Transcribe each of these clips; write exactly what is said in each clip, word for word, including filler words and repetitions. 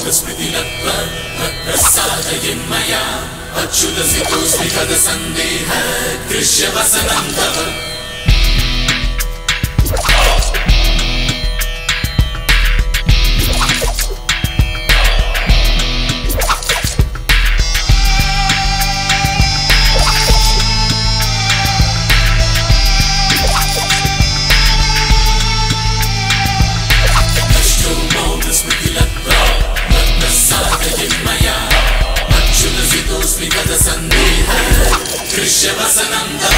Achyuta smriti latva prasadayam maya Achyuta situ smikada sandeha Krishya vasanam tava Krishya Vasananda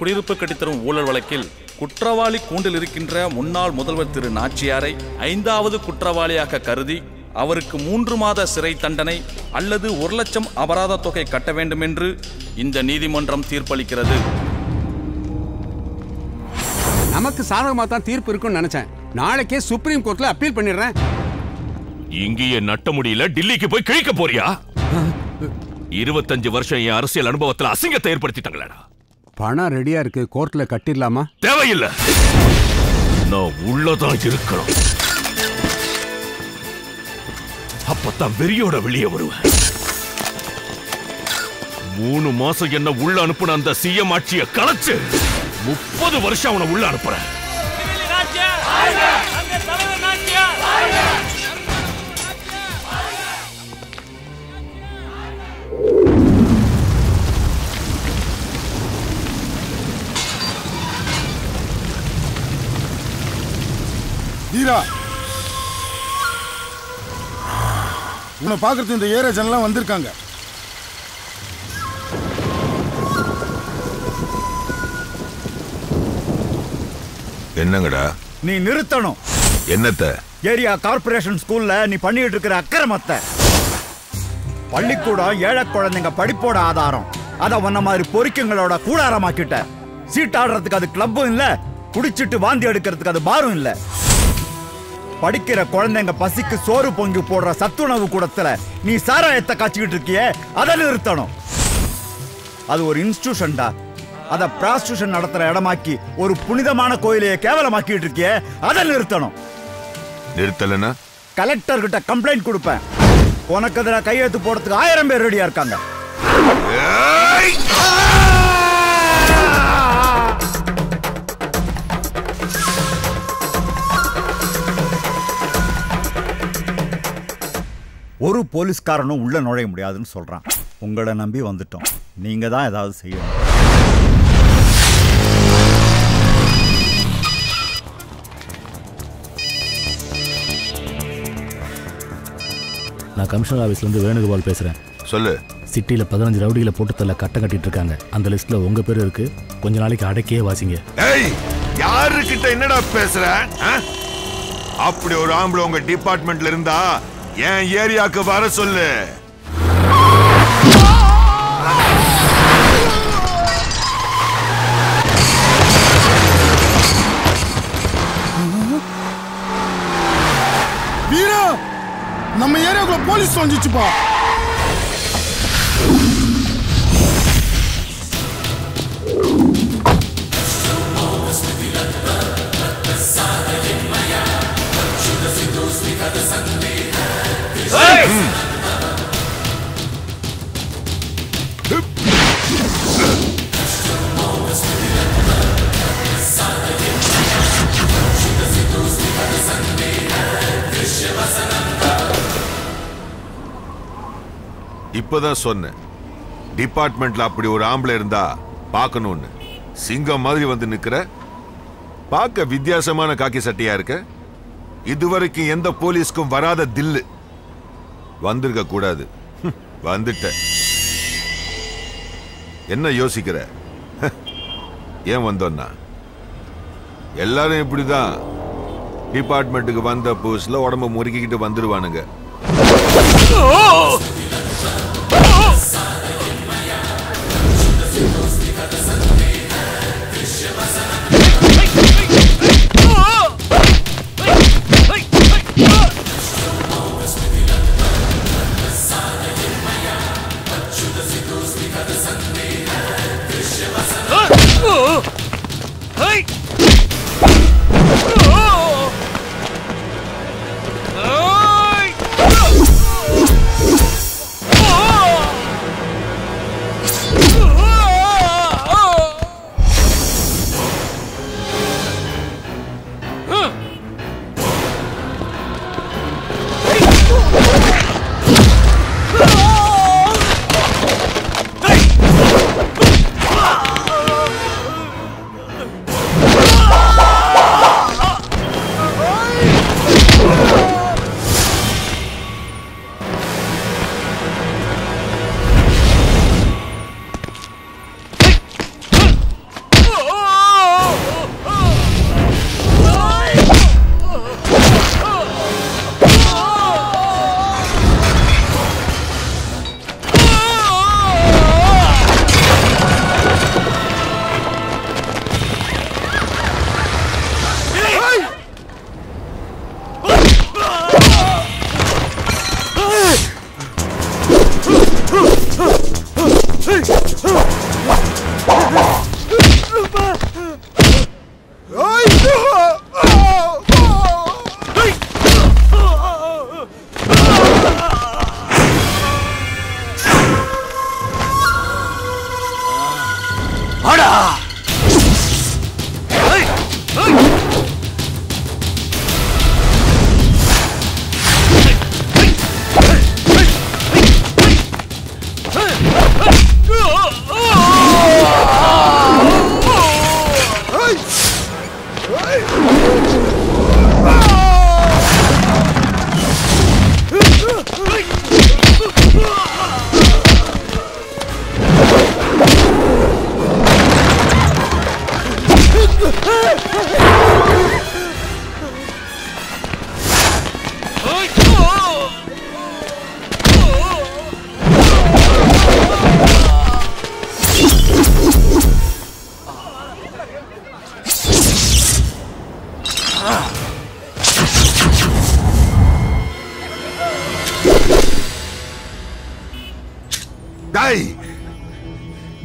குடியிருப்பு கட்டித்தரும் ஊழல் வழக்கில் குற்றவாளி கூண்டில் இருக்கின்ற முன்னாள் முதல்வர் திரு நாச்சியாரை ஐந்தாவது குற்றவாளியாக கருதி அவருக்கு மூன்று மாத சிறை தண்டனை அல்லது ஒரு லட்சம் அபராத தொகை கட்ட வேண்டும் என்று இந்த நீதிமன்றம் தீர்ப்பளிக்கிறது. நமக்கு சாதகமா தான் தீர்ப்பு இருக்கும்னு நினைச்சேன். நாளைக்கே சுப்ரீம் கோர்ட்ல அப்பீல் பண்ணிடுறேன். இங்கேயே நட்ட முடியல டில்லிக்கு போய் கிழிக்க போறியா? இருபத்தஞ்சு வருஷம் என் அரசியல் அனுபவத்துல அசிங்கத்தை ஏற்படுத்திட்டாங்களா? பணம் ரெடியா இருக்கு, கோர்ட்ல கட்டிடலாமா? தேவையில்லை, நான் உள்ளதான் இருக்கிறோம். அப்பத்தான் வெறியோட வெளியே வருவேன். மூணு மாசம் என்ன உள்ள அனுப்புன அந்த சிஎம் ஆட்சியை கலைச்சு முப்பது வருஷம் அவனை உள்ள அனுப்புறேன். உன்னை பார்க்கறது இந்த ஏரியா ஜனலாம் வந்திருக்காங்க. என்னங்கடா நீ நிறுத்தணும். என்னத்தை? ஏரியா கார்பரேஷன் ஸ்கூல்ல நீ பண்ணிட்டு இருக்கிற அக்கிரமத்தை. பள்ளிக்கூடம் ஏழை குழந்தைங்க படிப்போட ஆதாரம், அதை உன்ன மாதிரி பொறிக்கங்களோட கூடாரமாக்கிட்ட. சீட்டாடுறதுக்கு அது கிளப்பும் இல்ல, குடிச்சிட்டு வாந்தி எடுக்கிறதுக்கு அது பாரும் இல்ல. படிக்கிற குழந்தைங்க பசிக்கு சோறு பொங்கி போடுற சத்துணவு கூடத்துல நீ சாராயத்தை காய்ச்சிக்கிட்டு இருக்கியே, அதை நிறுத்தணும். அது ஒரு இன்ஸ்டிடியூஷன்டா, அதை பிராஸ்டியூஷன் நடத்துற இடமாக்கி ஒரு புனிதமான கோயிலையே கேவலமாக்கிட்டு இருக்கியே, அதை நிறுத்தணும். நிறுத்தலனா கலெக்டர் கிட்ட கம்ப்ளைண்ட் கொடுப்பேன். உனக்கு எதிராக கையெழுத்து போடுறதுக்கு ஆயிரம் பேர் ரெடியா இருக்காங்க. ஒரு போலீஸ்காரனும் உள்ள நுழைய முடியாதுன்னு சொல்றான். உங்களை நம்பி வந்துட்டோம், நீங்க தான் ஏதாவது செய்யணும். நான் கமிஷனர் ஆபீஸ்ல இருந்து வேணுகோபால் பேசுறேன். சொல்லு. சிட்டியில பதினஞ்சு ரவுடிகளை போட்டு தள்ள கட்டம் கட்டிட்டு இருக்காங்க. அந்த லிஸ்ட்ல உங்க பேர் இருக்கு. கொஞ்ச நாளைக்கு அடக்கியே வாசிங்க. யாருக்கிட்ட என்னடா பேசுற? அப்படி ஒரு ஆம்பளை உங்க டிபார்ட்மெண்ட்ல இருந்தா என் ஏரியாக்கு வர சொல்லு. வீரா, நம்ம ஏரியாவுக்குள்ள போலீஸ் வந்துச்சுப்பா. இப்பதான் சொன்னேன். டிபார்ட்மெண்ட்ல அப்படி ஒரு ஆம்பளை இருந்தா பார்க்கணும்னு. சிங்கம் மாதிரி வந்து நிக்கிற, பார்க்க வித்தியாசமான காக்கி சட்டையா இருக்க. இதுவரைக்கும் எந்த போலீஸ்க்கும் வராத தில்லு வந்திருக்க கூடாது, வந்துட்ட. என்ன யோசிக்கிற? ஏன் வந்தோன்னா எல்லாரும் இப்படிதான் டிபார்ட்மெண்ட்டுக்கு வந்த புதுசுல உடம்பு முறுக்கிக்கிட்டு வந்துடுவானுங்க.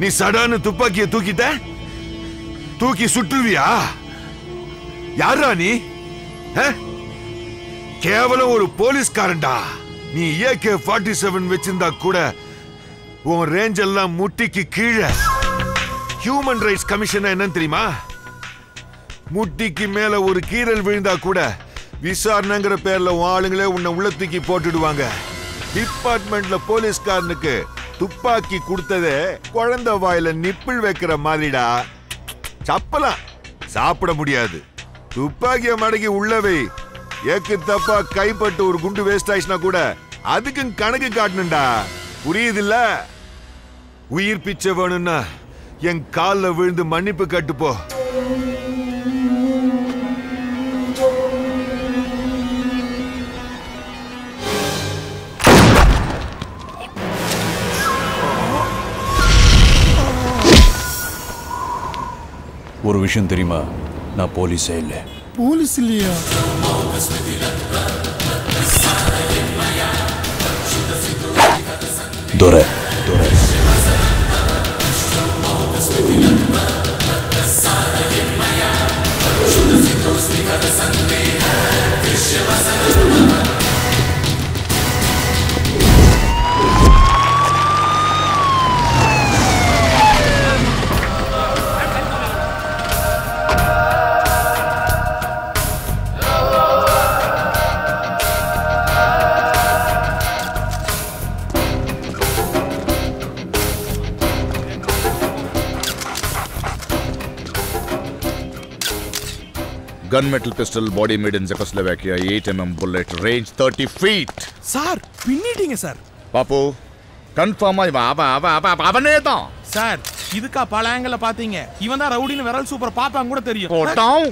நீ சடான்னு துப்பாக்கிய தூக்கிட்ட, தூக்கி சுட்டுவியா? யாரா நீ? கேவலம் ஒரு போலீஸ்காரன்டா. நீ ஏ கே நாற்பத்தி ஏழு வச்சிருந்தா கூட உன் ரேஞ்ச் எல்லாம் முட்டிக்கு கீழே. ஹியூமன் ரைட்ஸ் கமிஷன் என்னன்னு தெரியுமா? முட்டிக்கு மேல ஒரு கீறல் விழுந்தா கூட விசாரணைங்கிற பேர்ல உன் ஆளுங்களே உன்னை உள்ள தூக்கி போட்டுடுவாங்க. டிபார்ட்மெண்ட்ல போலீஸ்காரனுக்கு துப்பாக்கி கொடுத்ததே குழந்தை வாயில நிப்பிள் வைக்கிற மாதிரிடா. சப்பலாம் சாப்பிட முடியாது. துப்பாக்கிய மடக்கி உள்ளவை ஏக்கு தப்பா கைப்பட்டு ஒரு குண்டு வேஸ்ட் ஆயிடுச்சுனா கூட அதுக்கு கணக்கு காட்டணும்டா. புரியுது இல்ல? உயிர் பிச்சை வேணும்னா என் கால்ல விழுந்து மன்னிப்பு கட்டுப்போ. ஒரு விஷயம் தெரியுமா? நான் போலீஸே இல்லை. போலீஸ் இல்லையா? துரை துரை Gunmetal pistol, body made in Czechoslovakia, eight millimeter bullet, range thirty feet. Sir, pin eating, sir. Papu, confirm I have. Sir, you can see the angle. Even the rowdy is super papa. Oh, down.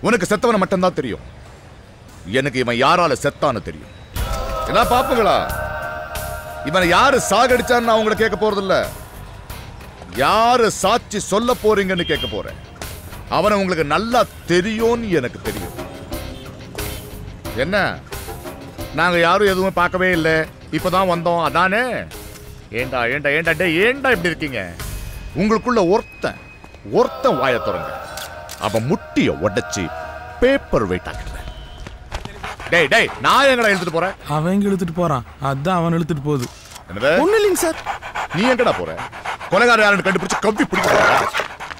You know, I don't know. I don't know. I I paperweight. Hey, hey, I am going to go. I am going to go. I am going to go. I am going to go.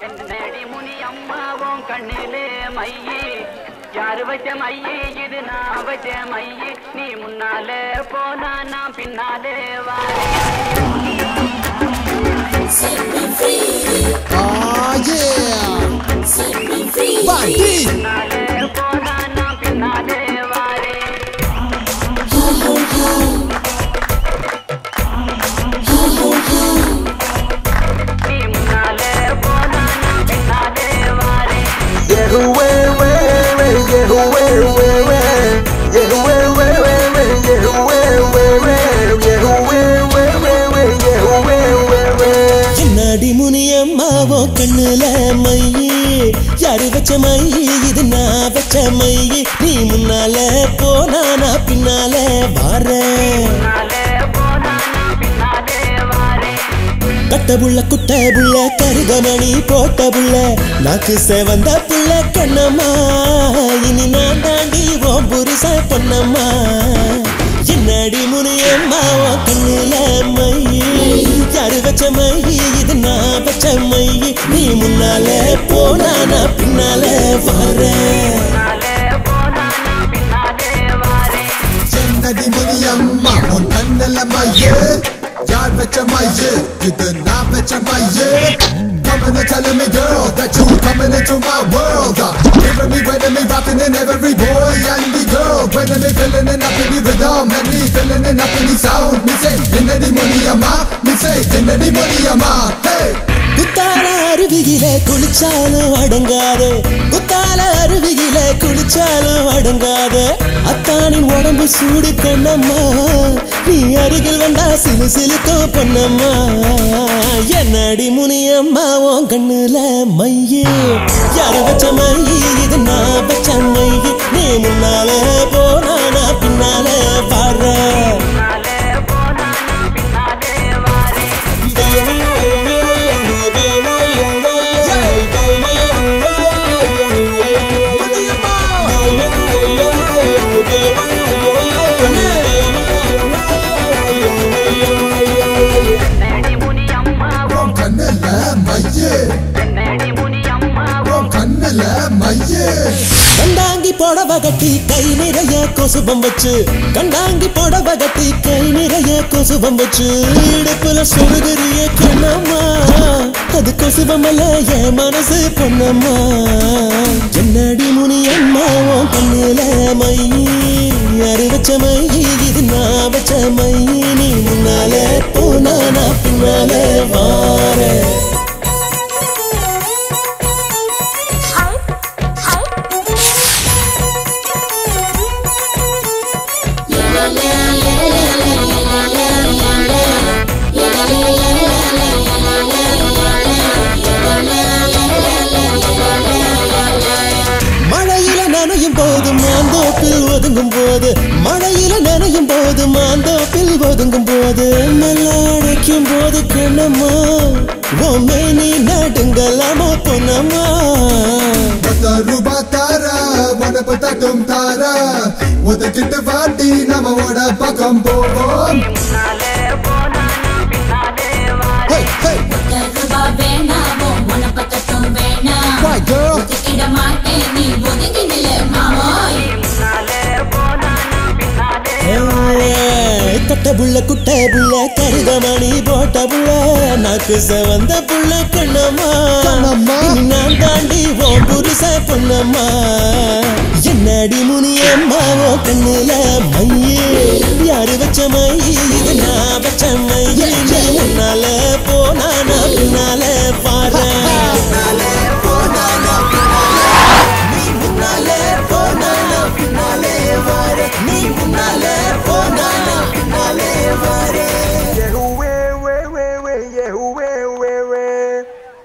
Oh yeah. Set me free. Bandi. Bulla kutta bulla karugamani potta bulla naku sevanda bulla kannamma ini naan daandi o purisa ponnamma ennadi muniyamma o kannila mai yaru vacha mai idu na vacha mai nee munnale pona na pinnale vare nale pona na pinnale vare ennadi muniyamma o kannila mai Yar vacha maiye, kitna vacha maiye. Come and tell me, girl, that you coming into my world. Giving me, when me rapping in every boy and the girl. When me feeling it up in the rhythm, and me feeling it up in the sound. Me say, inna di muniyamma, me say, inna di muniyamma, hey. Kuttala aruvigile kulichalu adangade Kuttala aruvigile kulichalu adangade Attaanin odambu soodu kannamma Nee arugil vanda silu siluko pannamma Ennadi muniyamma on kannula maiye Yaru vacha maiye idu na vacha maiye Nee munnale pona na pinnale vara Kandangi poda bagatti kai niraya kosubam vachu Kandangi poda bagatti kai niraya kosubam vachu Idapula suruguriye kannamma adu kosubamala ye manasu ponnamma Ennadi muniyamma o kannila mai yaru vacha mai idu na vacha mai nee munnale pona na pinnale vaare Madaila nanayum bodu mando pil bodungum bodu maladakum bodu kannamma o meni nadangalamo ponamma bataru batara vanapatatum tara எடுத்துக்கிட்டு வாட்டி நம்மோட பக்கம் போவோம். கட்ட புள்ள குட்ட புள்ள கருதமணி போட்ட புள்ள நாக்கு செவந்த புள்ள கண்ணம்மா நான் தாண்டி ஓ புருச பொண்ணம்மா என்னடி முனியம்மா ஓ கண்ணுல மையே யாரு வச்ச மையே இது நான் வச்ச மையே நீ முன்னால போனா நான் பின்னால பாரேன்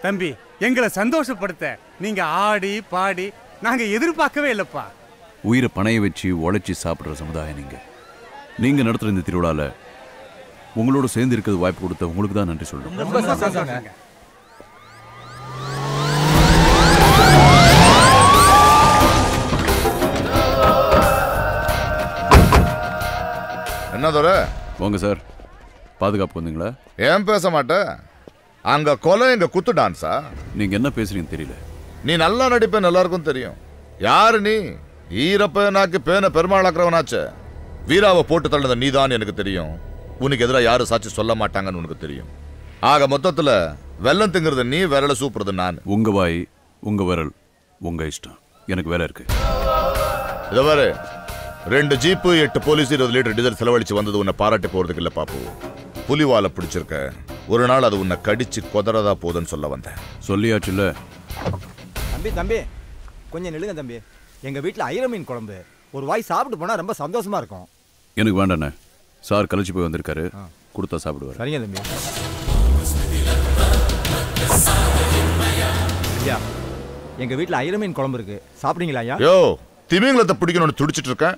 தம்பி, எங்களை சந்தோஷப்படுத்த நீங்க ஆடி பாடி நாங்க எதிர்பார்க்கவே இல்லப்பா. உயிரை பணைய வச்சு உழைச்சி சாப்பிட்ற சமுதாயம் நீங்க நீங்க நடத்துற இந்த திருவிழால உங்களோட சேர்ந்து இருக்கிறது வாய்ப்பு கொடுத்த உங்களுக்கு தான் நன்றி சொல்றேன். என்னதோட வாங்க சார், பாதுகாப்பு வந்தீங்களா? ஏன் பேச மாட்டேன்? அங்க கொலை எங்க குத்து டான்ஸா? நீங்க என்ன பேசுறீங்க தெரியல. நீ நல்லா நடிப்ப, நல்லா இருக்கும் தெரியும். யாரு நீ? ஈரப்பனாக்கு பேனை பெருமாளாக்குறவனாச்சு. வீராவை போட்டு தள்ளத நீதான் எனக்கு தெரியும். உனக்கு எதிராக யாரும் சாட்சி சொல்ல மாட்டாங்கன்னு உனக்கு தெரியும். ஆக மொத்தத்துல வெள்ளம் திங்கிறது நீ, விரலை சூப்புறது நான். உங்க வாய் உங்க விரல் உங்க இஷ்டம். எனக்கு வேலை இருக்கு. இதை வேற ரெண்டு ஜீப்பு எட்டு போலீஸ் இருபது லிட்டர் டீசல் செலவழிச்சு வந்தது உன்னை பாராட்டி போறதுக்கு இல்லை. பாப்பு புலிவாலை பிடிச்சிருக்க, ஒரு நாள் அது உன்னை கடிச்சு கொதறதா போதுன்னு சொல்ல வந்தேன். சொல்லியாச்சுல்ல. தம்பி தம்பி கொஞ்சம் நில்லுங்க தம்பி. எங்கள் வீட்டில் ஐர மீன் குழம்பு ஒரு வாய் சாப்பிட்டு போனால் ரொம்ப சந்தோஷமா இருக்கும். எனக்கு வேண்டாண்ணே, சார் கழிச்சு போய் வந்திருக்காரு, கொடுத்தா சாப்பிடுவார். சரிங்க தம்பி. ஐயா எங்கள் வீட்டில் ஐர மீன் குழம்பு இருக்கு, சாப்பிடுங்களா ஐயா? யோ திமிங்கலத்தை பிடிக்கணும்னு துடிச்சிட்டு இருக்கேன்,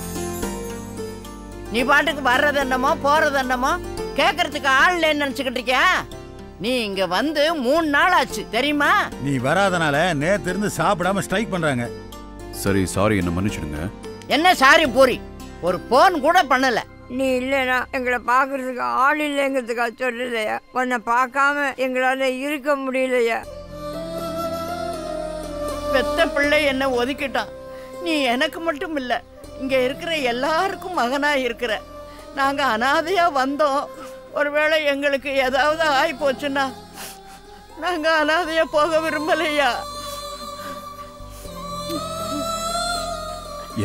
நீ பாட்டுக்கு வர்றது என்னமோ போறது என்னமோ கேட்கறதுக்கு ஆள் இல்லைன்னு நினைச்சுக்கிட்டு இருக்கியா? நீ இங்க வந்து மூணு நாள் ஆச்சு தெரியுமா? நீ வராதனால நேத்து இருந்து சாப்பிடாம ஸ்ட்ரைக் பண்றாங்க. சரி சாரி, என்ன மன்னிச்சிடுங்க. என்ன சாரி பூரி, ஒரு போன் கூட பண்ணல. நீ இல்லைனா எங்களை பாக்குறதுக்கு ஆள் இல்லைங்கிறதுக்கா சொல்றதையா? உன்னை பார்க்காம எங்களால இருக்க முடியலையா? பெத்த பிள்ளை என்ன ஒதுக்கிட்டான். நீ எனக்கு மட்டும் இல்ல, இங்க இருக்கிற எல்லாருக்கும் மகனா இருக்கிற. நாங்க அனாதையா வந்தோம். ஒருவேளை எங்களுக்கு ஏதாவது ஆகி போச்சுன்னா நாங்க அனாதையா போக விரும்பலையா?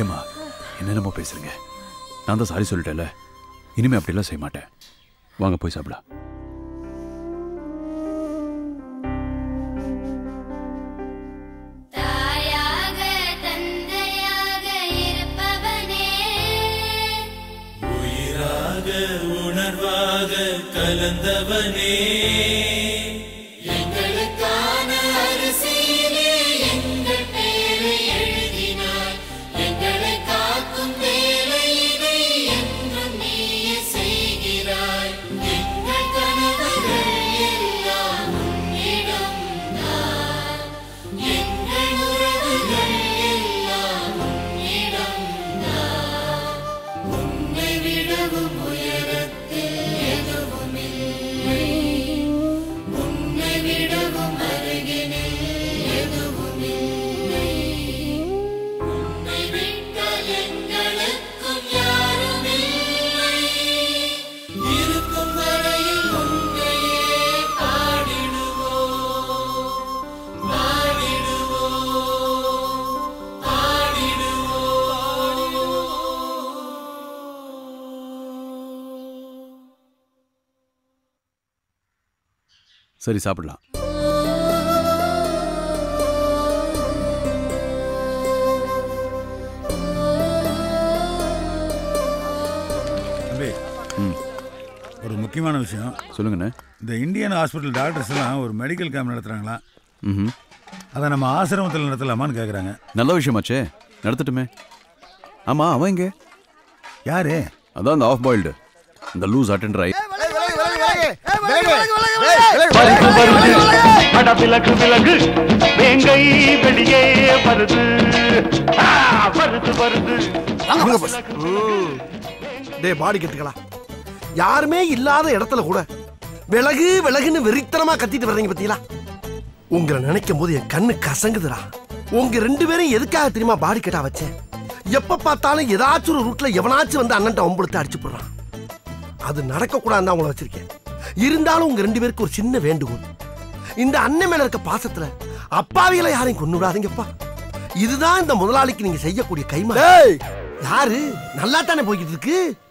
ஏமா என்னென்னமோ பேசுறீங்க. நான் தான் சாரி சொல்லிட்டேன்ல, இனிமே அப்படிலாம் செய்ய மாட்டேன். வாங்க போய் சாப்பிடலாம். உணர்வாக கலந்தவனே எங்களுக்கான அரிசியிலே எங்கள் பேரை எழுதினார். எங்களை காக்கும் வேலையினை என்றும் நீயே செய்கிறாய். எங்கள் கனவுகள் எல்லாம் உன்னிடம் தான். எங்கள் உறவுகள் எல்லாம் உன்னிடம் தான். உன்னை விடவும் சரி சாப்பிடலாம். தம்பி ஒரு முக்கியமான விஷயம் சொல்லுங்கண்ணே. இந்த இந்தியன் ஹாஸ்பிட்டல் டாக்டர்ஸ் எல்லாம் ஒரு மெடிக்கல் கேம்ப் நடத்துகிறாங்களா? ம். அதை நம்ம ஆசிரமத்தில் நடத்தலாமான்னு கேட்குறாங்க. நல்ல விஷயமாச்சே, நடத்தட்டுமே. ஆமாம், அவன் இங்கே யாரு? அதான் இந்த ஆஃப் பாயில்டு, இந்த லூஸ் அட்டெண்டர் ஆகி பாடி கட்டுக்கலாம். யாருமே இல்லாத இடத்துல கூட விலகு விலகுன்னு வெறித்தனமா கத்திட்டு வர்றீங்க பத்தியா? உங்களை நினைக்கும் போது என் கண்ணு கசங்குதுடா. உங்க ரெண்டு பேரும் எதுக்காக தெரியுமா பாடி கட்டா வச்சேன்? எப்ப பார்த்தாலும் ஏதாச்சும் ஒரு ரூட்ல எவனாச்சும் வந்து அண்ணன்ட்ட ஒம்படுத்து அடிச்சு போடுறான். அது நடக்க கூடாதுதான் அவங்கள வச்சிருக்கேன். இருந்தாலும் உங்க ரெண்டு பேருக்கு ஒரு சின்ன வேண்டுகோள், இந்த அண்ணன் மேல இருக்க பாசத்துல அப்பாவிகளை யாரையும் கொண்டு விடாதீங்கப்பா. இதுதான் இந்த முதலாளிக்கு நீங்க செய்யக்கூடிய கைமாறு. யாரு நல்லா தானே போய்கிட்டு இருக்கு.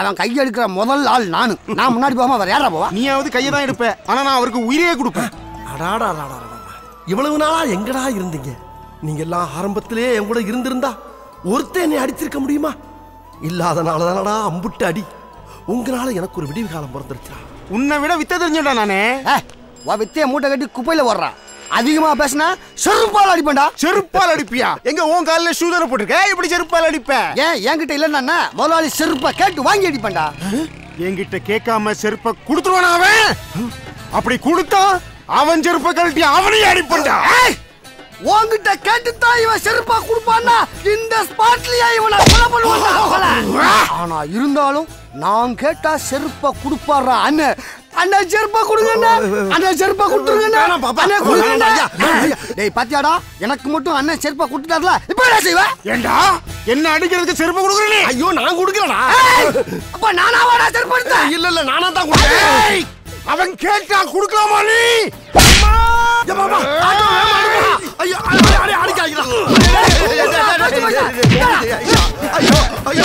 அவன் கையை எடுக்கிற முதல் ஆள் நானு. நான் முன்னாடி போகாம அவர் யாரா போவா? நீயாவது கையை தான் எடுப்பேன், ஆனா நான் அவருக்கு உயிரையே கொடுப்பேன். அடாடா அடாடா, இவ்வளவு நாளா எங்கடா இருந்தீங்க நீங்க எல்லாம்? ஆரம்பத்திலேயே என் கூட இருந்திருந்தா ஒருத்தர் என்னை அடிச்சிருக்க முடியுமா? இல்லாதனால தானடா அம்புட்டு அடி. உங்களால எனக்கு ஒரு விடிவு காலம் பிறந்துருச்சா? உன்னை விட வித்த தெரிஞ்சடா நானே. வித்தைய மூட்டை கட்டி குப்பையில ஓடுறா. அதிகமா பேசினா செருப்பால் அடிப்பேன்டா. செருப்பால் அடிப்பியா? எங்க உன் காலில ஷூ தான போட்டுருக்க, இப்படி செருப்பால் அடிப்பேன்? ஏன் என்கிட்ட இல்லன்னா முதலாளி செருப்பை கேட்டு வாங்கி அடிப்பேன்டா. என்கிட்ட கேட்காம செருப்பை கொடுத்துருவானா அவன்? அப்படி கொடுத்தா அவன் செருப்பை கழட்டி அவனையும் அடிப்பேன்டா. உன்கிட்ட கேட்டுத்தான் இவன் செருப்பா கொடுப்பான்னா இந்த ஸ்பாட்லயே இவனை கொலை பண்ணுவானா? ஆனா இருந்தாலும் நான் கேட்டா செருப்பா கொடுப்பாரா அண்ணன்? அண்ணா செருப்பா கொடுங்கண்ணா, அண்ணா செருப்பா கொடுத்துருங்கண்ணா, அண்ணா கொடுங்கண்ணா. டேய் பாத்தியாடா, எனக்கு மட்டும் அண்ணன் செருப்பா கொடுத்துட்டார்ல, இப்போ என்ன செய்வே? ஏண்டா என்ன அடிக்கிறதுக்கு செருப்பா கொடுக்குறே? ஐயோ நான் கொடுக்கலடா. அப்ப நானா வாடா செருப்பா எடுத்தா? இல்ல இல்ல நானா தான் கொடுத்தேன். அவன் கேட்டா கொடுக்கலாமா நீ? அம்மா ஏ மாமா ஆடோ ஏ மாமா. ஐயோ அடி அடி காய்க்குடா. ஐயோ ஐயோ அரே ஆ ஐயோ ஐயோ ஐயோ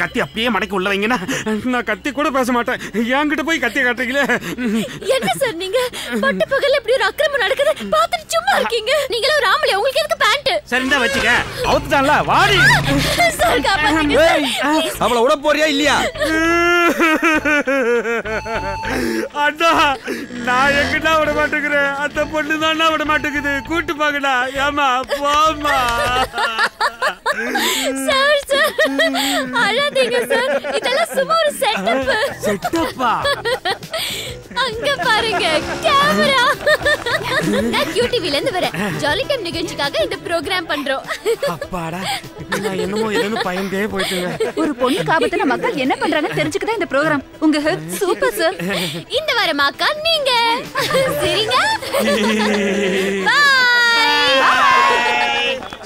கத்தி அப்படியே மடக்கி உள்ள வைங்கண்ணா. நான் கத்தி கூட பேச மாட்டேன், என்கிட்ட போய் கத்தி காட்டுறீங்களே. என்ன சார் நீங்க பட்டு பகல்ல இப்படி ஒரு அக்கிரமம் நடக்குது பாத்துட்டு சும்மா இருக்கீங்க? நீங்களே ஒரு ஆம்பளை, உங்களுக்கு எதுக்கு பேண்ட்? சரி இந்த வச்சுக்க, அவுத்துட்டான்ல வாடி. சார் காப்பாத்துங்க சார். அவளை உட போறியா இல்லையா? அண்ணா நான் எங்கடா விட மாட்டேங்கிறேன், அந்த பொண்ணு தான் விட மாட்டேங்குது. கூட்டு பாக்கடா. ஏமா போமா சார். சார் அழாதீங்க சார், இதெல்லாம் சும்மா ஒரு செட்டப். செட்டப்பா? அங்க பாருங்க கேமரா. நான் கியூடிவில இருந்து வரேன், ஜாலி டைம் நிகழ்ச்சிக்காக இந்த ப்ரோகிராம் பண்றோம். அப்பாடா நான் என்னமோ ஏதோ பயந்தே போயிட்டேங்க. ஒரு பொண்ணு காபத்துல மக்கள் என்ன பண்றாங்கன்னு தெரிஞ்சுக்கதான் இந்த ப்ரோகிராம். உங்க ஹெல்ப் சூப்பர் சார். இந்த வாரம் அக்கா நீங்க சரிங்க. பை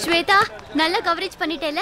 ஸ்வேதா, நல்ல கவரேஜ் பண்ணிட்டேல.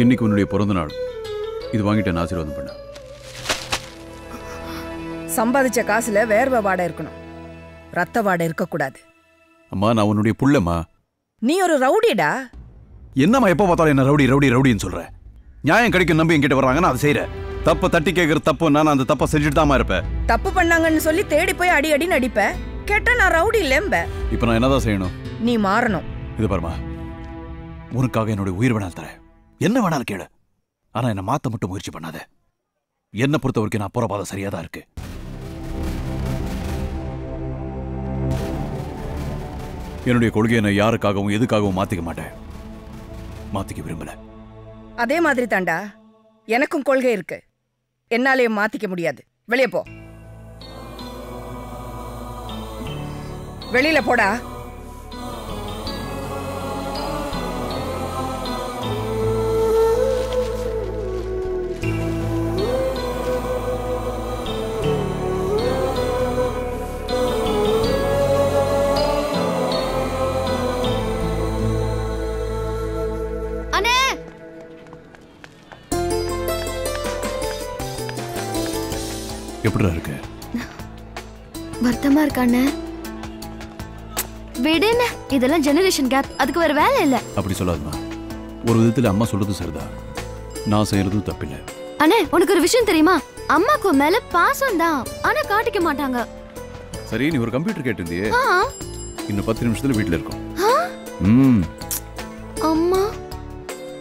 இன்னைக்கு உன்னுடைய பிறந்த நாள். இது வாங்கிட்ட ஆசீர்வாதம் பண்ண. சம்பாதிச்ச காசுல வேர்வை வாடை இருக்கணும், ரத்த வாடை இருக்க கூடாது. அம்மா நான் உன்னுடைய புள்ளமா. நீ ஒரு ரவுடிடா. என்னம்மா எப்ப பார்த்தாலும் என்ன ரவுடி ரவுடி ரவுடின்னு சொல்ற? நியாயம் கிடைக்கும் நம்பி என்கிட்ட வர்றாங்க, நான் அதை செய்யறேன். தப்ப தட்டி கேக்குற தப்பு, நான் அந்த தப்ப செஞ்சுட்டு தான் இருப்பேன். தப்பு பண்ணாங்கன்னு சொல்லி தேடி போய் அடி அடி நடிப்பேன். கேட்டா நான் ரவுடி இல்லம்ப. இப்போ நான் என்னதான் செய்யணும்? நீ மாறணும். இது பாருமா, உனக்காக என்னுடைய உயிர் வேணாலும் தரேன், என்ன வேணாலும் கேளு. ஆனா என்ன மாத்த மட்டும் முயற்சி பண்ணாத. என்ன பொறுத்த வரைக்கும் நான் போற பாதை சரியாதான் இருக்கு. என்னுடைய கொள்கையை நான் யாருக்காகவும் எதுக்காகவும் மாத்திக்க மாட்டேன், மாத்திக்க விரும்பல. அதே மாதிரி தாண்டா எனக்கும் கொள்கை இருக்கு, என்னாலே மாத்திக்க முடியாது. வெளியே போ, வெளியில போடா. எப்படிடா இருக்கு? வருத்தமா இருக்கான? விடுன, இதெல்லாம் ஜெனரேஷன் கேப், அதுக்கு வேற வேலை இல்ல. அப்படி சொல்லாதமா. ஒரு விதத்துல அம்மா சொல்றது சரிதான், நான் செய்யறதும் தப்பில்லை. அண்ணே உனக்கு ஒரு விஷயம் தெரியுமா? அம்மாக்கு மேல பாசம் தான், ஆனா காட்டிக்க மாட்டாங்க. சரி நீ ஒரு கம்ப்யூட்டர் கேட்டிருந்தியே, இன்னும் பத்து நிமிஷத்துல வீட்டுல இருக்கும். அம்மா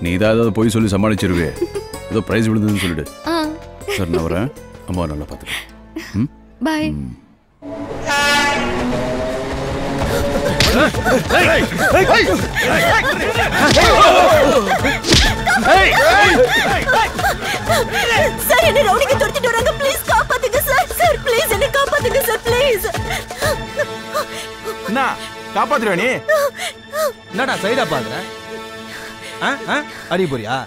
நீ தான் ஏதாவது போய் சொல்லி சமாளிச்சிருவே, ஏதோ பிரைஸ் விழுந்ததுன்னு சொல்லிடு. சரி நான் வரேன், அம்மா நல்லா பார்த்துக்கேன். பாய். சார் என்ன ரவுடிக்கு துரத்திட்டு வராங்க, ப்ளீஸ் காப்பாத்துங்க சார். சார் ப்ளீஸ் என்ன காப்பாத்துங்க சார், ப்ளீஸ். என்ன காப்பாத்துறே நீ? என்னடா சைடா பாக்குற? ஆ ஆ அடி போறியா?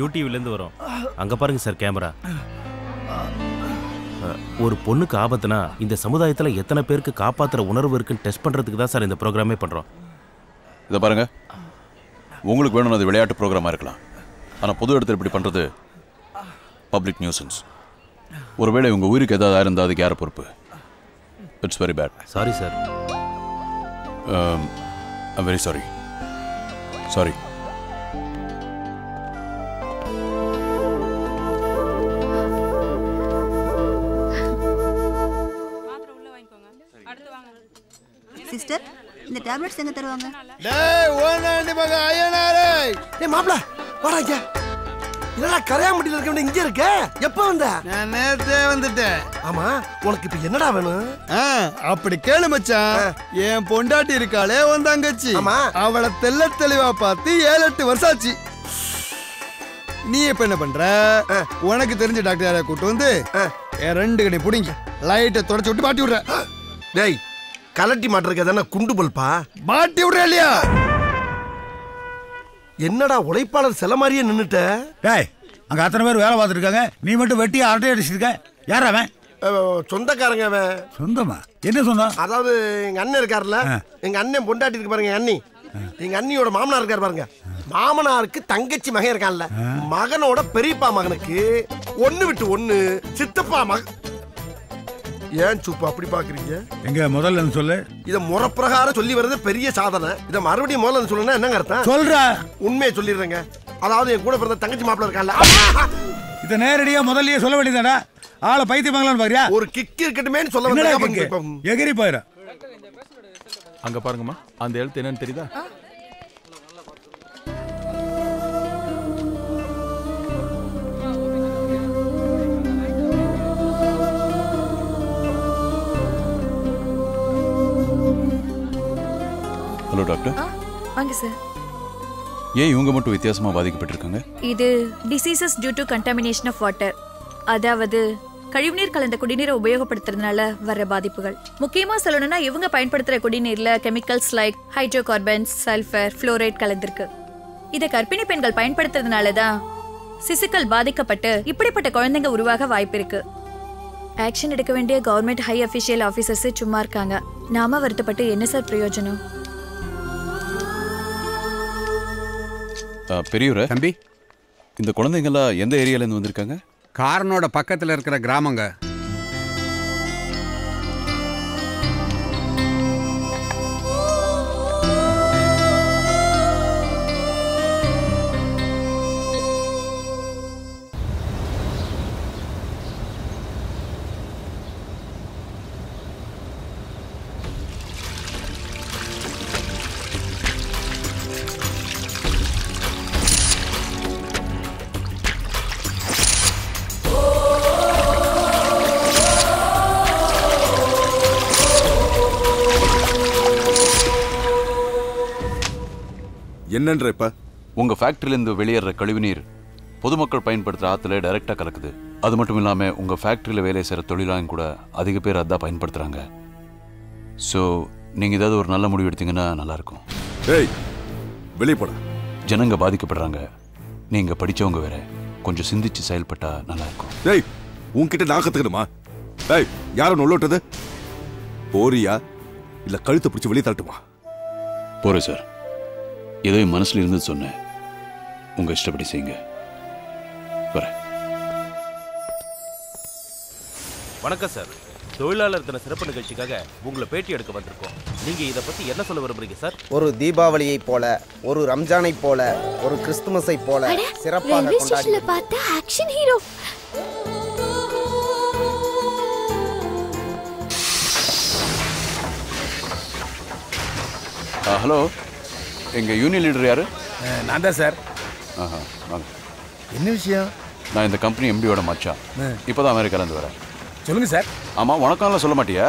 யூடிவிலேருந்து வரும், அங்கே பாருங்க சார் கேமரா. ஒரு பொண்ணுக்கு ஆபத்துனா இந்த சமுதாயத்தில் எத்தனை பேருக்கு காப்பாற்றுற உணர்வு இருக்குன்னு டெஸ்ட் பண்ணுறதுக்கு தான் சார் இந்த ப்ரோக்ராமே பண்ணுறோம். இதை பாருங்க, உங்களுக்கு வேணும் அது விளையாட்டு ப்ரோக்ராமாக இருக்கலாம், ஆனால் பொது இடத்துல இப்படி பண்ணுறது பப்ளிக் நியூசன்ஸ். ஒருவேளை உங்கள் உயிருக்கு ஏதாவது இருந்தால் அதுக்கு யார் பொறுப்பு? It's very bad. Sorry sir, I'm very sorry. Sorry sister, இந்த டேப்லெட்ஸ் எங்க தருவாங்க? டேய் ஓனாண்டி மக ஐயனாரே, டேய் மாப்ள வாடா இங்க. என்னடா கரையாம்பட்டில இருக்க வேண்டிய இங்க இருக்க? எப்போ வந்த? நான் நேத்தே வந்துட்டேன். ஆமா உங்களுக்கு இப்ப என்னடா வேணும்? அப்படி கேளு மச்சான், ஏன் பொண்டாட்டி இருக்காளே வந்தாங்கச்சி, அவளை தெல்ல தெளிவா பார்த்து ஏழு எட்டு வருஷம் ஆச்சு. நீ இப்ப என்ன பண்ற? உனக்கு தெரிஞ்ச டாக்டர் யாரை கூட்டு வந்து ரெண்டு கடை பிடிங்க, லைட்டை தொடச்சு விட்டு மாட்டி விடுற. டேய் கலட்டி மாட்டிருக்கா குண்டு பல்பா மாட்டி விடுற இல்லையா? என்னடா உழைப்பாளர் சில மாதிரியே நின்றுட்ட. டேய் அங்கே அத்தனை பேர் வேலை பார்த்துருக்காங்க, நீ மட்டும் வெட்டி அரட்டை அடிச்சிருக்க. யார் அவன்? சொந்தக்காரங்க. அவன் சொந்தமா? என்ன சொந்தம்? அதாவது எங்கள் அண்ணன் இருக்காருல்ல, எங்கள் அண்ணன் பொண்டாட்டி இருக்கு பாருங்க, அண்ணி. எங்கள் அண்ணியோட மாமனார் இருக்காரு பாருங்க, மாமனாருக்கு தங்கச்சி மகன் இருக்கான்ல, மகனோட பெரியப்பா மகனுக்கு ஒன்று விட்டு ஒன்று சித்தப்பா மகன். ஏன் சூப்பா அப்படி பாக்குறீங்க? எங்க முதல்ல சொல்லு. இத முறப்பிரகாரம் சொல்லி வர்றது பெரிய சாதனை, இத மறுபடியும் முதல்ல சொல்லுனா என்னங்க அர்த்தம்? சொல்றா, உண்மையை சொல்லிடுறேங்க. அதாவது என் கூட பிறந்த தங்கச்சி மாப்பிள்ள இருக்கான்ல, இத நேரடியா முதல்லயே சொல்ல வேண்டியதாடா. ஆளை பைத்தியமாங்களான்னு பாக்குறியா? ஒரு கிக் இருக்கட்டுமேன்னு சொல்ல வேண்டியதா, எகிரி போயிரா. அங்க பாருங்கம்மா, அந்த எழுத்து என்னன்னு தெரியுதா? Hello, doctor. Yes, sir. Why are you so excited? This is diseases due to contamination of water. That is, Kadivnir kalanda kudinira upayogapadutradhanala varra baadhipugal. Mukkiyama sollanuna ivanga payanpaduttra kudinirla chemicals like hydrocarbons, sulfur, fluoride kalandirukku. Idha karpini pengal payanpadutradhanala da sisikal baadhikapattu ipdipatta kuzhandhenga uruvaga vaaippirukku. Action edukka vendiya government high official officers chumma irukanga. Nama varthapattu enna sir prayojanam? Ah, periyura thambi. Indha kuzhandhengala endha area la irundhu vandirukanga? காரனோட பக்கத்துல இருக்கிற கிராமங்க. என்னன்றப்பா உங்க ஃபேக்டரியில இருந்து வெளியேற கழிவுநீர் பொதுமக்கள் பயன்படுத்துற ஆத்துல டைரக்டா கலக்குது. அது மட்டும் இல்லாம உங்க ஃபேக்டரியில வேலை செய்ற தொழிலாளங்க கூட அதிக பேர் அத பயன்படுத்துறாங்க. சோ நீங்க ஏதாவது ஒரு நல்ல முடிவு எடுத்தீங்கன்னா நல்லா இருக்கும். ஏய் வெளிய போடா. ஜனங்க பாதிக்கப்படுறாங்க. நீங்க படிச்சவங்க வேற. கொஞ்சம் சிந்திச்சு செயல்பட்டா நல்லா இருக்கும். ஏய் உன்கிட்ட நான் கத்துக்கணுமா? ஏய் யாரோ உள்ளோட்டது? போறியா இல்ல கழுத்து பிடிச்சு வெளிய தள்ளட்டுமா? போறே சார். ஏதோ என் மனசுல இருந்தது சொன்னேன் உங்க இஷ்டப்படி செய்யுங்க வர வணக்கம் சார் தொழிலாளர் தின சிறப்பு நிகழ்ச்சிக்காக உங்களை பேட்டி எடுக்க வந்திருக்கோம் நீங்க இத பத்தி என்ன சொல்ல விரும்புறீங்க சார் ஒரு தீபாவளியை போல ஒரு ரம்ஜானை போல ஒரு கிறிஸ்துமஸை போல சிறப்பாக கொண்டாடி பார்த்தா ஆக்ஷன் ஹீரோ ஹலோ எங்க யூனியன் லீடர் யாரு? நான் தான் சார். ஆஹா. என்ன விஷயம்? நான் இந்த கம்பெனி எம்டி ஓட மச்சான். இப்போதான் அமெரிக்கால இருந்து வரேன். சொல்லுங்க சார். ஆமா உனக்கால சொல்ல மாட்டியா?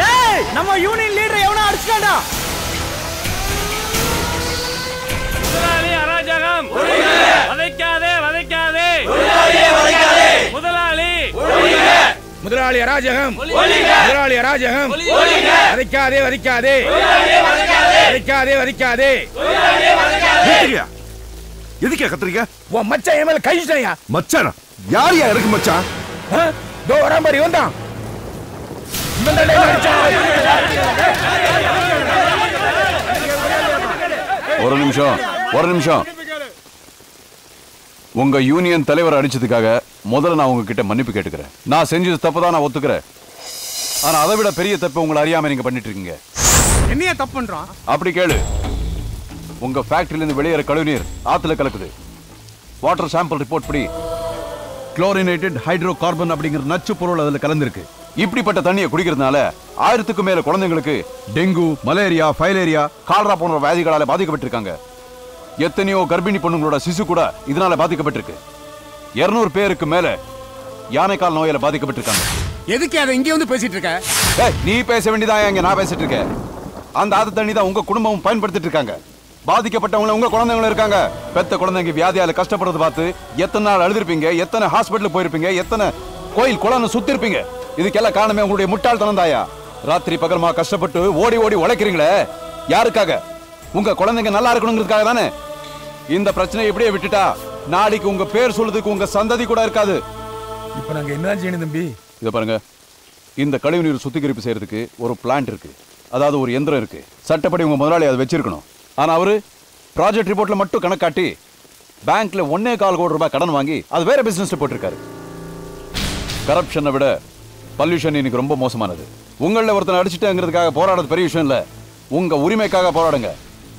டேய் நம்ம யூனியன் லீடர் எவனா அடிச்சாடா? முதலாளி அராஜகம். வளைக்காதே வளைக்காதே. முதலாளி வளைக்காதே. முதலாளி ஒழிங்க. முதலாளி அராஜகம். ஒழிங்க. முதலாளி அராஜகம். ஒழிங்க. வதிக்காதே வதிக்காதே வதிக்காதே வதிக்காதே வதிக்காதே எதுக்கு கத்துறீங்க வா மச்சான் எமேல கையிட்டயா மச்சான் யார் யா இருக்கு மச்சான் தோ வர மாதிரி வந்தான் இவனடே மச்சான் ஒரு நிமிஷம் ஒரு நிமிஷம் உங்க யூனியன் தலைவர் அடிச்சதுக்காக முதல்ல நான் உங்ககிட்ட மன்னிப்பு கேட்கிறேன் நான் செஞ்சது தப்பு தான் நான் ஒத்துக்கிறேன் ஆனா அதை விட பெரிய தப்பு உங்களை அறியாம நீங்க பண்ணிட்டு இருக்கீங்க என்னைய தப்பு பண்றான் அப்படி கேளு உங்க ஃபேக்டரியில இருந்து வெளியேற கழிவுநீர் ஆத்துல கலக்குது வாட்டர் சாம்பிள் ரிப்போர்ட் படி குளோரினேட்டட் ஹைட்ரோகார்பன் அப்படிங்கிற நச்சு பொருள் அதுல கலந்திருக்கு இப்படிப்பட்ட தண்ணியை குடிக்கிறதுனால ஆயிரத்துக்கும் மேல குழந்தைங்களுக்கு டெங்கு மலேரியா ஃபைலேரியா கால்ரா போன்ற வியாதிகளால பாதிக்கப்பட்டிருக்காங்க எத்தனையோ கர்ப்பிணி பொண்ணுங்களோட சிசு கூட இதனால பாதிக்கப்பட்டிருக்கு இருநூறு பேருக்கு மேல யானைக்கால் நோயால பாதிக்கப்பட்டிருக்காங்க எதுக்கு அத இங்க வந்து பேசிட்டு இருக்க? டேய் நீ பேச வேண்டியதாயா இங்க நான் பேசிட்டு இருக்கேன். அந்த ஆத்து தண்ணி தான் உங்க குடும்பமும் பயன்படுத்திட்டு இருக்காங்க. பாதிக்கப்பட்டவங்க உங்க குழந்தைகள இருக்காங்க. பெத்த குழந்தைங்க வியாதியால கஷ்டப்படுறது பார்த்து எத்தனை நாள் அழுதுறீங்க? எத்தனை ஹாஸ்பிடல்ல போயிருப்பீங்க? எத்தனை கோயில் குளன சுத்திருப்பீங்க? இதுக்கெல்லாம் காரணமே உங்களுடைய முட்டாள்தனம் தாயா. ராத்திரி பகல்மா கஷ்டப்பட்டு ஓடி ஓடி உழைக்கிறீங்களே யாருக்காக? உங்க குழந்தைங்க நல்லா இருக்கணும்ங்கிறதுக்காக தானே. இந்த பிரச்சனை இப்படியே விட்டுட்டா நாளைக்கு உங்க பேர் சொல்றதுக்கு உங்க சந்ததி கூட இருக்காது. இப்போ நாங்க என்ன செய்யணும் தம்பி? இத பாருங்க இந்த கழிவுநீர் சுத்திகரிப்பு செய்யறதுக்கு ஒரு பிளான்ட் இருக்கு அதாவது ஒரு யந்திரம் இருக்கு சட்டப்படி உங்க முதலாளி அதை வச்சிருக்கணும் ஆனா அவரு ப்ராஜெக்ட் ரிப்போர்ட்ல மட்டும் கணக்கு காட்டி பேங்க்ல ஒன்னே கால் கோடி ரூபாய் கடன் வாங்கி அது வேற பிசினஸ் போட்டிருக்காரு கரப்ஷனை விட பொல்யூஷன் இன்னைக்கு ரொம்ப மோசமானது உங்கள ஒருத்தனை அடிச்சுட்டேங்கிறதுக்காக போராடுறது பெரிய விஷயம் இல்ல உங்க உரிமைக்காக போராடுங்க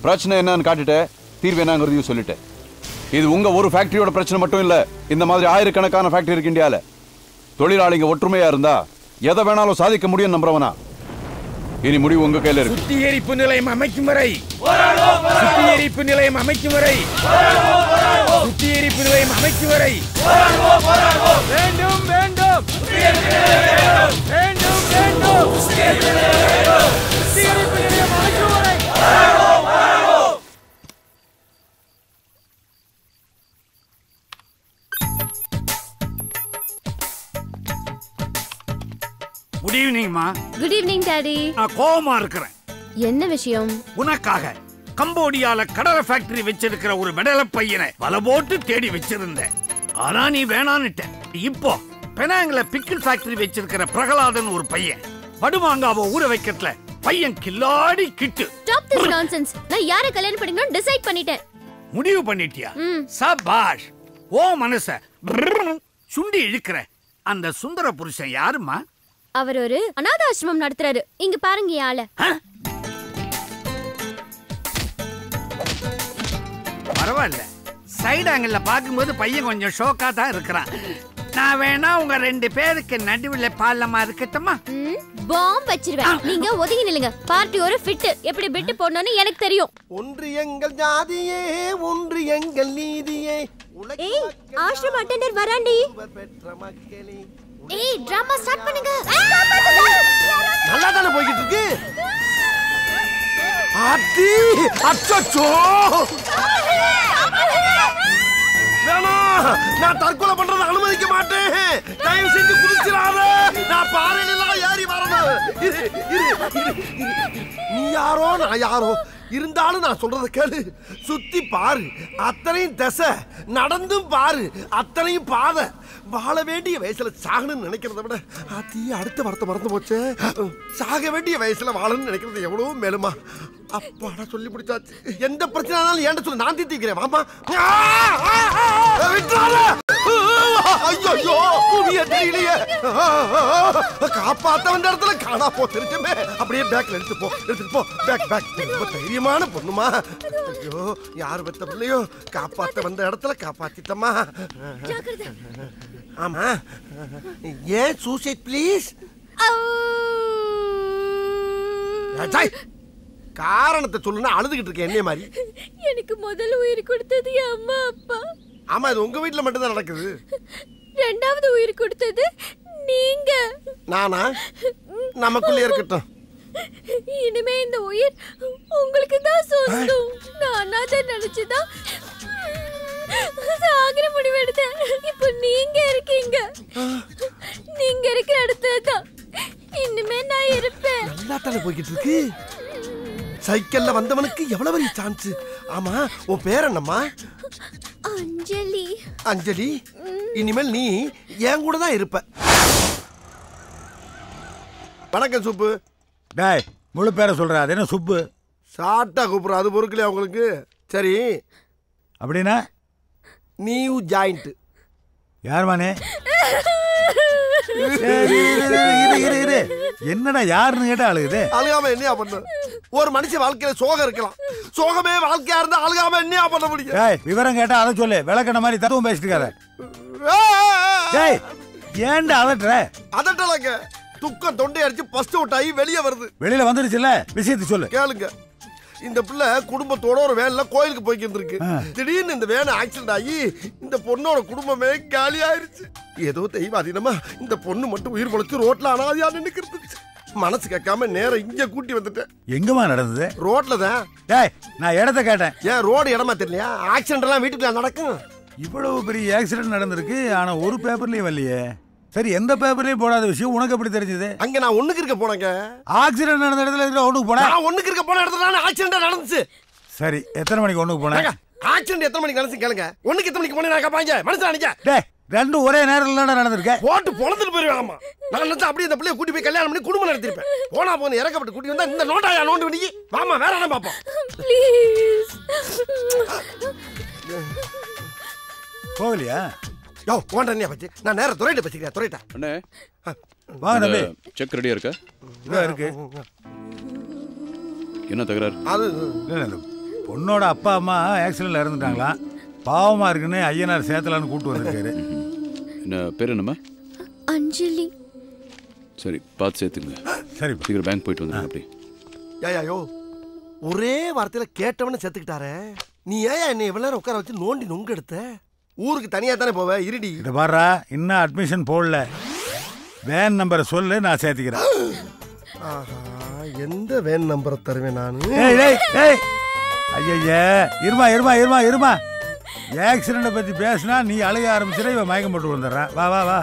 பிரச்சனை என்னன்னு காட்டிட்டு தீர்வு என்னங்கிறதையும் சொல்லிட்டேன் இது உங்க ஒரு ஃபேக்டரியோட பிரச்சனை மட்டும் இல்ல இந்த மாதிரி ஆயிரக்கணக்கான ஃபேக்டரி இருக்கு இந்தியால தொழிலாளிங்க ஒற்றுமையா இருந்தா எதை வேணாலும் சாதிக்க முடியும் நம்புறவனா இனி முடிவு உங்க கையில இருக்கு சுத்திகரிப்பு நிலையம் அமைக்கும் வரை போராடுவோம் சுத்திகரிப்பு நிலையம் அமைக்கும் வரை போராடுவோம் போராடுவோம் சுத்திகரிப்பு நிலையம் அமைக்கும் வரை போராடுவோம் போராடுவோம் வேண்டும் வேண்டும் சுத்திகரிப்பு நிலையம் வேண்டும் வேண்டும் Good evening, ma. Good evening, Daddy. I'm going to go Cambodia la Kadara factory vechirukra oru medala paiyana vala potu thedi vechirundha ana nee venanita ippo Penang la pickle factory vechirukra Pragaladan oru paiyan vaduvangava oora vekkatla paiyan killadi kittu Stop this nonsense na yara kalyan paninga decide panniten mudivu pannitiya sabash o manusa sundi ilikra anda sundara purushan yaruma avar oru anadha ashramam nadathraaru inga paarunga yaala Side angle la paakumbodhu paiyan konjam shock ah dhaan irukran. Naan vena unga rendu perukku naduvula paallama irukatuma. Bomb vechiruven. Neenga odhi nilunga. Party oru fit. Eppadi bit podnonu enakku theriyum. Ondru engal jaadiye, ondru engal neediye. Hey, ashram attender varandi. Hey, drama start pannunga. Nalla thala poikittu irukku. Adi, achcho. I am not going to be able to do this. ஐயோ கூவிய தெரியலையே காப்பாத்தவன் இடத்துல காணா போத்திருக்கமே அப்படியே பேக்ல எடுத்து போ எடுத்து போ பேக் பேக் தைரியமான பொண்ணுமா ஐயோ யார் வெத்த பிள்ளையோ காப்பாத்த வந்த இடத்துல காப்பாத்திட்டமா ஆமா ஏ சூசைட் ப்ளீஸ் அடேய் காரணத்தை சொல்லுனா அழுதுகிட்டு இருக்க என்னைய மாதிரி எனக்கு முதல்ல உயிர் கொடுத்தது அம்மா அப்பா ஆமா இது உங்க வீட்ல மட்டும் தான் நடக்குது இரண்டாவது உயிர் கொடுத்தது நீங்க நானா நமக்குள்ளே இருக்கட்டும் இனிமே இந்த உயிர் உங்களுக்கு தான் சொந்தம் நானா தான் நினைச்சதா சாகற முடிவு எடுத்தேன் இப்போ நீங்க இருக்கீங்க நீங்க இருக்கிற இடத்துல இனிமே நான் இருப்பேன் எல்லாத்தால போயிட்டு இருக்கு சைக்கிள்ல வந்தவனுக்கு எவ்வளவு பெரிய சான்ஸ் ஆமா உன் பேர் என்னம்மா அஞ்சலி அஞ்சலி இனிமேல் நீ ஏன் கூட தான் இருப்ப வணக்கம் சுப்பு டேய் முழு பேரை சொல்ற அது என்ன சுப்பு ஷார்ட்டா கூப்ற அது பொறுக்கலையா உங்களுக்கு சரி அப்படினா நீயூ ஜாயிண்ட் யார் மானே என்னடா யாருன்னு கேட்டா அழுகுது அழுகாம என்னையா பண்ண ஒரு மனுஷன் வாழ்க்கையில சோகம் இருக்கலாம் சோகமே வாழ்க்கையா இருந்தா அழுகாம என்னையா பண்ண முடியும் டேய் விவரம் கேட்டா அத சொல்லு விளக்கன மாதிரி தத்துவம் பேசிட்டு இருக்காரு டேய் ஏன்டா அதட்ற அதட்டலங்க துக்கம் தொண்டை அடிச்சு பஸ்ட் அவுட் ஆகி வெளிய வருது வெளியில வந்துருச்சுல விஷயத்தை சொல்லு கேளுங்க இந்த பிள்ளை குடும்பத்தோட ஒரு வேன்ல கோயிலுக்கு போய்க்கிட்டு இருக்கு திடீர்னு இந்த வேன் ஆக்சிடென்ட் ஆகி இந்த பொண்ணோட குடும்பமே காலி ஆயிருச்சு ஏதோ தெய்வ அதினமா இந்த பொண்ணு மட்டும் உயிர் பொழைச்சு ரோட்ல அனாதையா நின்னுக்கிட்டு மனசு கேட்காம நேரா இங்க கூட்டி வந்துட்டேன் எங்கமா நடந்தது ரோட்ல தான் டேய் நான் இடத்தை கேட்டேன் ஏன் ரோடு இடமா தெரியலையா ஆக்சிடென்ட் எல்லாம் வீட்டுக்குள்ள நடக்கும் இவ்வளவு பெரிய ஆக்சிடென்ட் நடந்திருக்கு ஆனா ஒரு பேப்பர்லயும் வரலையே சரி எந்த பேப்பர்லயும் போடாத விஷயம் உனக்கு எப்படி தெரிஞ்சது அங்க நான் ஒண்ணுக்கு இருக்க போனங்க ஆக்சிடென்ட் நடந்த இடத்துல ஒண்ணுக்கு போனேன் நான் ஒண்ணுக்கு இருக்க போன இடத்துல நான் ஆக்சிடென்ட் நடந்துச்சு சரி எத்தனை மணிக்கு ஒண்ணுக்கு போனேன் ஆக்சிடென்ட் எத்தனை மணிக்கு நடந்துச்சு கேளுங்க ஒண்ணுக்கு எத்தனை மணிக்கு போனே நான் கேட்பாங்க மனுஷன் அடிங்க டேய் ரெண்டு ஒரே நேரத்துல தான் நடந்துருக்கு போட்டு பொளந்துட்டு போயிடுவாங்கமா நான் நினைச்சா அப்படியே இந்த புள்ளைய கூட்டி போய் கல்யாணம் பண்ணி குடும்பம் நடத்திட்டேன் போனா போன இறக்கப்பட்டு கூட்டி வந்தா இந்த நோட்டாயா நோண்டு விடுங்க வாமா வேற என்ன பாப்போம் ப்ளீஸ் போகலையா யோ போண்டனியா பத்தி நான் நேரா துரைட்ட பத்திக்கிற துரைட்ட அண்ணே வா நம்ம செக் ரெடியா இருக்க இதா இருக்கு என்ன தகராறு அது இல்ல பொண்ணோட அப்பா அம்மா ஆக்சிடென்ட்ல இறந்துட்டாங்களா பாவமா இருக்குன்னு ஐயனார் சேத்தலான்னு கூட்டி வந்திருக்காரு என்ன பேர் என்னம்மா அஞ்சலி சரி பாத்து சேத்துங்க சரி சீக்கிர பேங்க் போய் வந்துங்க அப்படி யா யோ ஒரே வார்த்தையில கேட்டவன செத்துக்கிட்டாரே நீ ஏன் என்ன இவ்வளவு உட்கார வச்சு நோண்டி நொங்க எடுத்த ஊருக்கு தனியா தானே போவே இருடி இத பாறா இன்ன அட்மிஷன் போடல வேன் நம்பரை சொல்லு, நான் சேர்த்துக்கிறேன். எந்த வேன் நம்பரை தருவேன் நான்? ஐயா இருமா இருமா இருமா இருமா, ஆக்சிடென்ட்டை பற்றி பேசினா நீ அழுக ஆரம்பிச்சுட்டு இவன் மயக்கம் போட்டு வந்துடுறான். வா வா வா,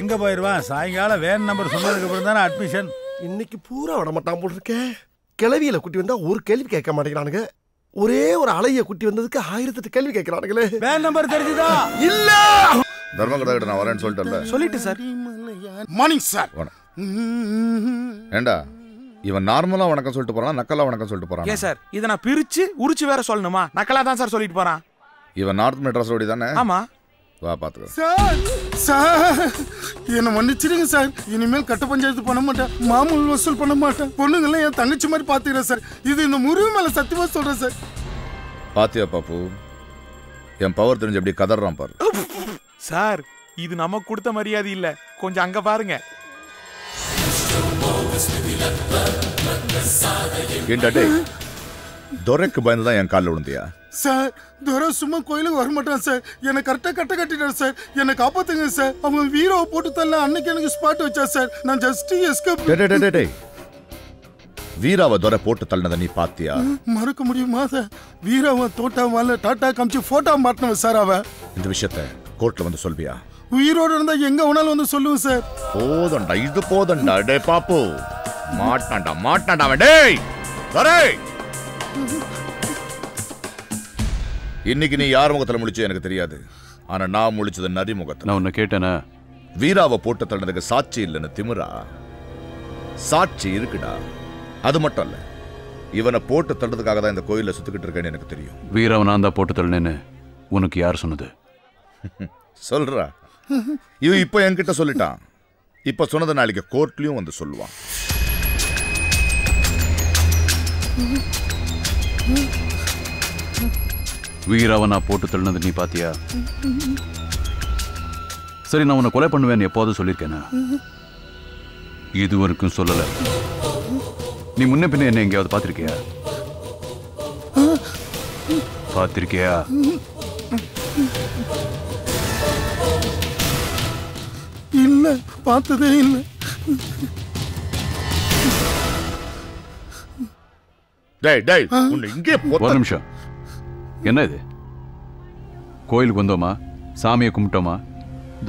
எங்கே போயிடுவான்? சாயங்காலம் வேன் நம்பர் சொன்னதுக்கு அப்புறம் தானே அட்மிஷன். இன்னைக்கு பூரா விட மாட்டான் போல் இருக்கேன். கிளவியில் குட்டி வந்தால் ஒரு கேள்வி கேட்க மாட்டேங்கிறானுங்க, ஒரே ஒரு அலைய குட்டி வந்ததுக்கு ஆயிரத்தெட்டு கேள்வி கேட்கிறானுங்களே. வேன் நம்பர் தெரிஞ்சுதா? இல்ல தர்மகர்த்தா நான் வரேன்னு சொல்லிட்டேன்ல. சொல்லிட்டு சார். Morning sir. ஏண்டா இவன் நார்மலா வணக்கம் சொல்லிட்டு போறான், நக்கலா வணக்கம் சொல்லிட்டு போறான்? ஏ சார், இத நான் பிரிச்சு உரிச்சு வேற சொல்லணுமா? நக்கலா தான் சார் சொல்லிட்டு போறான். இவன் நார்த் மெட்ராஸ் ஓடி தானே? ஆமா. வா பாத்துக்க. சார் சார் என்ன மன்னிச்சிடுங்க சார், இனிமேல் கட்ட பஞ்சாயத்து பண்ண மாட்டேன், மாமூல் வசூல் பண்ண மாட்டேன், பொண்ணுங்களை என் தங்கச்சி மாதிரி பாத்துக்கிறேன் சார். இது இந்த முருகு மேல சத்தியமா சொல்றேன் சார். பாத்தியா பாப்பு, என் பவர் தெரிஞ்சு எப்படி கதறான் பாரு. சார் இது நமக்கு கொடுத்த மரியாதை இல்ல, கொஞ்சம் அங்க பாருங்க. துரைக்கு பயந்துதான் என் காலில் விழுந்தியா? சார் துரை சும்மா கோயிலுக்கு வரமாட்டான் சார், என்னை கரெக்டாக கட்ட கட்டிட்டார் சார், என்னை காப்பாத்துங்க சார். அவங்க வீரோவை போட்டு தரல, அன்னைக்கு எனக்கு ஸ்பாட் வச்சா சார், நான் ஜஸ்ட் எஸ்கேப். டேய் வீராவை துரை போட்டு தள்ளினதை நீ பாத்தியா? மறக்க முடியுமா சார், வீராவை தோட்டாவால டாட்டா காமிச்சு போட்டோ மாட்டினவன் சார் அவன். இந்த விஷயத்த கோர்ட்ல வந்து சொல்வியா? உயிரோடு இருந்தா எங்க உணாலும் வந்து சொல்லுவேன் சார். போதண்டா இது போதண்டா. டே பாப்பு மாட்டான்டா மாட்டான்டா அவன். டேய் துரை, இன்னைக்கு நீ யார் முகத்துல முழிச்சு எனக்கு தெரியாது, ஆனா நான் முழிச்சது நரி முகத்துல. நான் உன்னை கேட்டேனா வீராவை போட்டு தள்ளதுக்கு சாட்சி இல்லைன்னு? திமிரா, சாட்சி இருக்குடா. அது மட்டும் இல்ல, இவனை போட்டு தள்ளதுக்காக தான் இந்த கோயில சுத்திக்கிட்டு இருக்கேன்னு எனக்கு தெரியும். வீராவை நான் தான் போட்டு தள்ளனேன்னு உனக்கு யார் சொன்னது? சொல்றா இவன் இப்ப என்கிட்ட சொல்லிட்டான், இப்ப சொன்னது நாளைக்கு கோர்ட்லயும் வந்து சொல்லுவான். வீராவை நான் போட்டு தள்ளினது நீ பாத்தியா? சரி, நான் உன்னை கொலை பண்ணுவேன் எப்போதும் சொல்லியிருக்கேனா? இது வரைக்கும் சொல்லல. நீ முன்ன பின்ன என்ன எங்கேயாவது பார்த்திருக்கியா? பார்த்திருக்கியா? இல்ல, பார்த்ததே இல்லை. ஒரு நிமிஷம், என்ன இது? கோயிலுக்கு வந்தோமா, சாமியை கும்பிட்டோமா,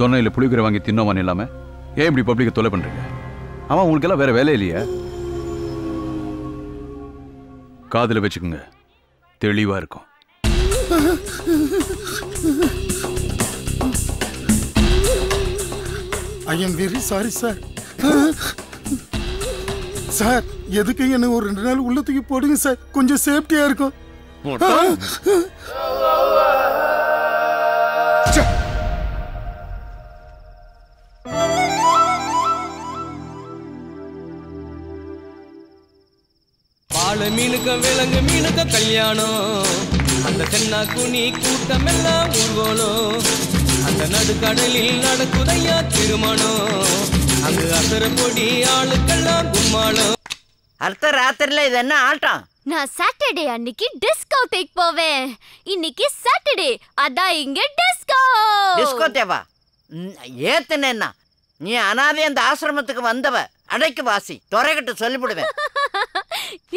தொன்னையில் புளிக்கிற வாங்கி தின்னோமான்னு இல்லாமல் ஏன் இப்படி பப்ளிக்கை தொலை பண்ணுறீங்க? ஆமாம், உங்களுக்கெல்லாம் வேறு வேலை இல்லையா? காதில் வச்சுக்கோங்க, தெளிவாக இருக்கும். I am very sorry sir. Sir எதுக்கு என்ன ஒரு ரெண்டு நாள் உள்ளத்துக்கு போடுங்க சார், கொஞ்சம் சேஃப்டியாக இருக்கும். பால மீனுக்க விலங்கு மீனுக்க கல்யாணம், அந்த தென்னா குனி கூட்டம் எல்லாம் ஊர்வலம், அந்த நடுக்கடலில் நடக்குதையா திருமணம், அங்கு அசர பொடி ஆளுக்கெல்லாம் கும்மாளம். அர்த்த ராத்திரில இது என்ன ஆட்டம்? நான் சாட்டர்டே அன்னைக்கு டிஸ்கோதேக் போவேன். இன்னைக்கு சாட்டர்டே, அதான் இங்க டிஸ்கோ. டிஸ்கோதேவா? ஏத்துனேன்னா நீ அனாதை அந்த ஆசிரமத்துக்கு வந்தவ, அடைக்கு வாசி. துரைக்கிட்ட சொல்லிவிடுவேன்.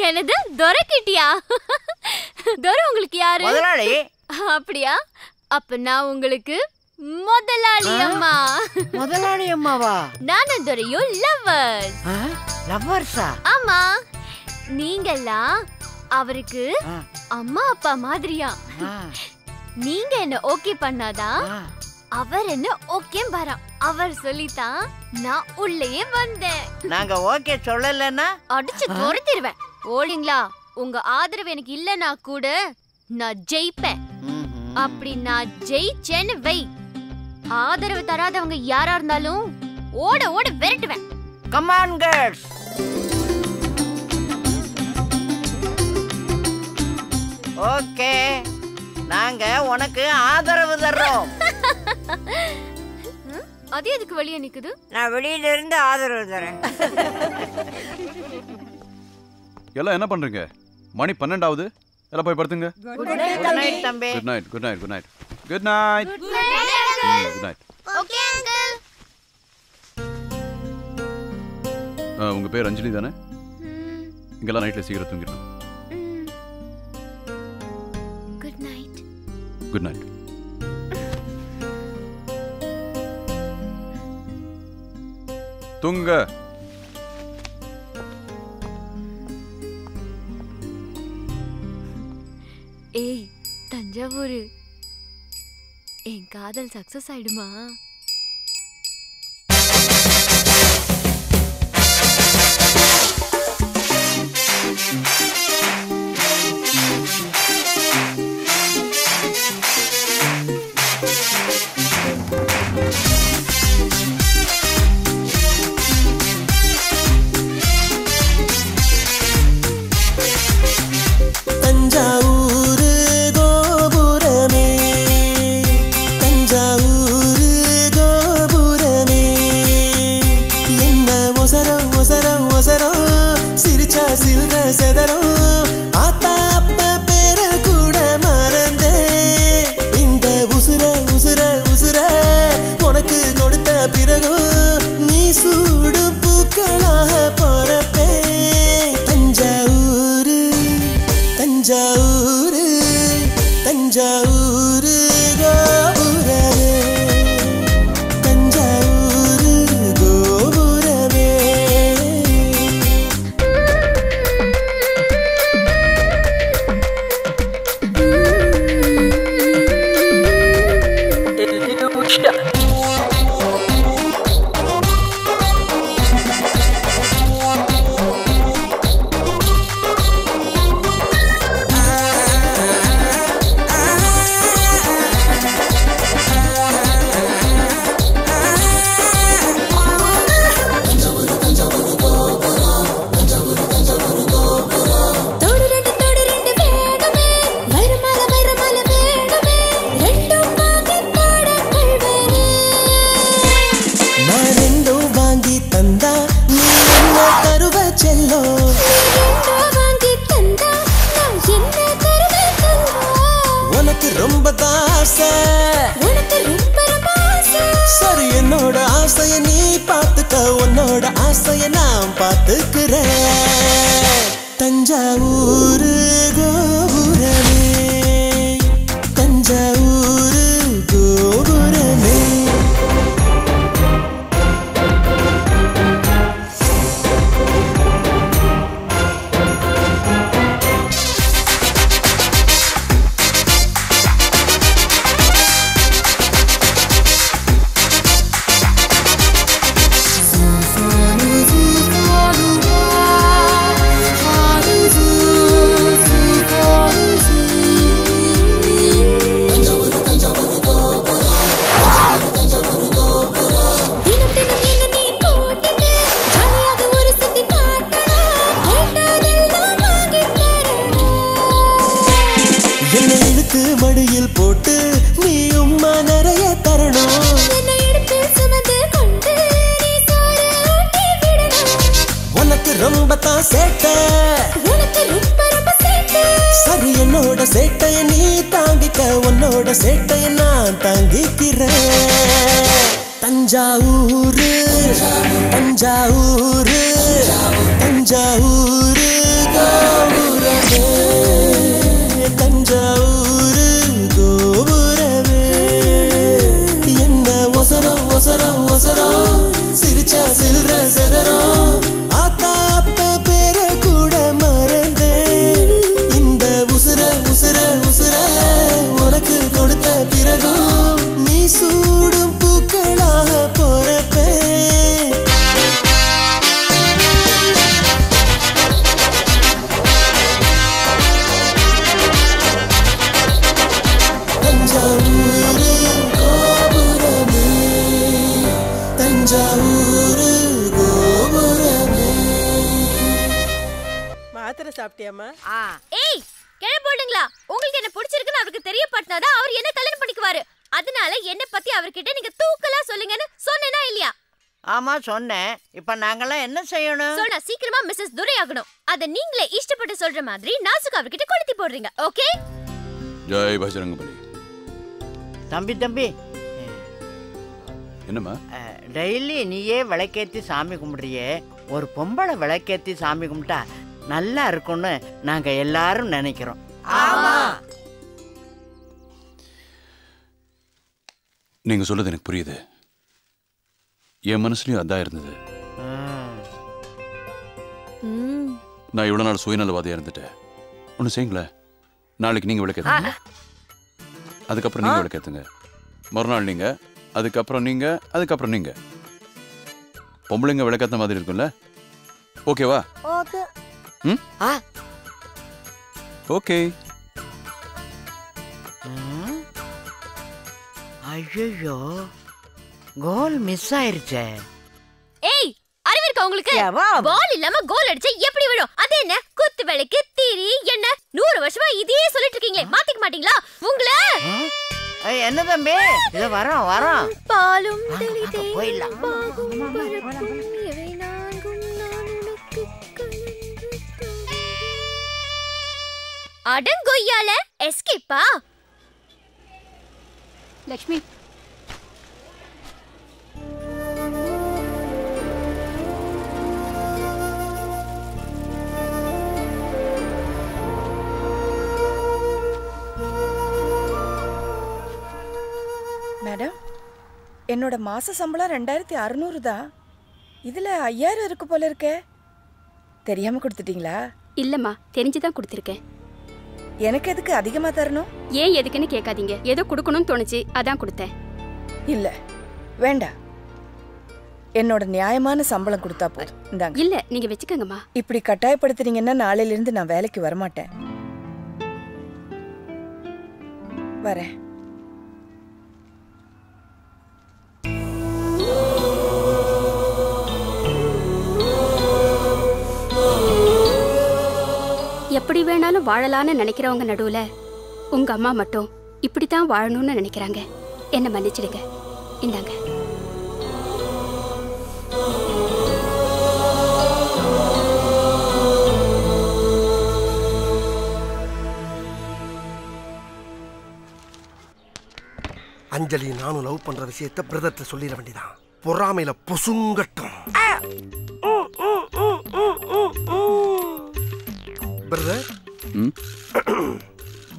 எனது துரைக்கிட்டியா? துரை உங்களுக்கு யாரு? முதலாளி. அப்படியா? அப்ப நான் உங்களுக்கு முதலாளி அம்மா. முதலாளி அம்மாவா? நானும் துரையும் லவ்வர்ஸ். லவ்வர்ஸா? ஆமா. நீங்கெல்லாம் அவருக்கு அம்மா அப்பா மாதிரியா? நீங்க என்ன ஓகே பண்ணாதான் அவர் என்ன ஓகே வரா. அவர் சொல்லித்தான் நான் உள்ளேயே வந்தேன். நாங்க ஓகே சொல்லலன்னா அடிச்சு துரத்திடுவேன். ஓடிங்களா, உங்க ஆதரவு எனக்கு இல்லனா கூட நான் ஜெயிப்பேன். அப்படி நான் ஜெயிச்சேன்னு வை, ஆதரவு தராதவங்க யாரா இருந்தாலும் ஓட ஓட விரட்டுவேன். Come on girls. ஓகே, நாங்க உனக்கு ஆதரவு தர்றோம். அது எதுக்கு வெளியே நிக்குது? நான் வெளியில இருந்து ஆதரவு தரேன். எல்லாம் என்ன பண்றீங்க? மணி பன்னெண்டாவது, எல்லாம் போய் படுத்துங்க. குட் நைட் தம்பி. Good night. Good night. Good night. Good night. Good night. Okay uncle. உங்க பேர் அஞ்சலி தானே? இங்கெல்லாம் நைட்ல சீக்கிரம் தூங்கிடணும். Good night. Good night. தூங்க. ஏய் தஞ்சாவூர் என் காதல் சக்சஸ் ஆயிடுமா? தம்பி என்னம்மா டெய்லி நீயே விளக்கேத்தி சாமி கும்பிடுறியே, ஒரு பொம்பளை விளக்கேத்தி சாமி கும்பிட்டா நல்லா இருக்கும்னு நாங்க எல்லாரும் நினைக்கிறோம். ஆமா, நீங்க சொல்றது எனக்கு புரியுது. என் மனசுலயும் அதான் இருந்தது. நான் இவ்வளவு நாள் சுயநலவாதியா இருந்துட்டேன். ஒண்ணு செய்யுங்களேன், நாளைக்கு நீங்க விளக்கேத்துங்க, அதுக்கப்புறம் நீங்க விளக்கேத்துங்க, மறுநாள் நீங்க, அதுக்கப்புறம் நீங்க, அதுக்கப்புறம் நீங்க, பொம்பளைங்க விளக்கேத்த மாதிரி இருக்கும்ல? ஓகேவா? ஓகே. ஐயோ, கோல் மிஸ் ஆயிருச்சே. ஏய், அறிவு இருக்கா உங்களுக்கு? பால் இல்லாம கோல் அடிச்சா எப்படி விழும்? அது என்ன குத்து விளக்கு தீரி என்ன? நூறு வருஷமா இதையே சொல்லிட்டு இருக்கீங்களே, மாத்திக்க மாட்டீங்களா உங்கள? என்ன தம்பி இத வரோம் வரோம். பாலும் தெளிதே பாகும் பரப்பும் இவை நான்கும் நான் உனக்கு கலந்து அடங்கொய்யால எஸ்கேப்பா. லட்சுமி மேடம், என்னோட மாச சம்பளம் ரெண்டாயிரத்தி அறுநூறு தான். இதில் ஐயாயிரம் இருக்கு போல இருக்கே, தெரியாமல் கொடுத்துட்டீங்களா? இல்லைம்மா, தெரிஞ்சுதான் கொடுத்துருக்கேன். எனக்கு எதுக்கு அதிகமாக தரணும்? ஏன் எதுக்குன்னு கேட்காதீங்க, ஏதோ கொடுக்கணும்னு தோணுச்சு அதான் கொடுத்தேன். இல்லை வேண்டாம், என்னோட நியாயமான சம்பளம் கொடுத்தா போதும். இந்தாங்க. இல்லை நீங்கள் வச்சுக்கோங்கம்மா. இப்படி கட்டாயப்படுத்துறீங்கன்னா நாளையிலிருந்து நான் வேலைக்கு வரமாட்டேன். வரேன். எப்படி வேணாலும் வாழலான்னு நினைக்கிறவங்க நடுவுல உங்க அம்மா மட்டும் இப்படித்தான் வாழணும்னு நினைக்கிறாங்க. என்ன மன்னிச்சிடுங்க. இந்தாங்க. அஞ்சலி நானும் லவ் பண்ற விஷயத்தை பிரதத்தை சொல்லிட வேண்டியதான். பொறாமையில பொசுங்கட்டும். பிரதர்,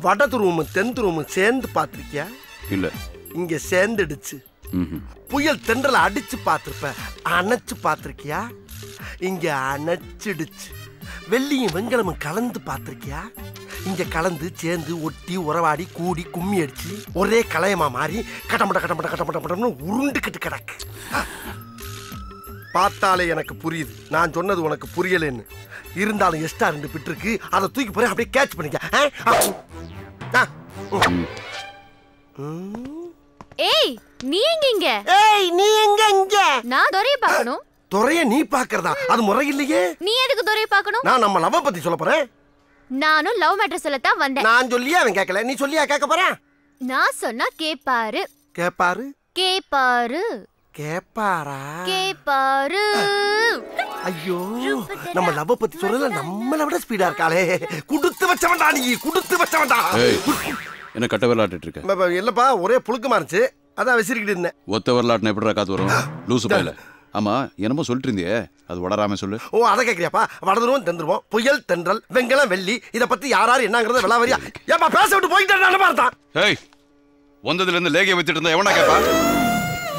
வட துருவமும் தென் துருவமும் சேர்ந்து பார்த்துருக்கியா? இல்ல, இங்க சேர்ந்துடுச்சு. புயல் தென்றல அடிச்சு பார்த்துருப்ப, அணைச்சு பார்த்துருக்கியா? இங்க அணைச்சிடுச்சு. வெள்ளியும் வெங்கலமும் கலந்து பார்த்துருக்கியா? இங்க கலந்து சேர்ந்து ஒட்டி உறவாடி கூடி கும்மி அடிச்சு ஒரே கலையமா மாறி கடமட கடமட கடமட கடம்னு உருண்டுக்கிட்டு கிடக்கு. பார்த்தாலே எனக்கு புரியுது நான் சொன்னது உனக்கு புரியலன்னு. இருந்தாலும் எஸ்டா ரெண்டு பிட்டு இருக்கு, அதை தூக்கி போறேன், அப்படியே கேட்ச் பண்ணிக்க. துறைய நீ பாக்குறதா? அது முறை இல்லையே. நீ எதுக்கு துறைய பாக்கணும்? நான் நம்ம லவ் பத்தி சொல்ல போறேன். நானும் லவ் மேட்டர் சொல்லத்தான் வந்தேன். நான் சொல்லியா அவன் கேட்கல, நீ சொல்லியா கேட்க போற? நான் சொன்னா கேப்பாரு கேப்பாரு கேப்பாரு கேப்பாரா கேப்பாரு. ஐயோ, நம்ம லவ் பத்தி சொல்றதுல நம்மள விட ஸ்பீடா இருக்காளே. குடுத்து வச்சவன்டா நீ, குடுத்து வச்சவன்டா. என்ன கட்ட வரலாட்டிட்டு இருக்க? இல்லப்பா, ஒரே புழுக்கமா இருந்துச்சு அதான் விசிறிக்கிட்டு இருந்தேன். ஒத்த வரலாட்டின எப்படிடா காத்து வரும் லூசு பையல? ஆமா, என்னமோ சொல்லிட்டு இருந்தியே, அது வடராம சொல்லு. ஓ, அதை கேட்கிறியாப்பா. வடதுருவோம் தெந்துருவோம், புயல் தென்றல் வெங்கலம் வெள்ளி, இதை பத்தி யாராரு என்னங்கிறத விளா வரியா? ஏப்பா பேச விட்டு போயிட்டான். ஏய், வந்ததுல இருந்து லேகியம் வித்துட்டு இருந்தா எவனா கேப்பா?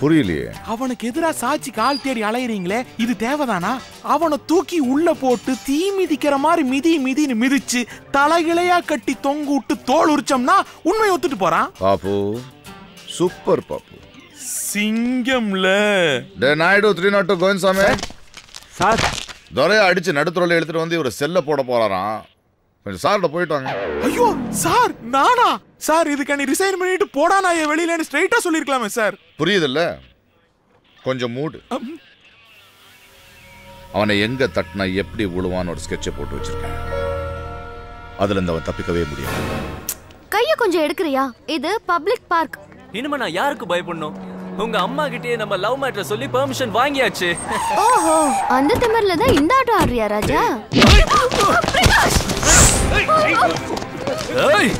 புரியலையே. அவனுக்கு எதிரா சாட்சி கால் தேடி அலையறீங்களே, இது தேவைதானா? அவனை தூக்கி உள்ள போட்டு தீ மிதிக்கிற மாதிரி மிதி மிதின்னு மிதிச்சு தலைகிளையா கட்டி தொங்க விட்டு தோல் உரிச்சோம்னா உண்மை ஒத்துட்டு போறான். பாப்பு சூப்பர் பாப்பு, சிங்கம்ல நாயுடு த்ரீ நாட் டூ கோயின் சாமி. சார், தோரைய அடிச்சு நடுத்துறல எடுத்துட்டு வந்து இவர செல்ல போட போறாராம். சார்ட்ட போயிட்டாங்க. ஐயோ சார், நானா சார்? இதுக்கு நீ ரிசைன் பண்ணிட்டு போடா நான் என் வெளியிலன்னு ஸ்ட்ரைட்டா சொல்லிருக்கலாமே சார். புரியுதுல்ல, கொஞ்சம் மூடு. அவனை எங்க தட்டினா எப்படி விழுவான்னு ஒரு ஸ்கெட்சை போட்டு வச்சிருக்கேன், அதுல இருந்து அவன் தப்பிக்கவே முடியாது. கைய கொஞ்சம் எடுக்கிறியா? இது பப்ளிக் பார்க், இனிமே நான் யாருக்கு பயப்படணும்? உங்க அம்மா கிட்டே நம்ம லவ் மேட்டர் சொல்லி பெர்மிஷன் வாங்கியாச்சு. ஓஹோ, அந்த திமிர்ல தான் இந்த ஆட்டம் ஆடுறியா ராஜா? ஏய்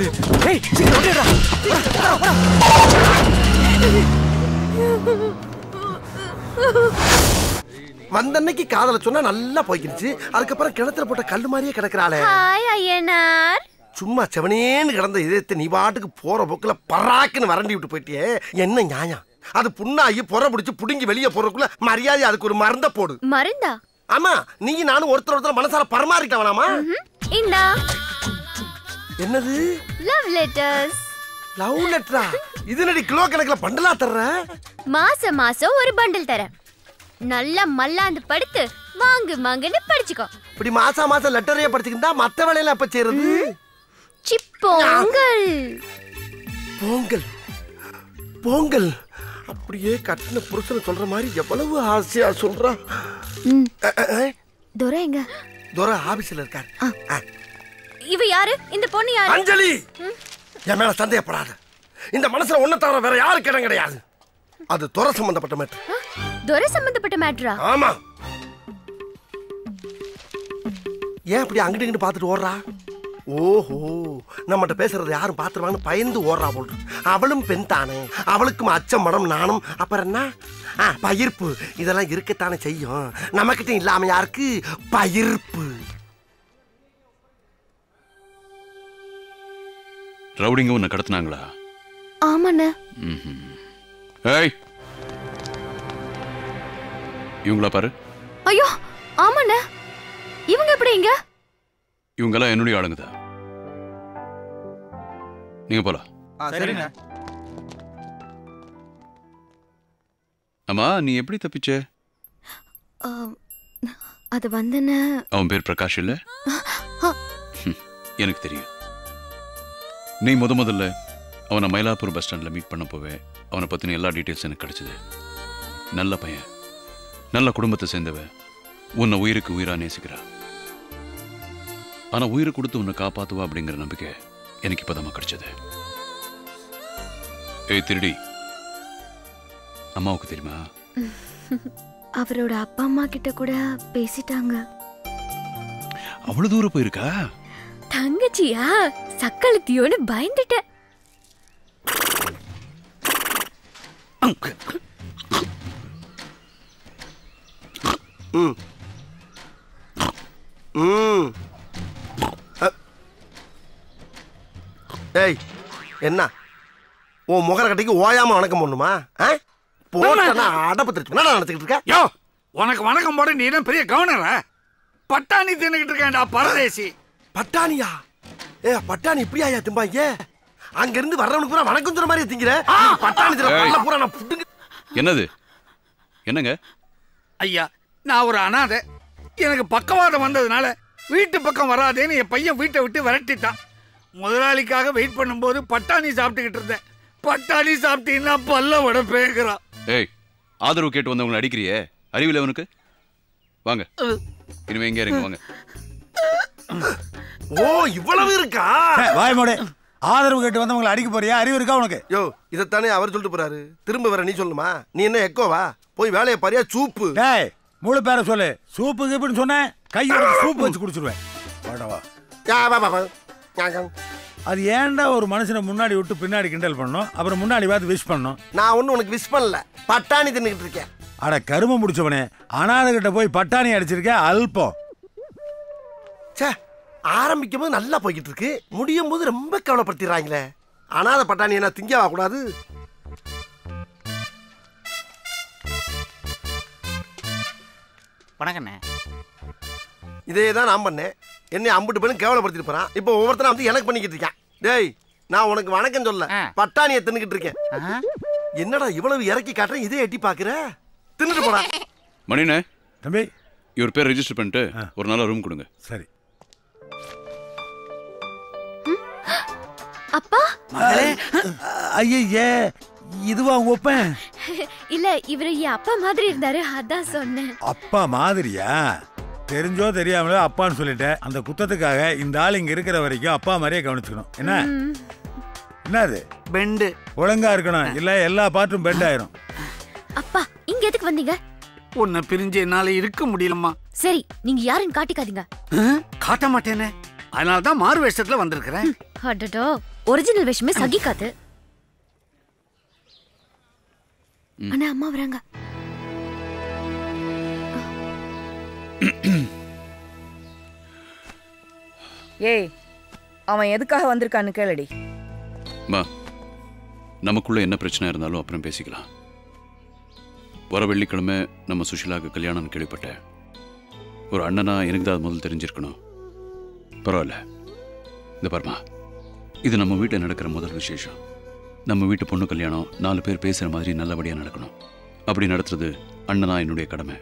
Hey, hey, sit down there. வந்தன்னைக்கு காதல சொன்னா நல்லா போயிடுச்சு. அதுக்கு அப்புறம் கிணத்துல போட்ட கல்லு மாதிரியே கிடக்குறாளே. ஹாய் ஐயனார். சும்மா செவனேன்னு கிடந்த இதயத்தை நீ பாட்டுக்கு போற போக்குல பராக்குன்னு வரண்டி விட்டு போயிட்டியே. என்ன நியாயம்? அது புண்ணாகி பொற பிடிச்சி புடுங்கி வெளியே போறதுக்குள்ள மரியாதை அதுக்கு ஒரு மருந்த போடு. மருந்தா? ஆமா, நீ நானும் ஒருத்தர் ஒருத்தர் மனசால பரமாறிட்டவனாமா. இந்தா என்னது லவ் லெட்டர்ஸ்? லவ் லெட்டரா? இதுனடி கிலோ கணக்குல பண்டலா தரற? மாச மாசம் ஒரு பண்டல் தர. நல்ல மல்லாந்து படுத்து வாங்கு வாங்குன்னு படிச்சுக்கோ. இப்படி மாச மாசம் லெட்டரையே படிச்சிருந்தா மத்த வேலையில அப்ப சேருது. சிப்போங்கல் பொங்கல் பொங்கல் அப்படியே கட்டின புருஷன் சொல்ற மாதிரி எவ்வளவு ஆசையா சொல்றா. தோரா எங்க? தோரா ஆபீஸ்ல இருக்கார். இவ யாரு? இந்த பொண்ணு யாரு? அஞ்சலி. என் மேல சந்தேகப்படாத. இந்த மனசுல ஒண்ணு தவிர வேற யாரு கிடம் கிடையாது. அது துறை சம்பந்தப்பட்ட மேட்டர். துறை சம்பந்தப்பட்ட மேட்டரா? ஆமா. ஏன் அப்படி அங்கிட்டு இங்கிட்டு பாத்துட்டு ஓடுறா? ஓஹோ, நம்மகிட்ட பேசுறது யாரும் பாத்துருவாங்கன்னு பயந்து ஓடுறா போல். அவளும் பெண் தானே, அவளுக்கும் அச்சம் மனம் நானும் அப்புறம் என்ன பயிர்ப்பு இதெல்லாம் இருக்கத்தானே செய்யும். நம்மகிட்ட இல்லாம யாருக்கு பயிர்ப்பு? ரவுடிங்க உன்னை கடத்தினாங்களா? ஆமாண்ண. ஏய் இவங்களா பாரு. ஐயோ ஆமாண்ண, இவங்க எப்படிங்க? இவங்கெல்லாம் என்னுடைய ஆளுங்கதா. நீங்க போலாம். அம்மா, நீ எப்படி தப்பிச்ச? அது வந்தன. அவன் பேர் பிரகாஷ் இல்ல? எனக்கு தெரியும். நீ முத முதல்ல அவனை மயிலாப்பூர் பஸ் ஸ்டாண்டில் மீட் பண்ண போவேன். அவனை பற்றின எல்லா டீட்டெயில்ஸும் எனக்கு கிடச்சிது. நல்ல பையன், நல்ல குடும்பத்தை சேர்ந்தவன், உன்னை உயிருக்கு உயிராக நேசிக்கிறான். ஆனால் உயிரை கொடுத்து உன்னை காப்பாற்றுவா அப்படிங்கிற நம்பிக்கை எனக்கு இப்போ தான் கிடச்சிது. ஏய் திருடி, அம்மாவுக்கு தெரியுமா? அவரோட அப்பா அம்மா கிட்ட கூட பேசிட்டாங்க. அவ்வளோ தூரம் போயிருக்கா? தங்கச்சியா சக்களத்தியோடு பயந்துட்ட. ஏய் என்ன உன் முகர கட்டைக்கு ஓயாம வணக்கம் பண்ணுமா? போட்டா அடப்பு தெரிச்சு நான் நினைச்சுக்கிட்டு இருக்கேன். யோ உனக்கு வணக்கம் போட நீ என்ன பெரிய கவனரா? பட்டாணி தின்னுக்கிட்டு இருக்கேன்டா பரதேசி. பட்டாணியா? ஏ பட்டாணி இப்படியா திம்பாங்க? அங்க இருந்து வர்றவனுக்கு பூரா வணக்கம் சொல்ற மாதிரி திங்கிற பட்டாணி திரல்ல பூரா நான் புடுங்க. என்னது? என்னங்க? ஐயா, நான் ஒரு அனாதை. எனக்கு பக்கவாதம் வந்ததுனால வீட்டு பக்கம் வராதேன்னு என் பையன் வீட்டை விட்டு விரட்டிட்டான். முதலாளிக்காக வெயிட் பண்ணும்போது பட்டாணி சாப்பிட்டுக்கிட்டு இருந்தேன். பட்டாணி சாப்பிட்டீங்கன்னா பல்ல விட பேங்குறான். ஏய் ஆதரவு கேட்டு வந்தவங்களை அடிக்கிறியே, அறிவில அவனுக்கு. வாங்க இனிமே எங்க இருங்க வாங்க. ஓ இவ்வளவு இருக்கா? வாய்மோட ஆதரவு கேட்டு வந்தவங்களை அடிக்க போறியா? அறிவு இருக்கா உனக்கு? யோ இதத்தானே அவர் சொல்லிட்டு போறாரு, திரும்ப வர நீ சொல்லுமா? நீ என்ன எக்கோவா? போய் வேலையை பாரியா சூப்பு. டேய் மூளை பேரை சொல்லு. சூப்பு கீப்புன்னு சொன்ன கையோட சூப்பு வச்சு குடிச்சிருவேன். அது ஏன்டா ஒரு மனுஷனை முன்னாடி விட்டு பின்னாடி கிண்டல் பண்ணணும், அப்புறம் முன்னாடி பார்த்து விஷ் பண்ணணும்? நான் ஒன்னும் உனக்கு விஷ் பண்ணல, பட்டாணி தின்னுக்கிட்டு இருக்கேன். அட கருமை முடிச்சவனே, அனாதைகிட்ட போய் பட்டாணி அடிச்சிருக்கேன் அல்பம். சே ஆரம்பிக்கும் போது நல்லா போய்கிட்டு இருக்கு, முடியும் போது ரொம்ப கவலைப்படுத்திடுறாங்களே. அனாதை பட்டாணி என்ன திங்கவா கூடாது? வணக்கண்ணே. இதே தான் நான் பண்ணேன். என்னை அம்புட்டு பேரும் கேவலப்படுத்திட்டு போறான். இப்போ ஒவ்வொருத்தரும் வந்து எனக்கு பண்ணிக்கிட்டு இருக்கேன். டேய் நான் உனக்கு வணக்கம் சொல்ல பட்டாணியை தின்னுக்கிட்டு இருக்கேன். என்னடா இவ்வளவு இறக்கி காட்டுறேன், இதே எட்டி பாக்குற? தின்னுட்டு போடா மணினே. தம்பி your pair register பண்ணிட்டு ஒரு நாளா ரூம் கொடுங்க சரி அப்பா மகளே ஐயே இதுவா ஓபன் இல்ல இவரே அப்பா மாதிரி இருந்தாரு அதான் சொன்னேன் அப்பா மாதிரியா தெரிஞ்சோ தெரியாமலோ அப்பான்னு சொல்லிட்டேன் அந்த குத்தத்துக்காக இந்த ஆள் இங்க இருக்கிற வரைக்கும் அப்பா மாதிரியே கவனிச்சுக்கணும் என்ன என்னது பெண்ட் ஒழுங்கா இருக்கணும் இல்ல எல்லா பாட்டும் பெண்ட் ஆயிரும் அப்பா இங்க எதுக்கு வந்தீங்க உன்ன பிரிஞ்சே என்னால இருக்க முடியலம்மா சரி நீங்க யாரையும் காட்டிக்காதீங்க காட்ட மாட்டேனே அதனால தான் மாறு வேஷத்துல வந்திருக்கேன் அடடோ ஒரிஜினல் வேஷமே சகிக்காது அண்ணா அம்மா வராங்க ஏய் அவன் எதுக்காக வந்திருக்கான்னு கேளடி அம்மா நமக்குள்ள என்ன பிரச்சனை இருந்தாலும் அப்புறம் பேசிக்கலாம் வர வெள்ளிக்கிழமை நம்ம சுஷிலாவுக்கு கல்யாணம் கேள்விப்பட்டேன் ஒரு அண்ணனா எனக்கு தான் முதல் தெரிஞ்சிருக்கணும் பரவாயில்ல இந்த பாருமா இது நம்ம வீட்டில் நடக்கிற முதல் விசேஷம் நம்ம வீட்டு பொண்ணு கல்யாணம் நாலு பேர் பேசுகிற மாதிரி நல்லபடியாக நடக்கணும் அப்படி நடத்துறது அண்ணனா என்னுடைய கடமை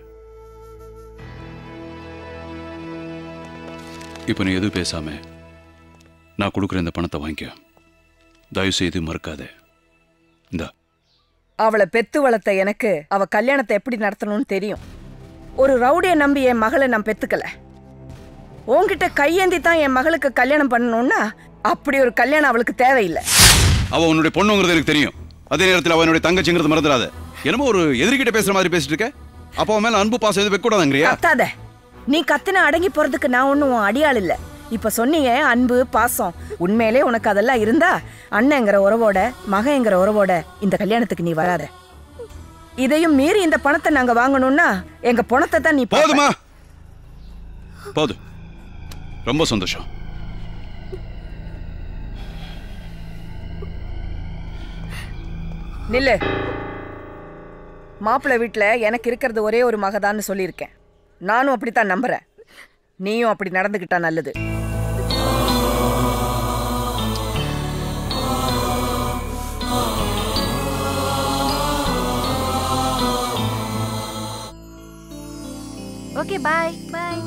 இப்போ நீ எதுவும் பேசாம நான் கொடுக்குற இந்த பணத்தை வாங்கிக்க தயவுசெய்து மறுக்காத இந்த அவளை பெத்து வளர்த்த எனக்கு அவ கல்யாணத்தை எப்படி நடத்தணும்னு தெரியும் ஒரு ரவுடியை நம்பி என் மகளை நான் பெத்துக்கல உன்கிட்ட கையேந்தி தான் என் மகளுக்கு கல்யாணம் பண்ணணும்னா அப்படி ஒரு கல்யாணம் அவளுக்கு தேவையில்லை அவ உன்னுடைய பொண்ணுங்கிறது எனக்கு தெரியும் அதே நேரத்தில் அவனுடைய தங்கச்சிங்கிறது மறந்துடாத என்னமோ ஒரு எதிர்கிட்ட பேசுற மாதிரி பேசிட்டு இருக்க அப்போ அவன் மேல அன்பு பாசம் எதுவும் வைக்கக்கூடாதுங்கறியா கத்தாத நீ கத்தின அடங்கி போறதுக்கு நான் ஒன்னும் அடியாள் இல்லை இப்ப சொன்னீங்க அன்பு பாசம் உண்மையிலே உனக்கு அதெல்லாம் இருந்தா அண்ணங்கிற உறவோட மகங்கிற உறவோட இந்த கல்யாணத்துக்கு நீ வராத இதையும் மீறி இந்த பணத்தை நாங்க வாங்கணும்னா எங்க பணத்தை தான் நீ போதுமா போதும் ரொம்ப சந்தோஷம் நில்லு மாப்பிள்ளை வீட்டுல எனக்கு இருக்கிறது ஒரே ஒரு மகதான்னு சொல்லியிருக்கேன் நானும் அப்படித்தான் நம்புறேன் நீயும் அப்படி நடந்துகிட்டா நல்லது Okay, bye. Bye.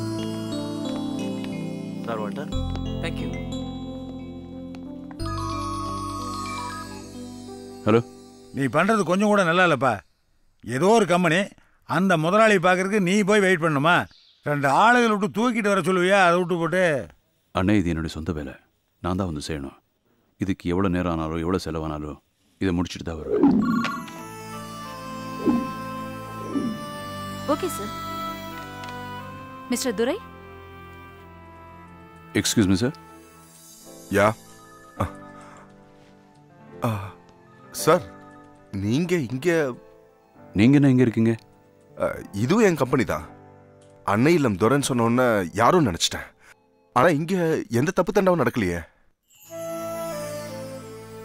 Sir, water. Thank you. Hello. நீ பண்றது கொஞ்சம் கூட நல்லா இல்லப்பா. ஏதோ ஒரு கம்பெனி அந்த முதலாளி பார்க்கறதுக்கு நீ போய் வெயிட் பண்ணுமா? ரெண்டு ஆளுகளை விட்டு தூக்கிட்டு வர சொல்லுவியா அதை விட்டு போட்டு அண்ணே இது என்னுடைய சொந்த வேலை நான் தான் வந்து செய்யணும் இதுக்கு எவ்வளோ நேரம் ஆனாலும் எவ்வளோ செலவானாலும் இதை முடிச்சுட்டு தான் வருவேன் okay sir mister Durai excuse me sir yeah sir நீங்கள் இங்கே நீங்கள் என்ன இங்கே இருக்கீங்க இதுவும் என் கம்பெனி தான் அன்னை இல்லம் துரைன்னு சொன்னோன்னு யாரும் நினைச்சிட்டேன் ஆனா இங்க எந்த தப்பு தண்டாவும் நடக்கலையே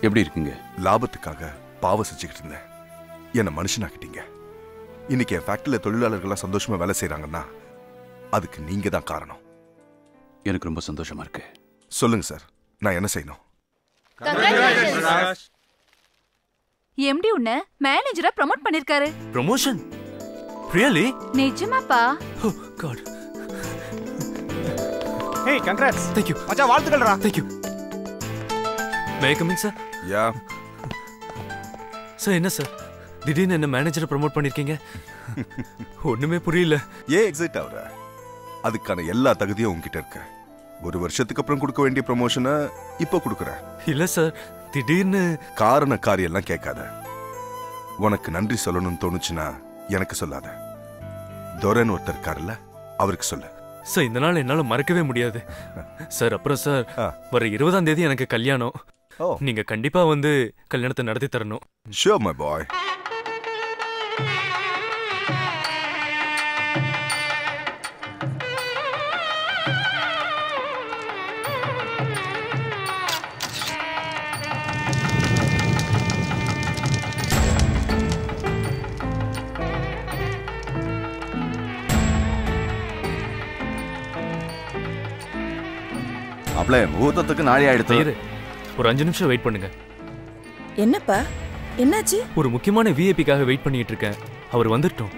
எப்படி இருக்கீங்க லாபத்துக்காக பாவம் செஞ்சுக்கிட்டு இருந்தேன் என்னை மனுஷனாக்கிட்டீங்க இன்னைக்கு என் ஃபேக்டரியில தொழிலாளர்கள்லாம் சந்தோஷமா வேலை செய்யறாங்கன்னா அதுக்கு நீங்க தான் காரணம் எனக்கு ரொம்ப சந்தோஷமா இருக்கு சொல்லுங்க சார் நான் என்ன செய்யணும் எம்டி உன்னை மேனேஜரா ப்ரமோட் பண்ணிருக்காரு promotion Really? Nijamappa. Oh God. Hey, congrats. Thank you. Acha, vaalthukal ra. Thank you. May I come in, sir? Yeah. Sir, enna sir? Didin enna manager promote pannirkeenga. Onnume puriyala. Ye exit avra. Adukkana ella tagudiyum ungitta irukku. Oru varshathukku appuram kudukka vendiya promotion ippo kudukra. Illa sir, didin kaarana kaariyalla kekada. Unakku nandri sollanum thonuchina. எனக்கு சொல்லாத தோரன் ஒருத்தர் இருக்காருல்ல அவருக்கு சொல்லு sir இந்த நாள் என்னால் மறக்கவே முடியாது சார் அப்புறம் சார் வர இருபதாம் தேதி எனக்கு கல்யாணம் நீங்க கண்டிப்பா வந்து கல்யாணத்தை நடத்தி தரணும் ஷூர் மை பாய் அப்ளை மூத்தத்துக்கு நாளை ஆயிடுது ஒரு அஞ்சு நிமிஷம் வெயிட் பண்ணுங்க என்னப்பா என்னாச்சு ஒரு முக்கியமான விஐபிக்காக வெயிட் பண்ணிட்டு இருக்கேன் அவர் வந்துட்டோம்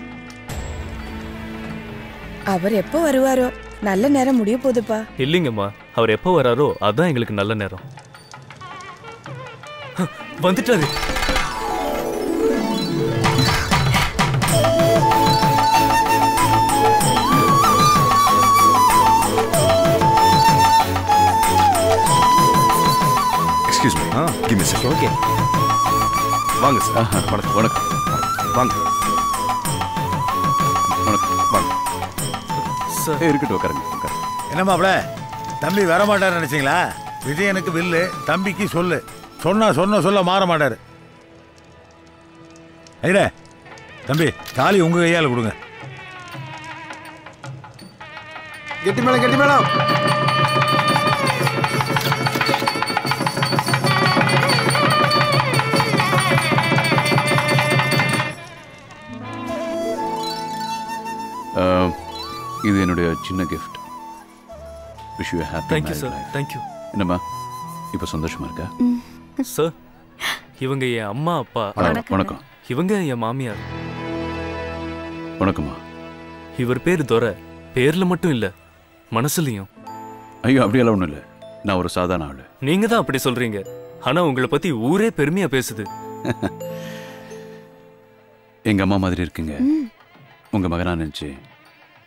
அவர் எப்போ வருவாரோ நல்ல நேரம் முடிய போதுப்பா. இல்லைங்கம்மா, அவர் எப்போ வராரோ அதான் எங்களுக்கு நல்ல நேரம். வந்துட்டாரு. Excuse me, ah give me second. Okay வாங்க சார். வணக்கம் வணக்கம். வாங்க வணக்கம் வாங்க. இருக்கட்டும் உட்காருங்க உட்காரு. என்னம்மா அப்பட தம்பி வரமாட்டார் நினைச்சிங்களா? விஜயனுக்கு வில்லு, தம்பிக்கு சொல்லு. சொன்னா சொன்ன சொல்ல மாற மாட்டார். ஐட தம்பி தாலி உங்க கையால் கொடுங்க. கெட்டி மேளம் கெட்டி மேளம். இது என்னுடைய சின்ன gift. wish you a happy thank you sir life. thank you என்னம்மா இப்போ சந்தோஷமா இருக்கா? சார் இவங்க என் அம்மா அப்பா. வணக்கம். இவங்க என் மாமியார். வணக்கம்மா. இவர் பேர் துரை. பேர்ல மட்டும் இல்ல மனசுலயும். ஐயோ அப்படியெல்லாம் ஒண்ணும் இல்லை, நான் ஒரு சாதாரண ஆளு. நீங்க தான் அப்படி சொல்றீங்க, ஆனா உங்களை பத்தி ஊரே பெருமையா பேசுது. எங்க அம்மா மாதிரி இருக்குங்க. உங்க மகனா நினைச்சு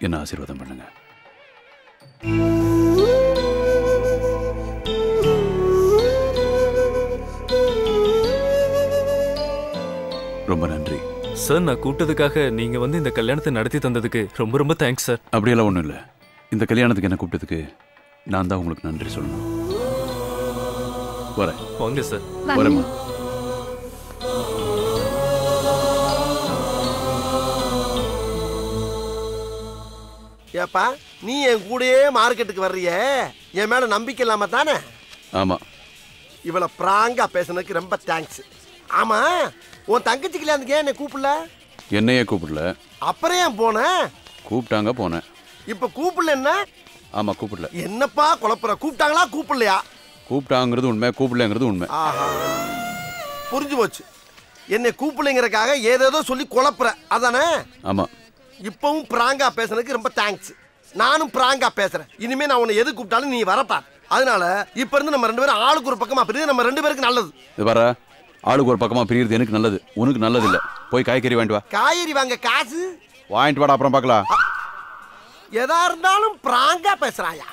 என்ன ஆசீர்வாதம் பண்ணுங்க. ரொம்ப நன்றி சார். நான் கூப்பிட்டதுக்காக, நீங்க வந்து இந்த கல்யாணத்தை நடத்தி தந்ததுக்கு ரொம்ப ரொம்ப தேங்க்ஸ் சார். அப்படியெல்லாம் ஒன்றும் இல்லை, இந்த கல்யாணத்துக்கு என்ன கூப்பிட்டதுக்கு நான் தான் உங்களுக்கு நன்றி சொல்லணும். வரேன். வாங்க சார். வரேம்மா. ஏப்பா நீ என் கூடயே மார்க்கெட்டுக்கு வர்றிய, என் மேல நம்பிக்கை இல்லாம தானே? ஆமா. இவளை பிராங்கா பேசுனதுக்கு ரொம்ப தேங்க்ஸ். ஆமா உன் தங்கச்சி கல்யாணத்துக்கு ஏன் என்னை கூப்பிடல? என்னையே கூப்பிடல. அப்புறம் ஏன் போனேன்? கூப்பிட்டாங்க போனேன். இப்ப கூப்பிடல என்ன? ஆமா கூப்பிடல. என்னப்பா குழப்பற, கூப்பிட்டாங்களா கூப்பிடலையா? கூப்பிட்டாங்கிறது உண்மை, கூப்பிடலங்கிறது உண்மை. ஆஹா புரிஞ்சு போச்சு. என்னை கூப்பிடலைங்கிறக்காக ஏதேதோ சொல்லி குழப்பற அதானே? ஆமா. இப்பவும் பிராங்கா பேசுனதுக்கு ரொம்ப தேங்க்ஸ். நானும் பிராங்கா பேசுறேன். இனிமே நான் உன்னை எது கூப்பிட்டாலும் நீ வரப்பா. அதனால இப்ப இருந்து நம்ம ரெண்டு பேரும் ஆளுக்கு ஒரு பக்கமா பிரியுது. நம்ம ரெண்டு பேருக்கு நல்லது. இது வர ஆளுக்கு ஒரு பக்கமா பிரியுது எனக்கு நல்லது, உனக்கு நல்லது இல்ல. போய் காய்கறி வாங்கிட்டு வா. காய்கறி வாங்க காசு வாங்கிட்டு வாடா, அப்புறம் பார்க்கலாம். எதா இருந்தாலும் பிராங்கா பேசுறாயா?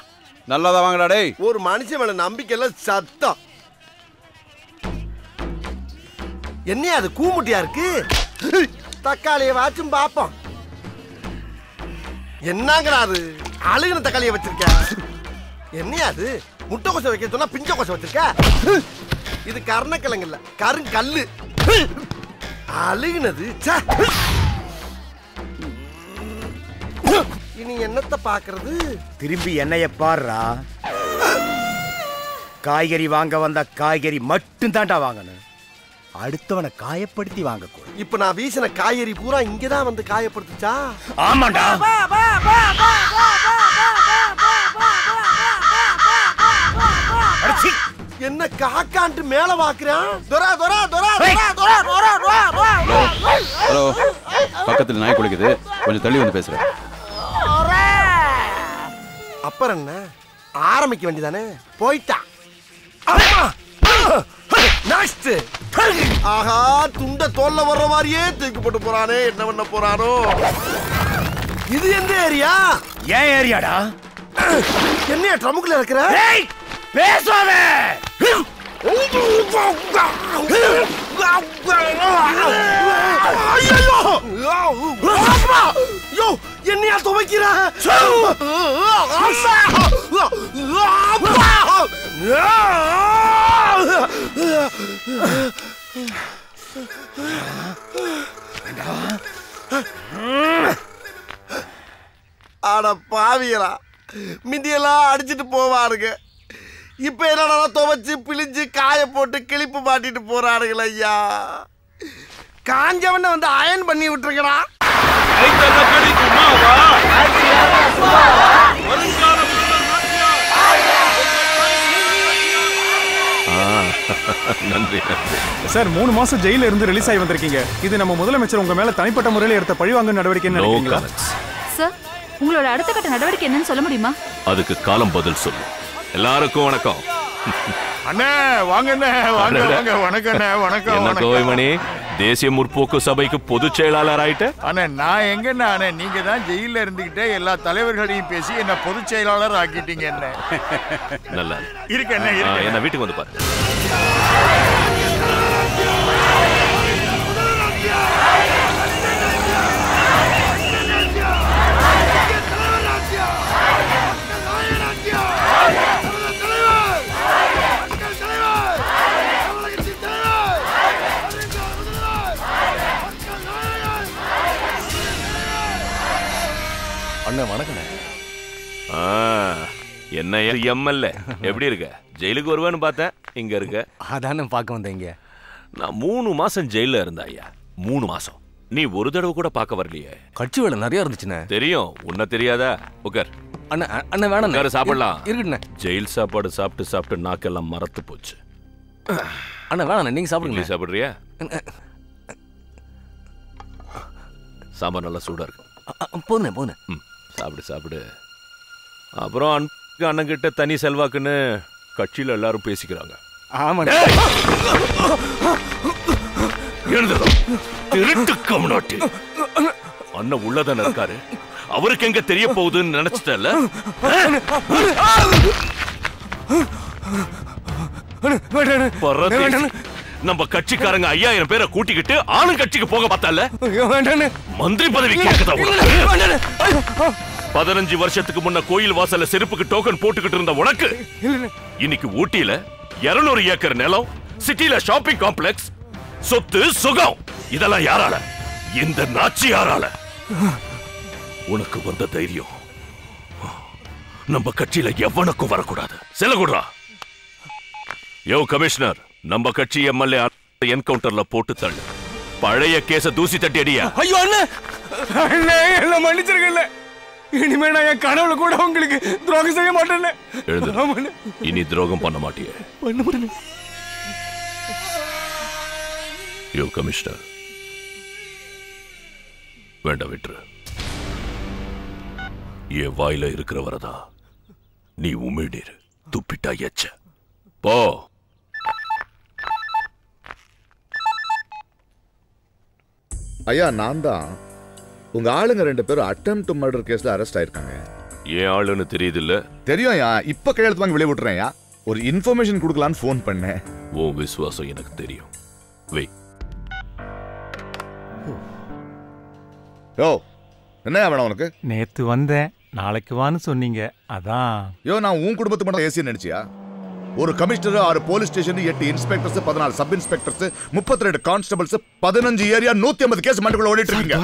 நல்லதா வாங்கடா. டேய் ஒரு மனுஷன் மேல நம்பிக்கை இல்ல சத்தம். என்னையா அது கூமுட்டியா இருக்கு? தக்காளியை வாச்சும் பாப்போம். என்னங்கடா அது அழுகின தக்காளியை வச்சிருக்க? என்னையா அது முட்டை கொசை வைக்க சொன்னா பிஞ்ச கொசை வச்சிருக்க? இது கருணக்கிழங்கு இல்ல, கருங்கல்லு அழுகினது. இனி என்னத்தை பாக்குறது? திரும்பி என்னைய பாடுறா. காய்கறி வாங்க வந்தா காய்கறி மட்டும் தாண்டா வாங்கணும், அடுத்தவனை காயப்படுத்தி வாங்க கூட. இப்ப நான் வீசின காய்கறி பூரா இங்கதான் வந்து காயப்படுத்துச்சா? ஆமாண்டா. என்ன காக்காண்டு மேல பாக்குறான்? ஹலோ பக்கத்துல நாய் குளிக்குது, கொஞ்சம் தள்ளி வந்து பேசுறேன். அப்புறம் என்ன ஆரம்பிக்க வேண்டியதானே? போயிட்டான். ஆஹா துண்ட தோல்ல வர்ற மாதிரியே தூக்கி போட்டு போறானே, என்ன பண்ண போறானோ? இது எந்த ஏரியா? ஏன் ஏரியாடா? என்ன ட்ரமுக்குள்ள இருக்கிற? டேய் பேசாதே. ஐயோ அம்மா யோ என்னையா துவைக்கிறா? ஆட பாவியலா, மிந்தியெல்லாம் அடிச்சுட்டு போவாருங்க. இப்ப என்னடா துவைச்சு பிழிஞ்சு காய போட்டு கிளிப்பு மாட்டிட்டு போறாருங்கள. ஐயா காஞ்சவன வந்து அயன் பண்ணி விட்டுருக்கடா. நன்றி சார். மூணு மாசம் ஜெயில இருந்து ரிலீஸ் ஆகி வந்திருக்கீங்க. இது நம்ம முதலமைச்சர் உங்க மேல தனிப்பட்ட முறையில் எடுத்த பழிவாங்கும் நடவடிக்கை. உங்களோட அடுத்த கட்ட நடவடிக்கை என்னன்னு சொல்ல முடியுமா? அதுக்கு காலம் பதில் சொல்லு. எல்லாருக்கும் வணக்கம். அண்ணே வாங்க அண்ணே வாங்க வாங்க வணக்கம் அண்ணே வணக்கம். என்ன கோவிமணி தேசிய முற்போக்கு சபைக்கு பொதுச் செயலாளர் ஆயிட்டே? அண்ணே நான் எங்க அண்ணே நீங்க தான் ஜெயில இருந்துகிட்டே எல்லா தலைவர்களையும் பேசி என்ன பொதுச் செயலாளர் ஆக்கிட்டீங்க அண்ணே. நல்லா இருக்கு அண்ணே இருக்கு. என்ன வீட்டுக்கு வந்து பாரு. என்ன எம்எல்ஏ எப்படி இருக்க? ஜெயிலுக்கு வருவேன்னு பார்த்தேன், இங்க இருக்க. அதானே பார்க்க வந்தீங்க. நான் மூணு மாசம் ஜெயில இருந்தாயா? மூணு மாசம் நீ ஒரு தடவை கூட பார்க்க வரலையே. கட்சி வேலை நிறைய இருந்துச்சுண்ணே. தெரியும், உன்ன தெரியாதா? உக்கார் அண்ணா. அண்ணா வேணாம், வேற சாப்பிடலாம் இருக்குண்ணே. ஜெயில் சாப்பாடு சாப்பிட்டு சாப்பிட்டு நாக்கெல்லாம் மறத்து போச்சு அண்ணா. வேணாண்ணே, நீங்க சாப்பிடுங்க. சாப்பிடுறியா? சாம்பார் நல்லா சூடா இருக்கும். போனே போனே சாப்பிடு சாப்பிடு. அப்புறம் அண்ணன் கிட்ட தனி செல்வாக்குன்னு கட்சியில் எல்லாரும் பேசிக்கிறாங்க. அண்ணன் உள்ளதான இருக்காரு, அவருக்கு எங்க தெரிய போகுதுன்னு நினைச்சிட்டல. நம்ம கட்சிக்காரங்க ஐயாயிரம் பேரை கூட்டிக்கிட்டு ஆணு கட்சிக்கு போக பார்த்தால மந்திரி பதவி கேட்கதான். பதினஞ்சு வருஷத்துக்கு முன்ன கோயில் வாசல்ல செருப்புக்கு டோக்கன் போட்டுக்கிட்டு இருந்த உனக்கு இன்னைக்கு ஊட்டியில இருநூறு ஏக்கர் நிலம், சிட்டில ஷாப்பிங் காம்ப்ளெக்ஸ், சொத்து சுகம், இதெல்லாம் யாரால? இந்த நாச்சியாரால உனக்கு வந்த தைரியம் நம்ம கட்சியில எவனுக்கும் வரக்கூடாது. செல்லகுடா யோ கமிஷனர், நம்ம கட்சி எம்எல்ஏ என்கவுண்டர்ல போட்டு தள்ளு. பழைய கேஸ தூசி தட்டி அடியா. ஐயோ அண்ணே அண்ணே என்ன மன்னிச்சிருக்கல. இனிமே நான் என் கனவுல கூட உங்களுக்கு துரோகம் செய்ய மாட்டேன்னு எழுதுறேன். இனி துரோகம் பண்ண மாட்டியே. பண்ண மாட்டேன். யோ கமிஷனர் வேண்டாம் விட்டுரு. என் வாயில இருக்கிற வரதா நீ உமிழ்நீர் துப்பிட்டா எச்ச போ. ஐயா நான் தான் உங்க ஆளுங்க ரெண்டு பேரும் அட்டெம்ப்ட் மர்டர் கேஸ்ல அரெஸ்ட் ஆயிருக்காங்க. ஏன் ஆளுன்னு தெரியுது இல்ல? தெரியும்யா, இப்ப கையெழுத்து வாங்கி வெளிய விட்டுறேன்யா. ஒரு இன்ஃபர்மேஷன் கொடுக்கலான்னு ஃபோன் பண்ணேன். ஓ விசுவாசம் எனக்கு தெரியும். வெய் யோ என்ன வேணும் உனக்கு? நேத்து வந்தேன், நாளைக்கு வான்னு சொன்னீங்க, அதான். யோ நான் உன் குடும்பத்து மட்டும் ஏசின்னு நினைச்சியா? ஒரு கமிஷனர், ஆறு போலீஸ் ஸ்டேஷன், எட்டு இன்ஸ்பெக்டர்ஸ், பதினாலு சப் இன்ஸ்பெக்டர்ஸ், முப்பத்தி ரெண்டு கான்ஸ்டபிள்ஸ், பதினஞ்சு ஏரியா, நூத்தி ஐம்பது கேஸ் மண்டுக்குள்ள ஓடிட்டு இருக்கீங்க.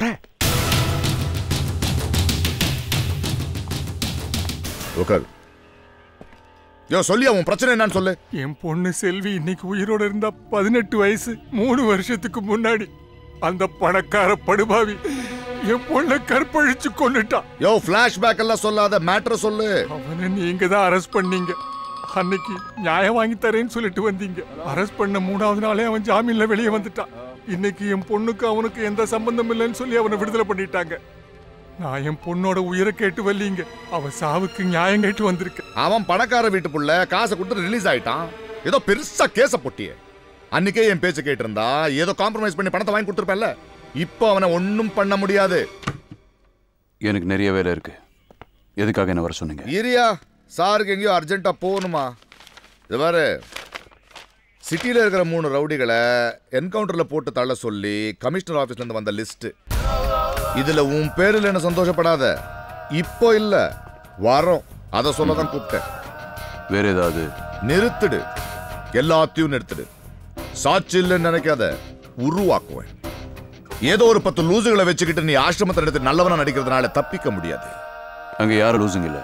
என் பொண்ணு செல்வி இன்னைக்கு உயிரோட இருந்தா பதினெட்டு வயசு. மூணு வருஷத்துக்கு முன்னாடி அந்த பணக்கார படுபாவி என் பொண்ணை கற்பழிச்சு கொன்னுட்டான். யோ ஃபிளாஷ் பேக் எல்லாம் சொல்லாத, மேட்டர் சொல்லு. அவனை நீங்க தான் அரெஸ்ட் பண்ணீங்க. அன்னைக்கு நியாயம் வாங்கி தரேன்னு சொல்லிட்டு வந்தீங்க. அரெஸ்ட் பண்ண மூணாவது நாளே அவன் ஜாமீன்ல வெளியே வந்துட்டான். இன்னைக்கு என் பொண்ணுக்கு அவனுக்கு எந்த சம்பந்தம் இல்லைன்னு சொல்லி அவனை விடுதலை பண்ணிட்டாங்க. நான் என் பொண்ணோட உயிரை கேட்டு வரலீங்க, அவ சாவுக்கு நியாயம் கேட்டு வந்திருக்கேன். அவன் பணக்கார வீட்டுக்குள்ள காசை கொடுத்து ரிலீஸ் ஆயிட்டான். ஏதோ பெருசா கேஸ போட்டியே. அன்னைக்கே என் பேச்சு கேட்டிருந்தா ஏதோ காம்ப்ரமைஸ் பண்ணி பணத்தை வாங்கி கொடுத்துருப்பேன்ல. இப்போ அவனை ஒன்றும் பண்ண முடியாது. எனக்கு நிறைய வேலை இருக்கு. எதுக்காக என்ன வர சொன்னீங்க? ஏரியா சாருக்கு எங்கேயோ அர்ஜென்ட்டா போகணுமா? இது வேறு சிட்டியில் இருக்கிற மூணு ரவுடிகளை என்கவுண்டரில் போட்டு தள்ள சொல்லி கமிஷனர் ஆஃபீஸ்லேருந்து வந்த லிஸ்ட்டு. இதுல உன் பேரில் என்ன சந்தோஷப்படாத. இப்போ இல்ல வரோம், அதை சொல்லதான் கூப்பிட்டேன். வேற ஏதாவது நிறுத்துடு, எல்லாத்தையும் நிறுத்துடு. சாட்சி இல்லைன்னு நினைக்காத, உருவாக்குவேன். ஏதோ ஒரு பத்து லூசுகளை வச்சுக்கிட்டு நீ ஆசிரமத்தை எடுத்து நல்லவனா நடிக்கிறதுனால தப்பிக்க முடியாது. அங்க யாரும் லூசுங்க இல்லை.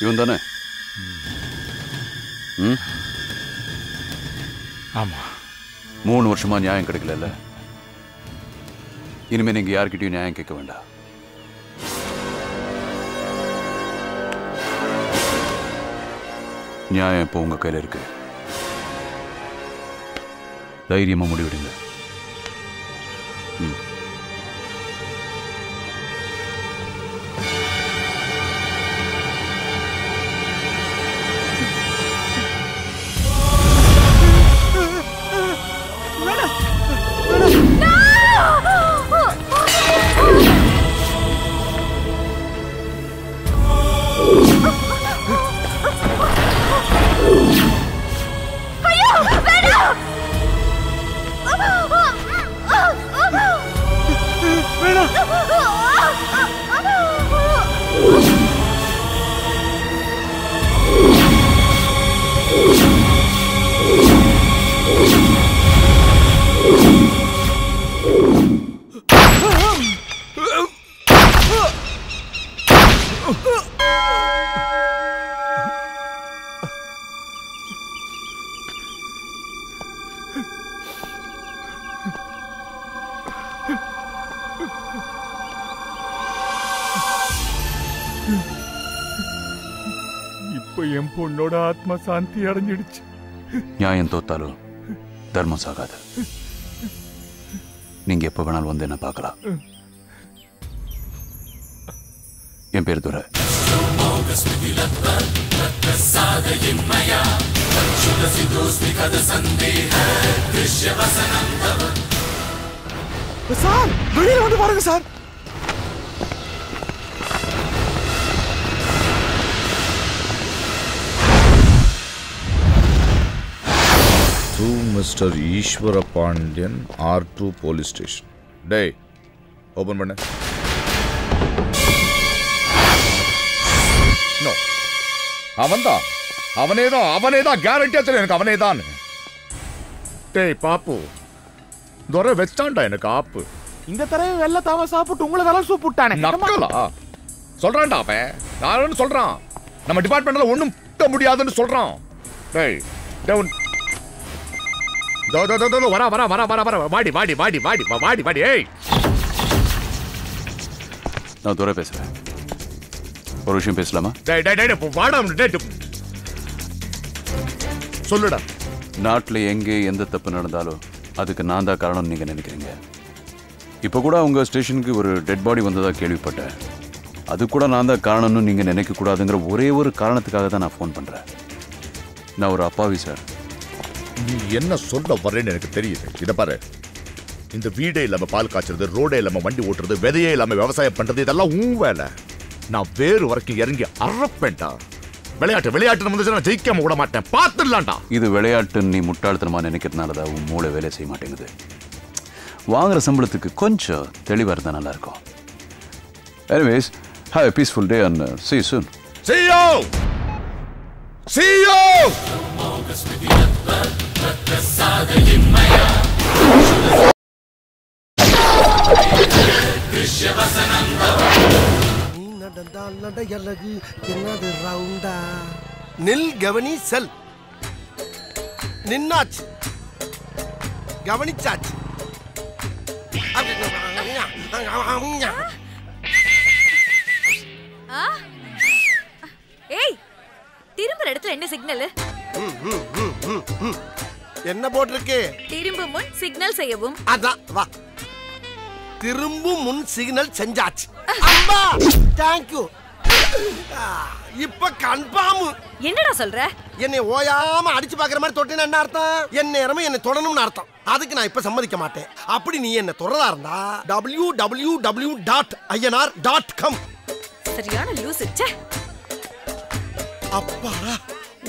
இவன் தானே? ஆமா, மூணு வருஷமா நியாயம் கிடைக்கல. இனிமே நீங்க யார்கிட்டயும் நியாயம் கேட்க வேண்டாம். நியாயம் இப்போ உங்க கையில இருக்கு. தைரியமா முடிவெடுங்க. பொண்ணோட ஆத்மா சாந்தி அடைஞ்சிடுச்சு. நியாயம் தோத்தாலும் தர்மம் சாகாது. நீங்க எப்ப வேணாலும் வந்து என்ன பார்க்கலாம். என் பேர் துரை. சார் வெளியில வந்து பாருங்க sir. To Mister Ishwara Pandian, R two Police Station. Day, open panna. No. Avanda. Avaneda. Avaneda. Guarantee chale enak avaneda. Day, papu. Dora vechtaanda enak aap. Inda tharai vella thava saaputtu ungala thala soopputtaane. Nakkala. Solranda ape. Naan solran. Nama department la onnum putta mudiyadunu solran. Day, down. தோ தோ தோ தோ வரா வரா வரா வரா வரா வாடி வாடி வாடி வாடி வாடி வாடி. ஏய் நான் தூர பேசுறேன். ஒரு விஷயம் பேசலாமா? டேய் டேய் டேய் வாடா. டேய் சொல்லுடா. நாட்டில் எங்கே எந்த தப்பு நடந்தாலும் அதுக்கு நான் தான் காரணம் நீங்கள் நினைக்கிறீங்க. இப்போ கூட உங்கள் ஸ்டேஷனுக்கு ஒரு டெட் பாடி வந்ததாக கேள்விப்பட்டேன். அது கூட நான் தான் காரணம்னு நீங்கள் நினைக்கக்கூடாதுங்கிற ஒரே ஒரு காரணத்துக்காக தான் நான் ஃபோன் பண்ணுறேன். நான் ஒரு அப்பாவி சார். நீ என்ன சொல்ல வரேன்னு எனக்கு தெரியுது. இதை பாரு, இந்த வீடே இல்லாமல் பால் காய்ச்சறது, ரோடே இல்லாமல் வண்டி ஓட்டுறது, விதையே இல்லாமல் விவசாயம் பண்ணுறது, இதெல்லாம் உன் வேலை. நான் வேறு வரைக்கும் இறங்கி அறப்பேன்டா. விளையாட்டு விளையாட்டுன்னு வந்துச்சுன்னா நான் ஜெயிக்காம விட மாட்டேன், பார்த்துடலாம்டா. இது விளையாட்டுன்னு நீ முட்டாள்தனமா நினைக்கிறதுனால தான் உன் மூளை வேலை செய்ய மாட்டேங்குது. வாங்குற சம்பளத்துக்கு கொஞ்சம் தெளிவாக இருந்தால் நல்லாயிருக்கும். Anyways, have a peaceful day and see you soon. See you! See you! நில் கவனி செல். நின்னாச்சு, கவனிச்சாச்சு. திரும்புற இடத்துல என்ன சிக்னல்? என்ன போட்டிருக்கு? திரும்பும் முன் சிக்னல் செய்யவும். அதான் வா, திரும்பும் முன் சிக்னல் செஞ்சாச்சு. அம்மா thank you இப்ப கன்ஃபார்ம் என்னடா சொல்ற என்னை ஓயாம அடிச்சு பார்க்குற மாதிரி தொட்டினா என்ன அர்த்தம் என்ன நேரமே என்ன தொடணும்னு அர்த்தம் அதுக்கு நான் இப்ப சம்மதிக்க மாட்டேன் அப்படி நீ என்ன தொடறதா இருந்தா w w w dot i n r dot com சரியான லூஸ் சே அப்பாடா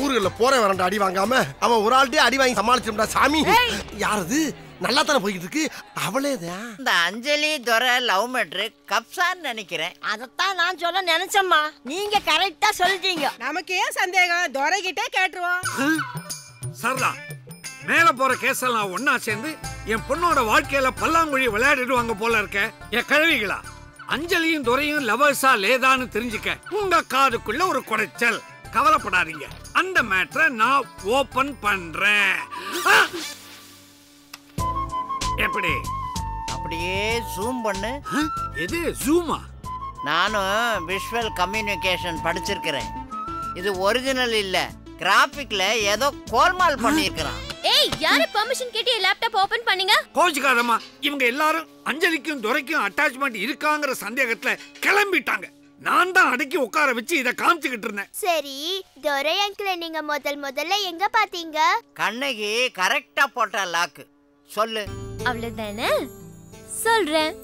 ஊர்ல போற வரண்ட அடி வாங்காம அவன் ஒரு ஆள்டே அடி வாங்கி சமாளிச்சிட்டா சாமி யார் அது நல்லா தான போயிட்டு இருக்கு அவளேதான் இந்த அஞ்சலி தோர லவ் மேட்டர் கப்சான் நினைக்கிறேன் அத தான் நான் சொல்ல நினைச்சம்மா நீங்க கரெக்ட்டா சொல்லிட்டீங்க நமக்கு ஏன் சந்தேகம் தோர கிட்ட கேட்றோம் சரலா மேல போற கேஸ் எல்லாம் ஒண்ணா சேர்ந்து என் பொண்ணோட வாழ்க்கையில பல்லாங்குழி விளையாடிடுவாங்க போல இருக்க ஏ கழுவிகளா அஞ்சலியும் தோரையும் லவர்ஸா லேதான்னு தெரிஞ்சிக்க உங்க காதுக்குள்ள ஒரு குறைச்சல் கவலைப்படாதீங்க அந்த மேட்டரை நான் ஓபன் பண்றேன் எப்படி அப்படியே ஜூம் பண்ணு எது ஜூமா நானும் விஷுவல் கம்யூனிகேஷன் படிச்சிருக்கிறேன் இது ஒரிஜினல் இல்ல கிராபிக்ல ஏதோ கோல்மால் பண்ணியிருக்கான் ஏய் யார பெர்மிஷன் கேட்டி லேப்டாப் ஓபன் பண்ணீங்க கோச்சுக்காதம்மா இவங்க எல்லாரும் அஞ்சலிக்கும் துரைக்கும் அட்டாச்மென்ட் இருக்காங்கற சந்தேகத்துல கிளம்பிட்டாங்க நான் தான் அடக்கி உட்கார வச்சு இத காமிச்சிட்டு இருந்தேன் சரி துரை அங்கிளே நீங்க முதல் முதல்ல எங்க பாத்தீங்க கண்ணகி கரெக்ட்டா போட்ட லாக் சொல்லு அவ்ளோதானே சொல்றேன்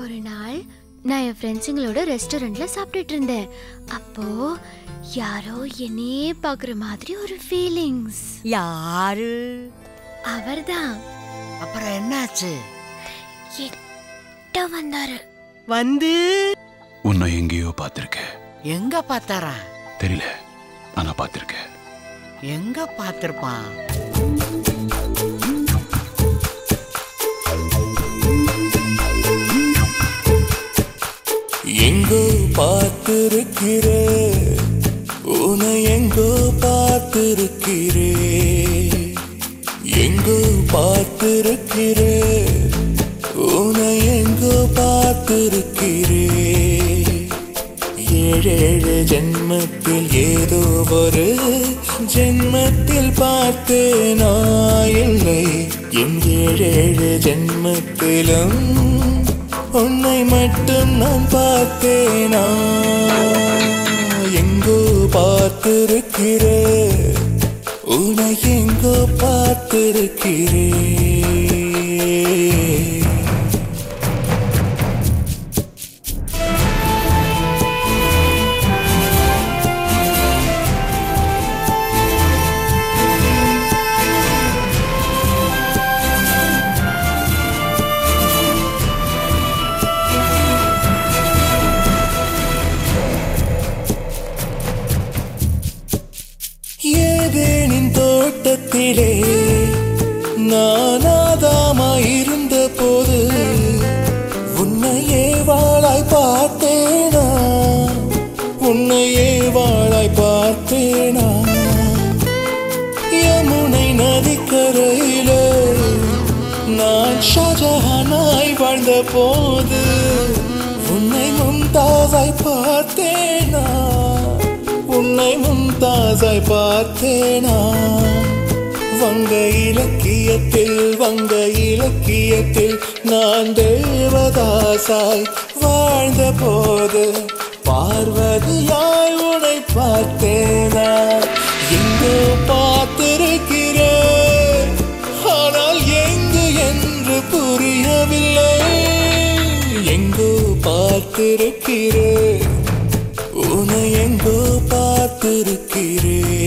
ஒரு நாள் நான் என் ஃப்ரெண்ட்ஸ்ங்களோட ரெஸ்டாரன்ட்ல சாப்பிட்டுட்டு இருந்தேன் அப்போ யாரோ என்னே பாக்குற மாதிரி ஒரு ஃபீலிங்ஸ் யாரு அவர்தான் அப்புறம் என்னாச்சு கிட்ட வந்தாரு வந்து உன்னை எங்கேயோ பாத்திருக்கேன் எங்க பாத்தாரா தெரியல ஆனா பாத்திருக்கேன் எங்க பாத்திருப்பான் எங்கோ பார்த்திருக்கிறே உன்னை எங்கோ பார்த்திருக்கிறே எங்கோ பார்த்திருக்கிறே உன்னை எங்கோ பார்த்திருக்கிறே ஏழேழு ஜென்மத்தில் ஏதோ ஒரு ஜென்மத்தில் பார்த்து நான் இல்லை என் ஏழேழு ஜென்மத்திலும் உன்னை மட்டும் நான் பார்த்தேனா எங்கோ பார்த்திருக்கிறே உன்னை எங்கோ பார்த்திருக்கிறே நானாதாமாயிருந்த போது உன்னையே வாழாய் பார்த்தேனா உன்னையே வாழாய் பார்த்தேனா யமுனை நதிக்கரையிலே நான் ஷாஜஹானாய் வாழ்ந்த போது உன்னை மும்தாஸாய் பார்த்தேனா உன்னை மும்தாஸாய் பார்த்தேனா வங்க இலக்கியத்தில் வங்க இலக்கியத்தில் நான் தேவதாசாய் வாழ்ந்த போது பார்வதியாய் உன்னை பார்த்தேனா எங்கோ பார்த்திருக்கிறேன் ஆனால் எங்கு என்று புரியவில்லை எங்கோ பார்த்திருக்கிறேன் உன்னை எங்கோ பார்த்திருக்கிறேன்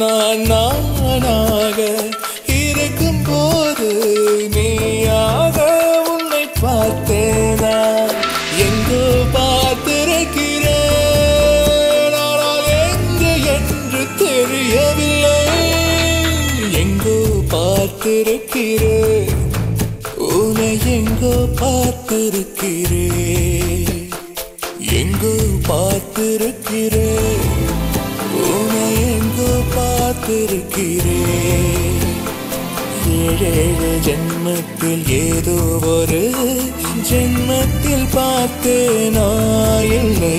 நான் நானாக இருக்கும் போது நீயாக உன்னை பார்த்தேனா எங்கோ பார்த்திருக்கிறேன். ஆனால் எங்கு என்று தெரியவில்லை. எங்கோ பார்த்திருக்கிறேன், உன்னை எங்கோ பார்த்திருக்கிறேன், எங்கோ பார்த்திருக்கிறேன், உன்னை எங்கோ பார்த்திருக்கிறேன். ஏழேழு ஜென்மத்தில் ஏதோ ஒரு ஜென்மத்தில் பார்த்து நான் இல்லை.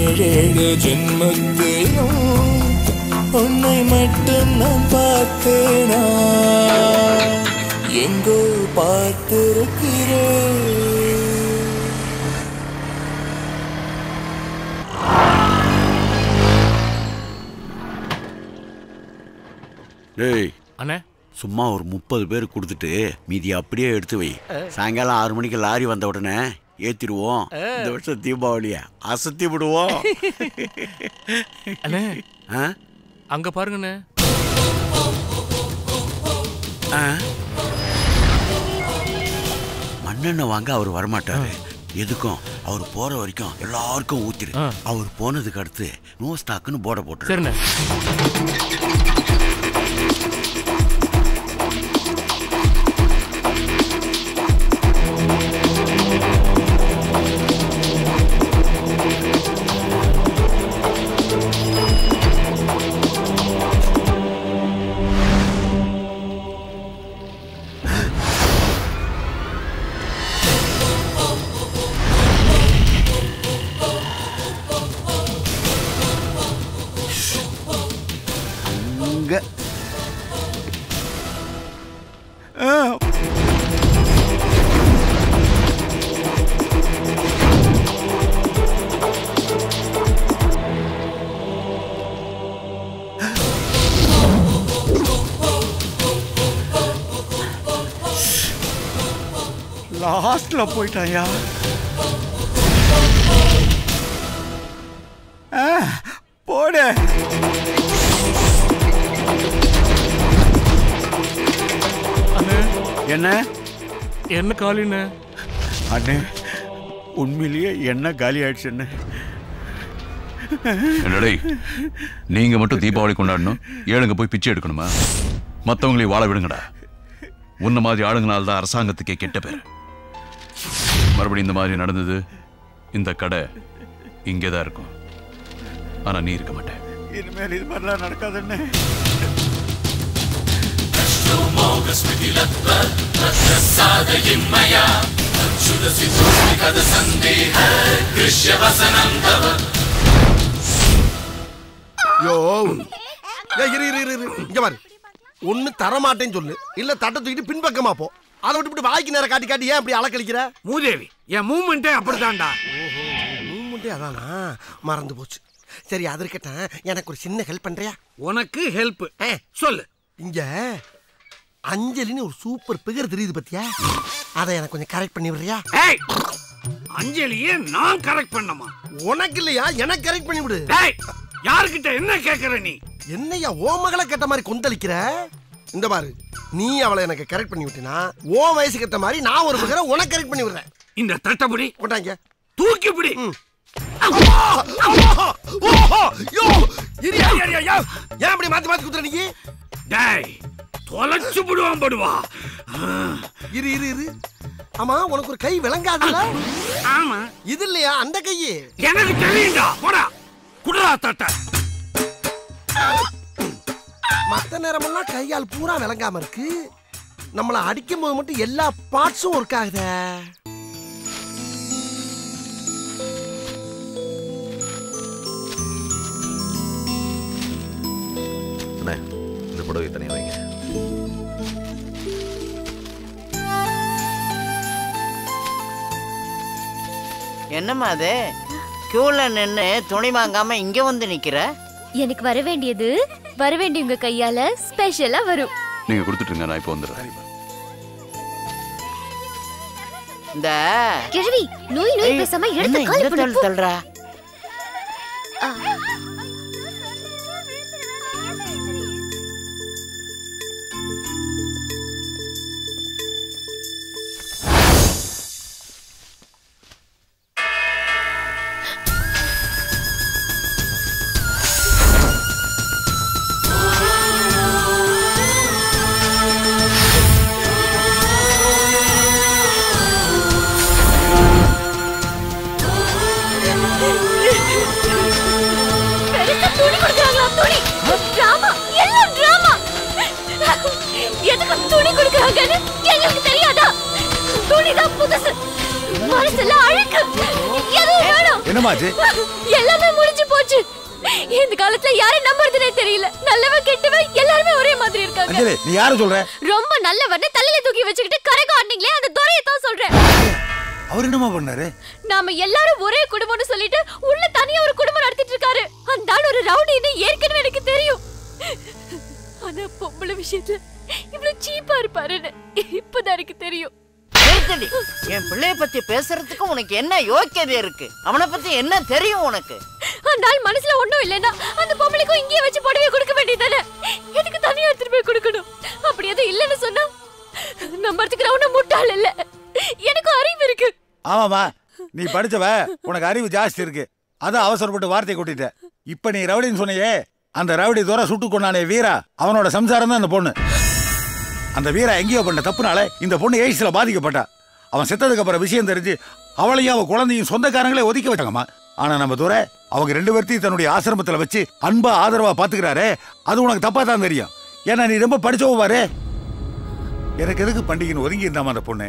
ஏழேழு ஜென்மத்திலும் உன்னை மட்டும் நான் பார்த்தேனா எங்கோ பார்த்திருக்கிறேன். டேய் அண்ணே, சும்மா ஒரு முப்பது பேர் கொடுத்துட்டு மீதி அப்படியே எடுத்து வை. சாயங்காலம் ஆறு மணிக்கு லாரி வந்த உடனே ஏத்திடுவோம். இந்த வருஷம் தீபாவளிய அசத்தி விடுவோம். அண்ணே அங்க பாருங்கண்ணே. மண்ணெண்ணெய் வாங்க அவர் வரமாட்டாரு. எதுக்கும் அவர் போற வரைக்கும் எல்லாருக்கும் ஊத்திரு. அவர் போனதுக்கு அடுத்து நோ ஸ்டாக்குன்னு போட போட்டு. லாஸ்ட்ல போயிட்டாயா? போடு என்ன என்ன காலின்னு அண்ணே, உண்மையிலேயே என்ன காலி ஆயிடுச்சு அண்ணே. என்னடே நீங்க மட்டும் தீபாவளி கொண்டாடணும், ஏழுங்க போய் பிச்சை எடுக்கணுமா? மற்றவங்களையும் வாழ விடுங்கடா. உன்ன மாதிரி ஆளுங்கனால தான் அரசாங்கத்துக்கே கெட்ட பேர். மறுபடியும் இந்த மாதிரி நடந்தது இந்த கடை இங்கே தான் இருக்கும். ஆனா நீ இருக்க மாட்டேன். இனிமேல் இது மாதிரிலாம் நடக்காதுன்னு ஒன்னு தரமாட்டேன்னு சொல்லு, இல்ல தட்டை தூக்கிட்டு பின்பக்கமா போ. அதை விட்டு வாய்க்கு நேரம் காட்டி காட்டி ஏன் அப்படி அலக்கழிக்கிற? மூதேவி என் மூமெண்டே அப்படித்தான்டா. மூமெண்டே அதானா? மறந்து போச்சு. சரி அது இருக்கட்டேன், எனக்கு ஒரு சின்ன ஹெல்ப் பண்றியா? உனக்கு ஹெல்ப் சொல்லு. இங்க அஞ்சலின்னு ஒரு சூப்பர் பிகர் தெரியுது பத்தியா, அதை எனக்கு கொஞ்சம் கரெக்ட் பண்ணி விடுறியா? அஞ்சலியே நான் கரெக்ட் பண்ணமா? உனக்கு இல்லையா, எனக்கு கரெக்ட் பண்ணி விடு. யாருக்கிட்ட என்ன கேட்கற நீ? என்னையா ஓ மகளை கேட்ட மாதிரி கொந்தளிக்கிற? இந்த பாரு, நீ அவளை எனக்கு கரெக்ட் பண்ணி விட்டினா ஓ வயசுக்கு ஏற்ற மாதிரி நான் ஒரு பிகரை உனக்கு கரெக்ட் பண்ணி விடுறேன். இந்த தட்டபடி போட்டாங்க தூக்கி பிடி. ஏன் அப்படி மாத்தி மாத்தி குத்துற? நீங்க தொலைச்சு விடுவான் படுவா. இரு இரு இரு. ஆமா உனக்கு ஒரு கை விளங்காதுல? ஆமா இது இல்லையா அந்த கை? எனக்கு தெரியும்டா. போடா குடுறா தட்ட. மற்ற நேரமெல்லாம் கையால் பூரா விளங்காம இருக்கு, நம்மளை அடிக்கும் போது மட்டும் எல்லா பார்ட்ஸும் ஒர்க் ஆகுதே. இந்த புடவை தனியா வைங்க. என்னம்மா அது கியூல நின்னு துணி வாங்காம இங்க வந்து நிக்கிற? எனக்கு வர வேண்டியது வர வேண்டியவங்க கையால ஸ்பெஷலா வரும். நீங்க கொடுத்துடுங்க, நான் இப்ப வந்துறேன். இந்த கிழவி நோய் நோய் பேசாம எடுத்து கால் போட்டு தள்ளுறா. என்ன யோக்கியதை இருக்கு? அவனை பத்தி என்ன தெரியும் உனக்கு? அந்த ஆள் மனசுல ஒண்ணும் இல்லனா அந்த பொம்பளைக்கு இங்கேயே வச்சு போடவே கொடுக்க வேண்டியதானே. எதுக்கு தனியா எடுத்து போய் கொடுக்கணும்? அப்படி எது இல்லன்னு சொன்னா நம்மர்த்துக்கு ரவுன முட்டாள் இல்ல. எனக்கு அறிவு இருக்கு. ஆமாமா, நீ படிச்சவ, உனக்கு அறிவு ஜாஸ்தி இருக்கு. அத அவசரப்பட்டு வார்த்தை கூட்டிட்ட. இப்போ நீ ரவுடின்னு சொன்னியே, அந்த ரவுடி தோர சுட்டு கொண்டானே வீரா, அவனோட சம்சாரம் தான் அந்த பொண்ணு. அந்த வீரா எங்கேயோ பண்ண தப்புனால இந்த பொண்ணு ஏய்ஸ்ல பாதிக்கப்பட்டா. அவன் செத்ததுக்கு அப்புறம் விஷயம் தெரிஞ்சு அவளையும் அவ குழந்தையும் சொந்தக்காரங்களே ஒதுக்கி வச்சாங்கம்மா. ஆனா நம்ம தூர அவங்க ரெண்டு பேர்த்தையும் தன்னுடைய ஆசிரமத்துல வச்சு அன்பா ஆதரவா பாத்துக்கிறாரு. அது உனக்கு தப்பா தான் தெரியும், ஏன்னா நீ ரொம்ப படிச்சவாரு. எனக்கு எதுக்கு பண்டிகைன்னு ஒதுங்கி இருந்தாமா அந்த பொண்ணு.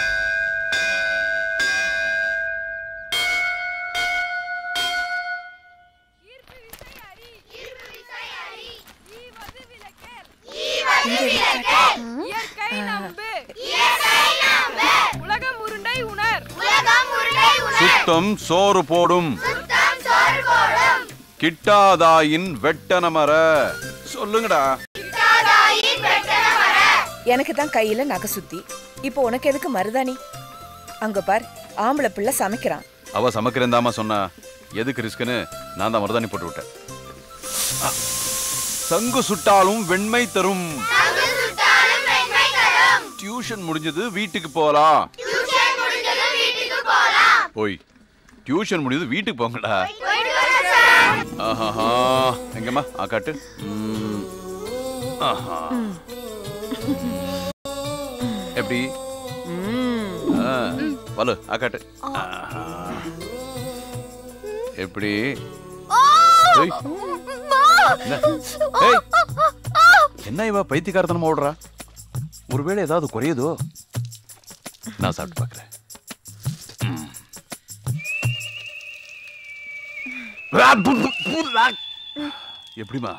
சோறு போடும் கிட்டாதாயின் வெட்டனமர சொல்லுங்கடா. எனக்கு தான் கையில நகை சுத்தி. இப்போ உனக்கு எதுக்கு மருதாணி? அங்க பார், ஆம்பளை பிள்ளை சமைக்கிறான். அவ சமைக்கிறேன்தாமா சொன்னா. எதுக்கு ரிஸ்க்னு நான் தான் மருதாணி போட்டு விட்டேன். சங்கு சுட்டாலும் வெண்மை தரும். டியூஷன் முடிஞ்சது வீட்டுக்கு போலாம். போய் டியூஷன் முடிஞ்சது வீட்டுக்கு போங்கடா. ஆஹா, எங்கம்மா ஆக்காட்டு. ஆஹா, எப்படி பலு ஆக்காட்டு எப்படி? என்ன இவா பைத்தியக்காரத்தனமா ஓடுறா? ஒருவேளை ஏதாவது குறையுதோ? நான் சாப்பிட்டு பார்க்குறேன். எப்படிமா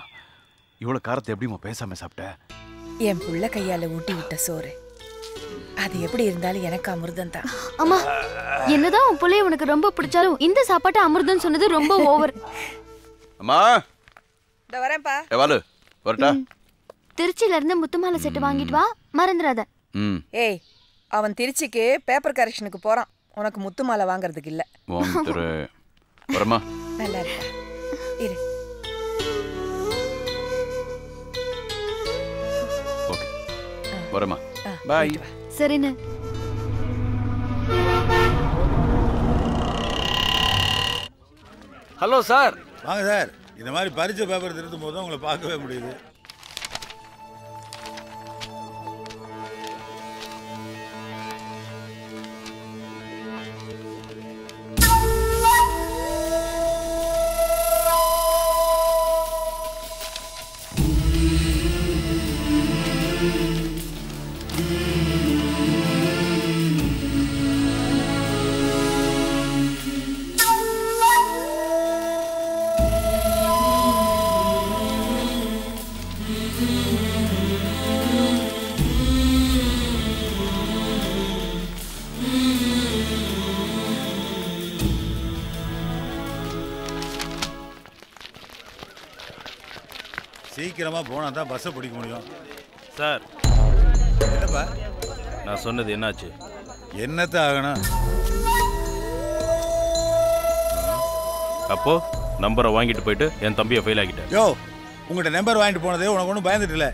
இவ்வளவு காரத்தை எப்படிமா பேசாம சாப்பிட்ட? என் புள்ள கையால ஊட்டி விட்ட சோறு அது எப்படி இருந்தாலும் எனக்கு அமிர்தம் தான். அம்மா, என்னதான் உன் புள்ளைய உனக்கு ரொம்ப பிடிச்சாலும் இந்த சாப்பாட்டை அமிர்தம் சொன்னது ரொம்ப ஓவர். அம்மா இத வரேன்பா. ஏ வாளு வரடா. திருச்சியில இருந்து முத்துமால செட் வாங்கிட்டு வா, மறந்துடாத. ஏய், அவன் திருச்சிக்கு பேப்பர் கரெக்ஷனுக்கு போறான். உனக்கு முத்துமால வாங்குறதுக்கு இல்ல. வாங்குறே வரமா. நல்லா இருக்கா? இரு. ஓகே. வரமா. பை. சரிண்ணே. Hello sir. வாங்க சார். இந்த மாதிரி பரிச்சை பேப்பர் திருத்தும் போது உங்களை பார்க்கவே முடியுது. சீக்கிரமா போனா தான் பஸ்ஸை பிடிக்க முடியும். சார் என்னப்பா நான் சொன்னது என்னாச்சு? என்னத்த ஆகணும்? அப்போ நம்பரை வாங்கிட்டு போயிட்டு என் தம்பியை ஃபெயில் ஆகிட்டேன். யோ, உங்கள்கிட்ட நம்பர் வாங்கிட்டு போனதே உனக்கு ஒன்றும் பயந்துட்டு இல்லை.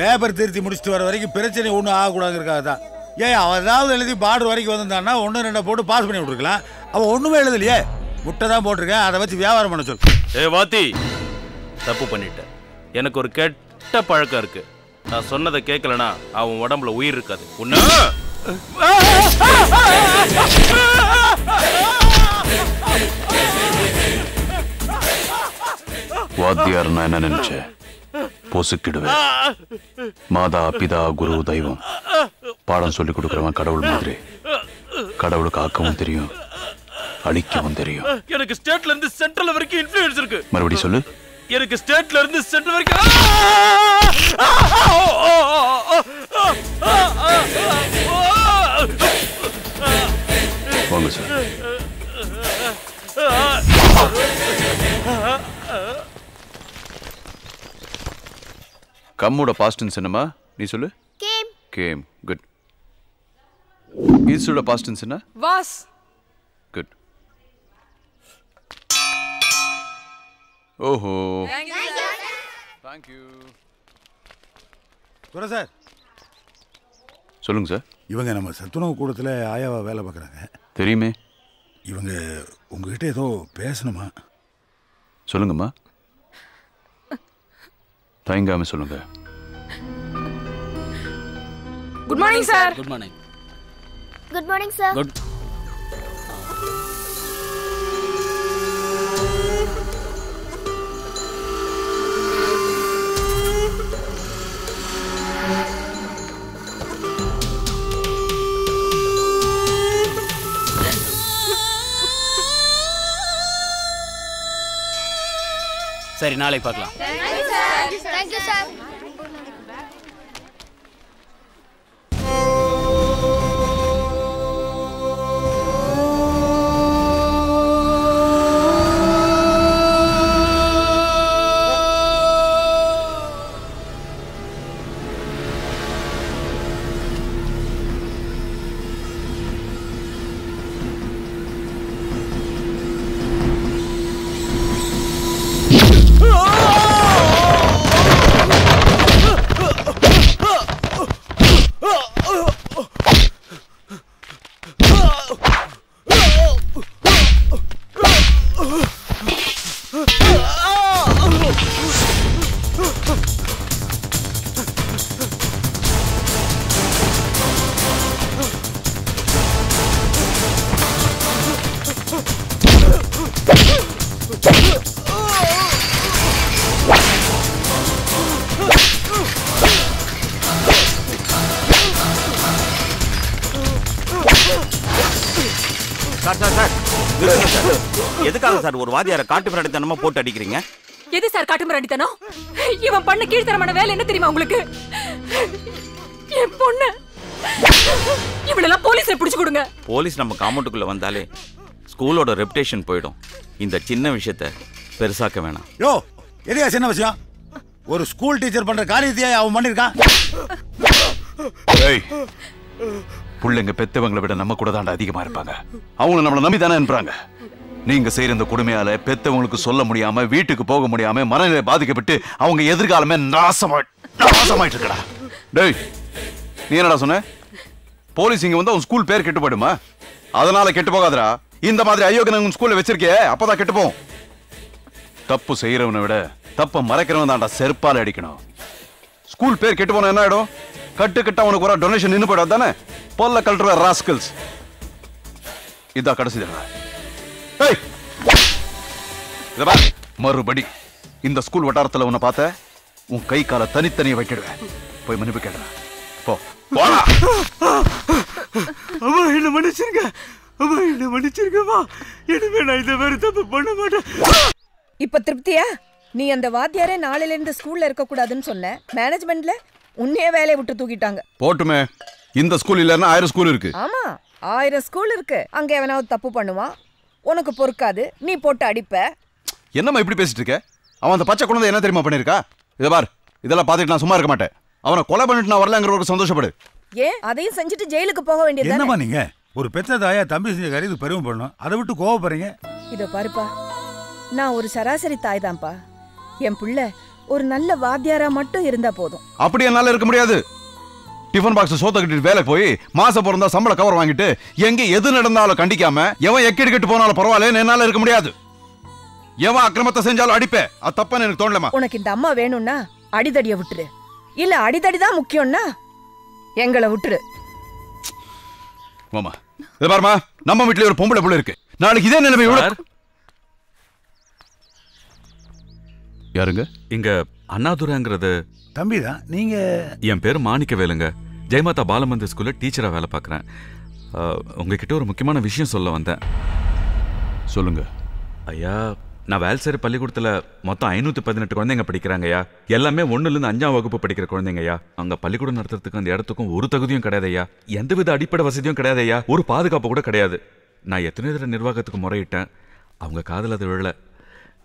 பேப்பர் திருத்தி முடிச்சுட்டு வர வரைக்கும் பிரச்சனை ஒன்றும் ஆகக்கூடாதுங்கிறதுக்காக தான். ஏன் அவன் ஏதாவது எழுதி பார்டர் வரைக்கும் வந்திருந்தான்னா ஒன்று ரெண்டை போட்டு பாஸ் பண்ணி விட்டுருக்கலாம். அவன் ஒன்றுமே எழுதலையே, முட்டை தான் போட்டிருக்கேன். அதை வச்சு வியாபாரம் பண்ண சொல். ஏ வாத்தி, தப்பு பண்ணிட்டேன். எனக்கு ஒரு கெட்ட பழக்கம் இருக்கு. நான் சொன்னதை கேட்கலனா அவன் உடம்புல உயிர் இருக்காது. உன்ன நான் என்ன நினைச்சேன்? பொசுக்கிடுவேன். மாதா பிதா குரு தெய்வம் பாடம் சொல்லி கொடுக்குறவன் கடவுள் மாதிரி. கடவுளுக்கு ஆக்கவும் தெரியும், அழிக்கவும் தெரியும். எனக்கு ஸ்டேட்ல இருந்து சென்ட்ரல் வரைக்கும் இன்ஃப்ளூயன்ஸ் இருக்கு. மறுபடியும் சொல்லு. எனக்கு ஸ்டேட்ல இருந்து சென்ட்ரல் வரைக்கும். வாங்க சார். கம்முட பாஸ்ட் இன் சினிமா நீ சொல்லு. Game. Game. Good. Is to past in cinema was. Good. ஓஹோ. Thank you. Durai sir. சொல்லுங்க சார். இவங்க நம்ம சத்துணவு கூடத்துல ஆயாவா வேலை பார்க்கறாங்க. தெரியுமே. இவங்க உங்ககிட்ட ஏதோ பேசணுமா? சொல்லுங்கம்மா. தயங்காம சொல்லுங்க. Good morning sir. Good morning. Good morning sir. Good. சரி, நாளைக்கு பார்க்கலாம். Thank you sir. சார், ஒரு வாதியார காட்டு மிராண்டித்தனமா போட்டு அடிக்கிறீங்க. எது சார் காட்டு மிராண்டித்தனம்? இவன் பண்ண கீழ்த்தரமான வேலை என்ன தெரியுமா உங்களுக்கு? என் பொண்ணு இவளெல்லாம் போலீஸ்ல பிடிச்சு கொடுங்க. போலீஸ் நம்ம காம்பவுண்டுக்குள்ள வந்தாலே ஸ்கூலோட ரெப்யூட்டேஷன் போய்டும். இந்த சின்ன விஷயத்தை பெருசாக்க வேணாம். யோ, எதையா சின்ன விஷயம்? ஒரு ஸ்கூல் டீச்சர் பண்ற காரியத்தையே அவன் பண்ணிருக்கான். ஏய், புள்ளைங்க பெத்தவங்கள விட நம்ம கூட தாண்டா அதிகமா இருப்பாங்க. அவங்கள நம்மள நம்பி தானே அனுப்புறாங்க. நீங்க செய்யற இந்த கொடுமையால பெத்தவங்களுக்கு சொல்ல முடியாம, வீட்டுக்கு போக முடியாம, மனநிலை பாதிக்கப்பட்டு அவங்க எதிர்காலமே நாசமா நாசமாயிட்டு இருக்கடா. டேய், நீ என்னடா சொன்ன? போலீஸ் இங்க வந்தா உன் ஸ்கூல் பேர் கெட்டு போயிடுமா? அதனால கெட்டு போகாதடா. இந்த மாதிரி அயோக்கியன் உன் ஸ்கூல்ல வச்சிருக்கே, அப்பதான் கெட்டு போகும். தப்பு செய்யறவனை விட தப்ப மறைக்கிறவன் தான்டா செருப்பால அடிக்கணும். ஸ்கூல் பேர் கெட்டு போனா என்ன ஆயிடும்? கட்டு கட்ட அவனுக்கு ஒரு டொனேஷன் நின்று போயிடாது தானே? பொல்ல கல்ற ராஸ்கல்ஸ். இதான் கடைசி தடவை. மறுபடி இந்த ஸ்கூல் வட்டாரத்துல உன்னை பார்த்த உன் கை கால தனித்தனியை வைக்கிடுவேன். போய் மன்னிப்பு கேட்க போ. என்ன மன்னிச்சிருங்க, என்ன மன்னிச்சிருக்கமா. இனிமே நான் இந்த மாதிரி தப்பு பண்ண மாட்டேன். இப்ப திருப்தியா? நீ அந்த வாத்தியாரே நாளையில இருந்து ஸ்கூல்ல இருக்க கூடாதுன்னு சொன்ன. மேனேஜ்மெண்ட்ல உன்னையே வேலையை விட்டு தூக்கிட்டாங்க. போட்டுமே, இந்த ஸ்கூல் இல்லன்னா ஆயிரம் ஸ்கூல் இருக்கு. ஆமா, ஆயிரம் ஸ்கூல் இருக்கு. அங்க எவனாவது தப்பு பண்ணுவான், உனக்கு பொறுக்காது, நீ போட்டு அடிப்ப. என்னம்மா இப்படி பேசிட்டு இருக்க? அவன் அந்த பச்சை குழந்தை என்ன தெரியுமா பண்ணிருக்கா? இத பார், இதெல்லாம் பார்த்துட்டு நான் சும்மா இருக்க மாட்டேன். அவனை கொலை பண்ணிட்டு நான் வரலங்கிற ஒரு சந்தோஷப்படு. ஏன் அதையும் செஞ்சுட்டு ஜெயிலுக்கு போக வேண்டியது? என்னமா நீங்க ஒரு பெத்த தாயா தம்பி செஞ்ச காரியம் இது பெருமை பண்ணணும், அதை விட்டு கோவப்படுறீங்க. இத பாருப்பா, நான் ஒரு சராசரி தாய் தான்ப்பா. என் பிள்ளை ஒரு நல்ல வாத்தியாரா மட்டும் இருந்தா போதும். அப்படி என்னால இருக்க முடியாது. டிஃபன் பாக்ஸ் சோத்த கட்டிட்டு வேலை போய் மாசம் பிறந்தா சம்பள கவர் வாங்கிட்டு எங்க எது நடந்தாலும் கண்டிக்காம எவன் எக்கெடு கெட்டு போனாலும் பரவாயில்ல, என்னால இருக்க முடியாது. எவன் அக்கிரமத்தை செஞ்சாலும் அடிப்பேன். அது தப்பான்னு எனக்கு தோணலமா. உனக்கு இந்த அம்மா வேணும்னா அடிதடியை விட்டுரு. இல்ல அடிதடிதான் முக்கியம்னா எங்களை விட்டுரு. மாமா, இது பாருமா, நம்ம வீட்டுல ஒரு பொம்பளை புள்ள இருக்கு. நாளைக்கு இதே நிலைமை யாருங்க? இங்க அண்ணாதுரைங்கிறது தம்பி தான். நீங்க? என் பேர் மாணிக்கவேலுங்க. ஜெயமாதா பாலமந்திர் ஸ்கூல்ல டீச்சரா வேலை பார்க்குறேன். உங்ககிட்ட ஒரு முக்கியமான விஷயம் சொல்ல வந்தேன். சொல்லுங்க ஐயா. நான் வேல்சேரி பள்ளிக்கூடத்தில் மொத்தம் ஐநூற்றி பதினெட்டு குழந்தைங்க படிக்கிறாங்கய்யா. எல்லாமே ஒன்றுலேருந்து அஞ்சாம் வகுப்பு படிக்கிற குழந்தைங்கய்யா. அங்கே பள்ளிக்கூடம் நடத்துறதுக்கு அந்த இடத்துக்கும் ஒரு தகுதியும் கிடையாதையா, எந்தவித அடிப்படை வசதியும் கிடையாதையா, ஒரு பாதுகாப்பு கூட கிடையாது. நான் எத்தனை தடவை நிர்வாகத்துக்கு முறையிட்டேன், அவங்க காதல் அது விழலை.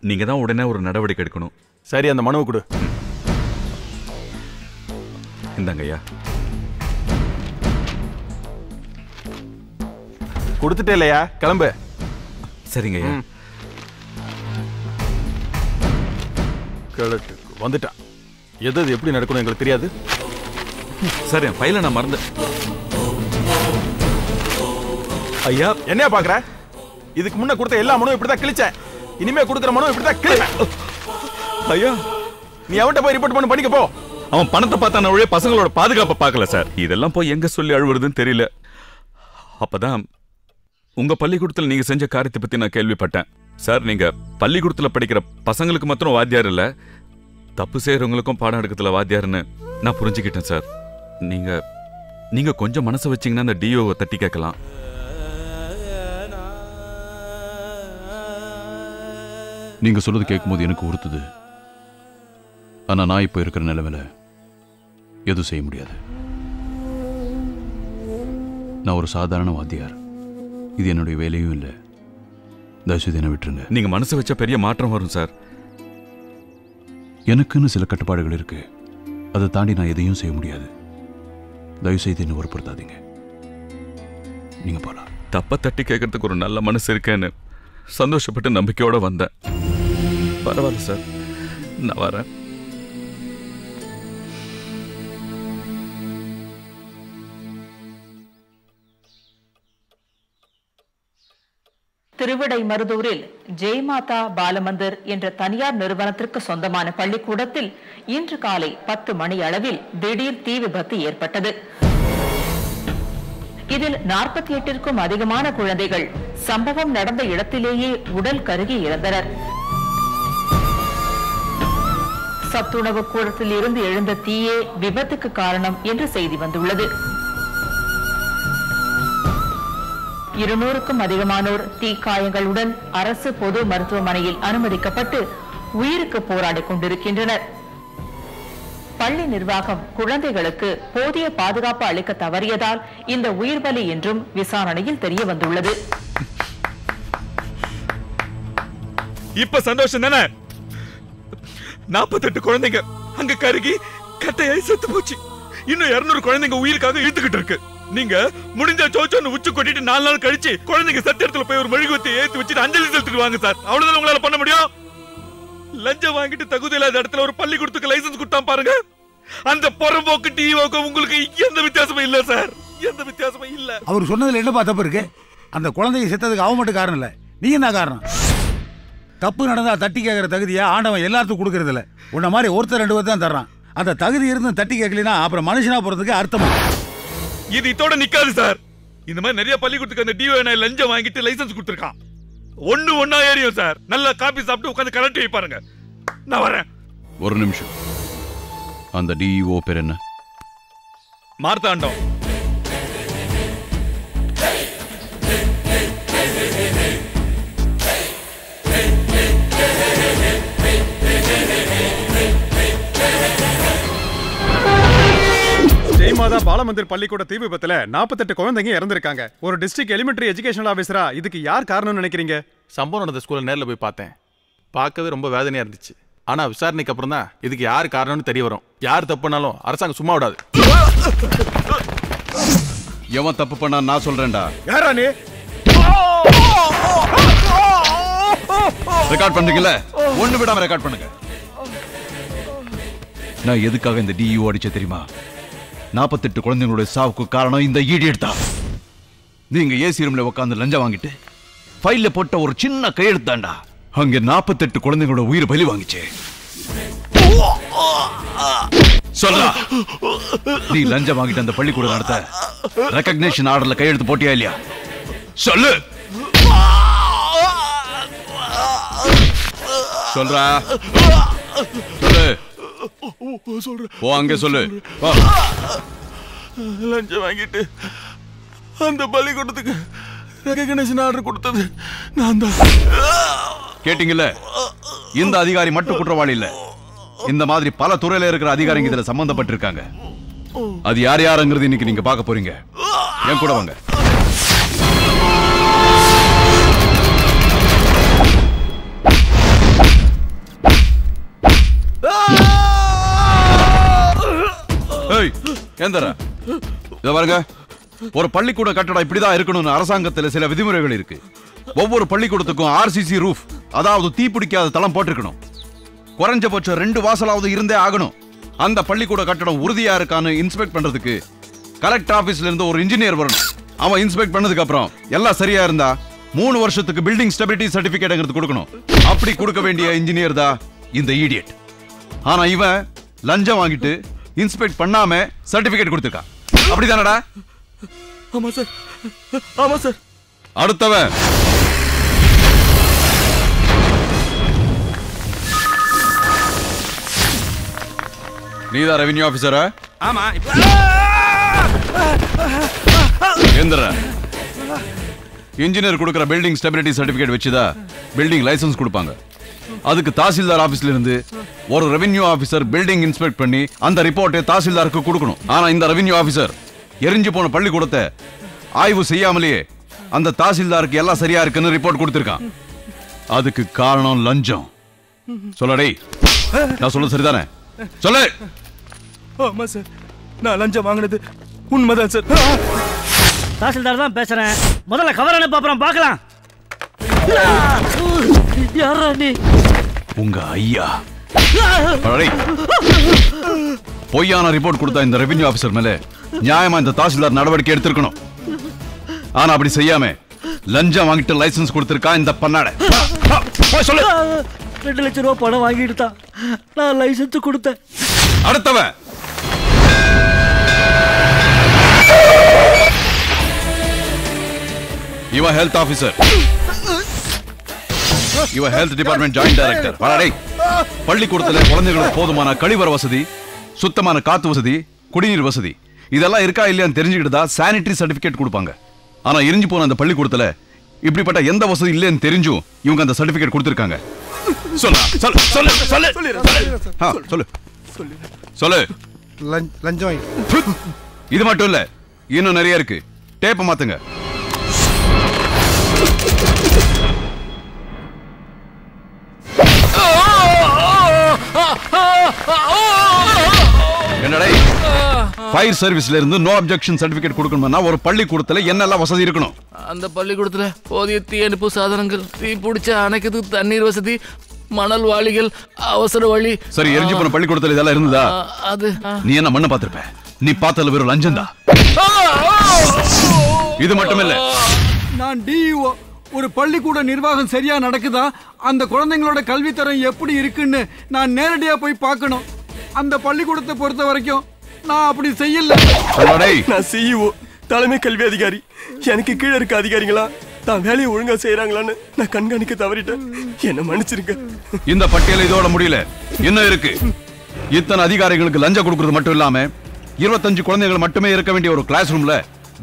நீங்கள் தான் உடனே ஒரு நடவடிக்கை எடுக்கணும். சரி, அந்த மனுவை கொடு. இந்தாங்கய்யா. கொடுத்துட்டே இல்லையா, கிளம்பு. சரிங்கய்யா. வந்துட்டான். எது அது எப்படி நடக்கணும் எங்களுக்கு தெரியாது. சரி, பையில நான் மறந்து. ஐயா, என்ன பாக்குற? இதுக்கு முன்ன கொடுத்த எல்லா மனுவும் இப்படிதான் கிழிச்சேன். இனிமே கொடுக்குற மனுவும் இப்படிதான் கிழிச்சேன். ஐயா, நீ அவன்கிட்ட போய் ரிப்போர்ட் பண்ணி பண்ணிக்க போ. அவன் பணத்தை பார்த்தான ஒழிய பசங்களோட பாதுகாப்பை பார்க்கல சார். இதெல்லாம் போய் எங்க சொல்லி அழுவுறதுன்னு தெரியல. அப்பதான் உங்க பள்ளிக்கூடத்தில் நீங்க செஞ்ச காரியத்தை பத்தி நான் கேள்விப்பட்டேன். சார், நீங்கள் பள்ளிக்கூடத்தில் படிக்கிற பசங்களுக்கு மாத்திரம் வாத்தியார் இல்லை, தப்பு செய்கிறவங்களுக்கும் பாடம் எடுக்கிறதுல வாத்தியார்னு நான் புரிஞ்சுக்கிட்டேன் சார். நீங்கள் நீங்கள் கொஞ்சம் மனசை வச்சிங்கன்னா அந்த டிஓவை தட்டி கேட்கலாம். நீங்கள் சொல்கிறது கேட்கும்போது எனக்கு உறுத்துது. ஆனால் நான் இப்போ இருக்கிற நிலைமையில் எதுவும் செய்ய முடியாது. நான் ஒரு சாதாரண வாத்தியார், இது என்னுடைய வேலையும் இல்லை. தயவுசெய்து விட்டுருங்க. நீங்கள் மனசு வச்சா பெரிய மாற்றம் வரும் சார். எனக்குன்னு சில கட்டுப்பாடுகள் இருக்கு, அதை தாண்டி நான் எதையும் செய்ய முடியாது. தயவுசெய்து என்ன ஒருப்படுத்தாதீங்க. நீங்கள் போகலாம். தப்பை தட்டி கேட்கறதுக்கு ஒரு நல்ல மனசு இருக்கேன்னு சந்தோஷப்பட்டு நம்பிக்கையோடு வந்தேன். பரவாயில்ல சார், நான் வரேன். திருவிடை மருதூரில் ஜெயமாதா பாலமந்திர் என்ற தனியார் நிறுவனத்திற்கு சொந்தமான பள்ளிக்கூடத்தில் இன்று காலை பத்து மணி அளவில் திடீர் தீ விபத்து ஏற்பட்டது. இதில் நாற்பத்தி எட்டிற்கும் அதிகமான குழந்தைகள் சம்பவம் நடந்த இடத்திலேயே உடல் கருகி இறந்தனர். சத்துணவு கூடத்தில் இருந்து எழுந்த தீயே விபத்துக்கு காரணம் என்று செய்தி வந்துள்ளது. இருநூறுக்கும் அதிகமானோர் தீக்காயங்களுடன் அரசு பொது மருத்துவமனையில் அனுமதிக்கப்பட்டு உயிருக்கு போராடிக் கொண்டிருக்கின்றனர். பள்ளி நிர்வாகம் குழந்தைகளுக்கு போதிய பாதுகாப்பு அளிக்க தவறியதால் இந்த உயிர் பலி என்றும் விசாரணையில் தெரிய வந்துள்ளது. இப்ப சந்தோஷம் தானே? நாற்பத்தி எட்டு குழந்தைங்க அங்க கருகி கட்டையை செத்து போச்சு. இன்னும் இருநூறு குழந்தைங்க உயிருக்காக இழுத்துக்கிட்டு இருக்கு. நீங்க முடிஞ்ச சோச்சோன்னு உச்சி கொட்டிட்டு நாலு நாள் கழிச்சு குழந்தைங்க சத்திரத்துல போய் ஒரு மெழுகுவத்தி ஏத்தி வச்சுட்டு அஞ்சலி செலுத்திட்டு வாங்க சார். அவ்வளவுதான் உங்களால பண்ண முடியும். லஞ்சம் வாங்கிட்டு தகுதி இல்லாத இடத்துல ஒரு பள்ளிக்கூடத்துக்கு லைசன்ஸ் கொடுத்தான் பாருங்க. அந்த பொறம்போக்கு டிஓக்கு உங்களுக்கு எந்த வித்தியாசமும் இல்ல சார், எந்த வித்தியாசமும் இல்ல. அவர் சொன்னதுல என்னப்பா தப்பு இருக்கு? அந்த குழந்தைங்க செத்ததுக்கு அவன் மட்டும் காரணம் இல்ல, நீ என்ன காரணம்? தப்பு நடந்தா தட்டி கேட்கற தகுதியா ஆண்டவன் எல்லாத்துக்கும் கொடுக்கறது இல்ல. உன்ன மாதிரி ஒருத்தர் ரெண்டு பேர் தான் தர்றான். அந்த தகுதி இருந்து தட்டி கேட்கலனா அப்புறம் மனுஷனா போறதுக்கு அர்த்தமா? இது இதோட நிக்காது சார். இந்த மாதிரி நிறைய பள்ளிக்கூடத்துக்கு அந்த டிஓஎன்ஐ லஞ்சம் வாங்கிட்டு லைசன்ஸ் கொடுத்துருக்கான். ஒன்று ஒன்றா ஏறியும் சார். நல்லா காப்பி சாப்பிட்டு உட்காந்து கலட்டி வைப்பாருங்க. நான் வரேன். ஒரு நிமிஷம். அந்த டிஓ பேர் என்ன? மார்த்தாண்டம். ஜெயமாதா பாலமந்திர் பள்ளிக்கூட தீ விபத்துல நாற்பத்தி எட்டு குழந்தைங்க இறந்திருக்காங்க. ஒரு டிஸ்ட்ரிக்ட் எலிமெண்டரி எஜுகேஷனல் ஆஃபீஸரா இதுக்கு யார் காரணம்னு நினைக்கிறீங்க? சம்பவம் நடந்த ஸ்கூல்ல நேரில் போய் பார்த்தேன். பார்க்கவே ரொம்ப வேதனையா இருந்துச்சு. ஆனா விசாரணைக்கு அப்புறம் தான் இதுக்கு யார் காரணம்னு தெரிய வரும். யார் தப்பு பண்ணாலும் அரசாங்கம் சும்மா விடாது. எவன் தப்பு பண்ணா நான் சொல்றேன்டா. யாரா நீ? ரெக்கார்ட் பண்றீங்களா? ஒண்ணு விடாம ரெக்கார்ட் பண்ணுங்க. நான் எதுக்காக இந்த டிஇஓ அடிச்ச தெரியுமா? நாற்பத்தெட்டு குழந்தைங்களுடைய சாவுக்கு காரணம் இந்த ஈடியட் தான். நீங்க ஏசி ரூம்ல உட்காந்து லஞ்சம் வாங்கிட்டு ஃபைல்ல போட்ட ஒரு சின்ன கையெழுத்தாண்டா அங்க நாற்பத்தெட்டு குழந்தைங்களோட உயிர் பலி வாங்கிச்சு. சொல்லா, நீ லஞ்சம் வாங்கிட்டு அந்த பள்ளிக்கூடம் நடத்த ரெகக்னிஷன் ஆர்டர்ல கையெழுத்து போட்டியா இல்லையா? சொல்லு. சொல்றா. சொல்லு. சொல்றேன். போ அங்கே சொல்லு. லஞ்சம் வாங்கிட்டு அந்த பள்ளிக்கூடத்துக்கு ரெகக்னேஷன் ஆர்டர் கொடுத்தது நான் தான். கேட்டிங்கல்ல, இந்த அதிகாரி மட்டும் குற்றவாளி இல்ல. இந்த மாதிரி பல துறையில இருக்கிற அதிகாரிங்க இதுல சம்பந்தப்பட்டிருக்காங்க. அது யார் யாருங்கிறது இன்னைக்கு நீங்க பார்க்க போறீங்க. என் கூட வாங்க. ஏய், எந்தரா இத பாருங்க. ஒரு பள்ளிக்கூட கட்டடம் இப்படிதான் இருக்கணும்னு அரசாங்கத்துல சில விதிமுறைகள் இருக்கு. ஒவ்வொரு பள்ளிக்கூடத்துக்கும் ஆர்சிசி ரூஃப், அதாவது தீப்பிடிக்காத தளம் போட்டிருக்கணும். குறைஞ்சபட்சம் ரெண்டு வாசலாவது இருந்தே ஆகணும். அந்த பள்ளிக்கூட கட்டடம் உறுதியா இருக்கான்னு இன்ஸ்பெக்ட் பண்றதுக்கு கலெக்டர் ஆபீஸ்ல இருந்து ஒரு இன்ஜினியர் வரணும். அவன் இன்ஸ்பெக்ட் பண்ணதுக்கு அப்புறம் எல்லாம் சரியா இருந்தா மூணு வருஷத்துக்கு பில்டிங் ஸ்டெபிலிட்டி சர்டிபிகேட் கொடுக்கணும். அப்படி கொடுக்க வேண்டிய இன்ஜினியர் தான் இந்த ஈடியட். ஆனா இவன் லஞ்சம் வாங்கிட்டு இன்ஸ்பெக்ட் பண்ணாம சர்டிபிகேட் கொடுத்திருக்கான். அப்படிதானடா? ஆமா சார், ஆமா சார். அடுத்தவன் நீதா ரெவென்யூ ஆபீசரா? ஆமா. எந்திரா, இன்ஜினியர் கொடுக்கிற பில்டிங் ஸ்டெபிலிட்டி சர்டிபிகேட் வச்சுதா பில்டிங் லைசன்ஸ் கொடுப்பாங்க. அதுக்கு தாசில்தார் ஆபீஸ்ல இருந்து ஒரு ரெவென்யூ ஆபீசர் பில்டிங் இன்ஸ்பெக்ட் பண்ணி அந்த ரிப்போர்ட்டை தாசில்தாருக்கு கொடுக்கணும். ஆனா இந்த ரெவென்யூ ஆபீசர் எரிஞ்சு போன பள்ளிக்கூடத்தை ஆய்வு செய்யாமலேயே அந்த தாசில்தாருக்கு எல்லாம் சரியா இருக்குன்னு ரிப்போர்ட் கொடுத்திருக்கான். அதுக்கு காரணம் லஞ்சம். சொல்லடே, நான் சொல்ல சரிதானே? சொல்லு. ஆமா சார், நான் லஞ்சம் வாங்கினது உண்மைதான் சார். தாசில்தார் தான் பேசுறேன். முதல்ல கவர் அனுப்ப, அப்புறம் பார்க்கலாம். யாரா நீ? உங்க ஐயா. பொய்யான ரிப்போர்ட் கொடுத்தா இந்த ரெவென்யூ ஆபீசர் மேல நியாயமா இந்த தாசில்தார் நடவடிக்கை எடுத்திருக்கணும். ஆனா அப்படி செய்யாம லஞ்சம் வாங்கிட்டு லைசன்ஸ் கொடுத்திருக்கா இந்த பண்ணாட. சொல்லு. ரெண்டு லட்சம் ரூபாய் பணம் வாங்கிடுதான், நான் லைசன்ஸ் கொடுத்தேன். அடுத்தவன் இவன் ஹெல்த் ஆபீசர், இவன் ஹெல்த் டிபார்ட்மெண்ட் ஜாயிண்ட் டைரக்டர். பாரடே, பள்ளிக்கூடத்துல குழந்தைகளுக்கு போதுமான கழிவற வசதி, சுத்தமான காத்து வசதி, குடிநீர் வசதி இதெல்லாம் இருக்கா இல்லையான்னு தெரிஞ்சுக்கிட்டதா சானிட்டரி சர்டிபிகேட் கொடுப்பாங்க. ஆனா எரிஞ்சு போன அந்த பள்ளிக்கூடத்துல இப்படிப்பட்ட எந்த வசதி இல்லைன்னு தெரிஞ்சும் இவங்க அந்த சர்டிபிகேட் கொடுத்திருக்காங்க. சொல்லு சொல்லு சொல்லு சொல்லு சொல்லு சொல்லு சொல்லு. இது மட்டும் இல்ல, இன்னும் நிறைய இருக்கு. டேப்பை மாத்துங்க. என்னடா, ஃபயர் சர்வீஸ்ல இருந்து நோ அப்ஜெக்ஷன் சர்டிபிகேட் கொடுக்கணும்னா ஒரு பள்ளிக்கூடத்துல என்னெல்லாம் வசதி இருக்கணும்? அந்த பள்ளிக்கூடத்துல போதிய தீயணைப்பு சாதனங்கள், தீ பிடிச்ச அணைக்கு தண்ணீர் வசதி, மணல் வாளிகள், அவசர வழி. சரி, எரிஞ்சு போன பள்ளிக்கூடத்துல இதெல்லாம் இருந்ததா? அது நீ என்ன மண்ணை பார்த்திருப்ப. நீ பார்த்ததுல வெறும் லஞ்சம் தான். இது மட்டும் இல்ல, நான் டிஓ. ஒரு பள்ளிக்கூட நிர்வாகம் சரியா நடக்குதா, அந்த குழந்தைங்களோட கல்வித்தரம் எப்படி இருக்குன்னு நான் நேரடியா போய் பார்க்கணும். அந்த பள்ளிக்கூடத்தை பொறுத்த வரைக்கும் நான் அப்படி செய்யல. நான் சிஇஓ, தலைமை கல்வி அதிகாரி. எனக்கு கீழே இருக்க அதிகாரிகளா தான் வேலையை ஒழுங்கா செய்யறாங்களான்னு நான் கண்காணிக்க தவறிட்டேன். என்ன மன்னிச்சிருங்க. இந்த பட்டியலை இதோட முடியல. என்ன இருக்கு? இத்தனை அதிகாரிகளுக்கு லஞ்சம் கொடுக்கறது மட்டும் இல்லாம இருபத்தஞ்சு குழந்தைகள் மட்டுமே இருக்க வேண்டிய ஒரு கிளாஸ் ரூம்ல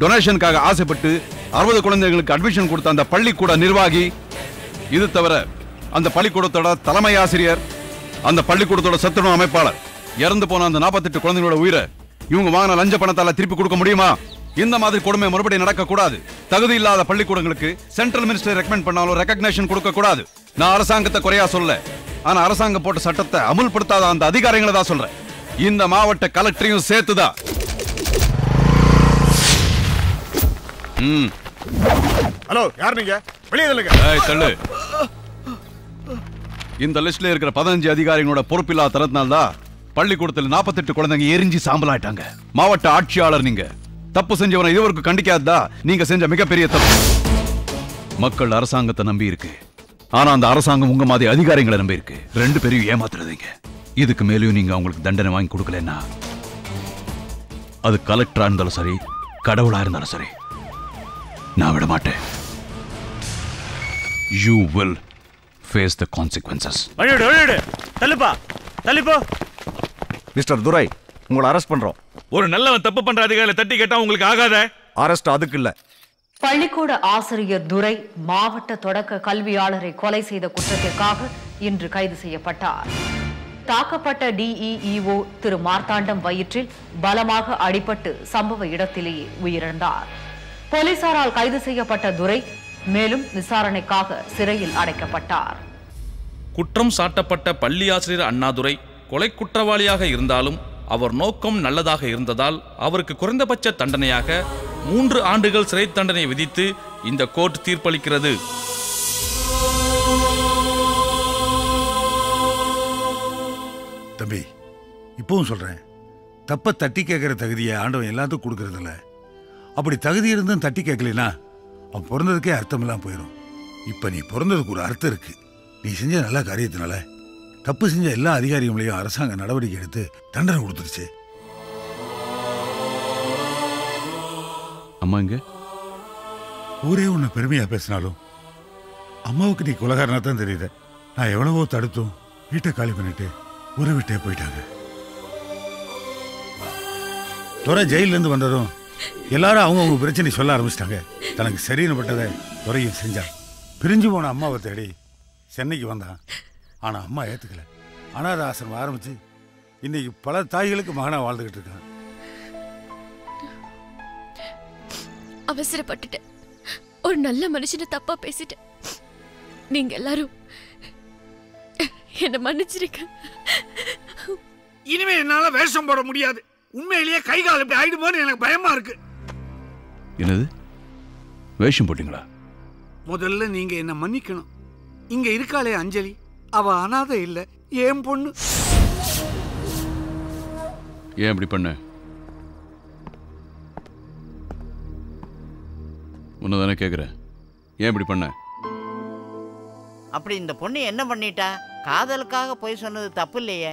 டொனேஷனுக்காக ஆசைப்பட்டு அறுபது குழந்தைகளுக்கு அட்மிஷன் கொடுத்த அந்த பள்ளிக்கூட நிர்வாகி. இது தவிர அந்த பள்ளிக்கூடத்தோட தலைமை ஆசிரியர், அந்த பள்ளிக்கூடத்தோட சத்துணவு அமைப்பாளர், இறந்து போன அந்த நாற்பத்தி எட்டு குழந்தைகளோட உயிரை இவங்க வாங்கின லஞ்ச பணத்தால திருப்பி கொடுக்க முடியுமா? இந்த மாதிரி கொடுமை மறுபடியும் நடக்கக்கூடாது. தகுதி இல்லாத பள்ளிக்கூடங்களுக்கு சென்ட்ரல் மினிஸ்டர் ரெக்கமெண்ட் பண்ணாலும் ரெகக்னேஷன் கொடுக்க கூடாது. நான் அரசாங்கத்தை குறையா சொல்ல, ஆனா அரசாங்கம் போட்ட சட்டத்தை அமுல்படுத்தாத அந்த அதிகாரிகளை தான் சொல்றேன். இந்த மாவட்ட கலெக்டரையும் சேர்த்துதான். ஹலோ, யார் நீங்க? வெளியே சொல்லுங்க. ஏய் தள்ளு. இந்த லிஸ்ட்ல இருக்கிற பதினஞ்சு அதிகாரிகளோட பொறுப்பில்லா தரத்தினால பள்ளிக்கூடத்துல நாற்பத்தி எட்டு குழந்தைங்க எரிஞ்சு சாம்பல் ஆயிட்டாங்க. மாவட்ட ஆட்சியாளர் நீங்க. தப்பு செஞ்சவனை இதுவரைக்கும் கண்டிக்காததா நீங்க செஞ்ச மிகப்பெரிய தப்பு. மக்கள் அரசாங்கத்தை நம்பி இருக்கு, ஆனா அந்த அரசாங்கம் உங்க மாதிரி அதிகாரிகளை நம்பி இருக்கு. ரெண்டு பேரையும் ஏமாத்துறதுங்க. இதுக்கு மேலேயும் நீங்க அவங்களுக்கு தண்டனை வாங்கி கொடுக்கலன்னா அது கலெக்டரா இருந்தாலும் சரி, கடவுளா இருந்தாலும் சரி, நான் விட மாட்டேன். You will face the consequences. தள்ளிப்போ. மிஸ்டர் துரை, உங்களை அரெஸ்ட் பண்றோம். ஒரு நல்லவன் தப்பு பண்ற அதிகாரியை தட்டி கேட்டா உங்களுக்கு ஆகாத. அரெஸ்ட் அதுக்கு இல்ல. பள்ளிக்கூட ஆசிரியர் துரை மாவட்ட தொடக்க கல்வியாளரை கொலை செய்த குற்றத்திற்காக இன்று கைது செய்யப்பட்டார். தாக்கப்பட்ட டிஇஇஓ திரு மார்த்தாண்டம் வயிற்றில் பலமாக அடிபட்டு சம்பவ இடத்திலேயே உயிரிழந்தார். போலீசாரால் கைது செய்யப்பட்ட துரை மேலும் விசாரணைக்காக சிறையில் அடைக்கப்பட்டார். குற்றம் சாட்டப்பட்ட பள்ளி ஆசிரியர் அண்ணாதுரை கொலை குற்றவாளியாக இருந்தாலும் அவர் நோக்கம் நல்லதாக இருந்ததால் அவருக்கு குறைந்தபட்ச தண்டனையாக மூன்று ஆண்டுகள் சிறை தண்டனை விதித்து இந்த கோர்ட் தீர்ப்பளிக்கிறது. தம்பி, இப்பவும் சொல்றேன், தப்ப தட்டி கேட்கிற தகுதியை ஆண்டவன் எல்லாத்துக்கும் கொடுக்கறது இல்லை. அப்படி தகுதி இருந்தும் தட்டி கேட்கலனா அவன் பிறந்ததுக்கே அர்த்தம் எல்லாம் போயிடும். இப்ப நீ பிறந்ததுக்கு ஒரு அர்த்தம் இருக்கு. நீ செஞ்ச நல்ல காரியத்தினால தப்பு செஞ்ச எல்லா அதிகாரிகளையும் அரசாங்க நடவடிக்கை எடுத்து தண்டனை கொடுத்துருச்சு. அம்மாங்க, ஊரே உன்னை பெருமையா பேசினாலும் அம்மாவுக்கு நீ குலகாரனா தான் தெரியுது. நான் எவ்வளவோ தடுத்தும் வீட்டை காலி பண்ணிட்டு ஊரை விட்டே போயிட்டாங்க. துறை ஜெயிலிருந்து வந்ததும் எல்லாரும் அவங்கவுங்க பிரச்சனை சொல்ல ஆரம்பிச்சிட்டாங்க. தனக்கு சரின்னு பட்டதை துறையும் செஞ்சான். பிரிஞ்சு போன அம்மாவை தேடி சென்னைக்கு வந்தான். ஆனால் அம்மா ஏற்றுக்கலை. அனாத ஆசிரமம் ஆரம்பித்து இன்னைக்கு பல தாய்களுக்கு மகனாக வாழ்ந்துக்கிட்டு இருக்கான். அவசரப்பட்டுட்டேன், ஒரு நல்ல மனுஷனை தப்பாக பேசிட்டேன். நீங்கள் எல்லாரும் என்னை மன்னிச்சிருக்க. இனிமேல் என்னால் வேஷம் போட முடியாது. உண்மையிலேயே கை கால் இப்படி ஆயிடுமோன்னு எனக்கு பயமாக இருக்கு. என்னது, வேஷம் போட்டீங்களா? முதல்ல நீங்கள் என்னை மன்னிக்கணும். இங்கே இருக்காளே அஞ்சலி, அவ அனாத இல்ல, ஏன் பொண்ணு. ஏன் இப்படி பண்ண? உன்னதானே கேக்குறேன், ஏன் இப்படி பண்ண? அப்படி இந்த பொண்ணு என்ன பண்ணிட்டா? காதலுக்காக போய் சொன்னது தப்பு இல்லையே.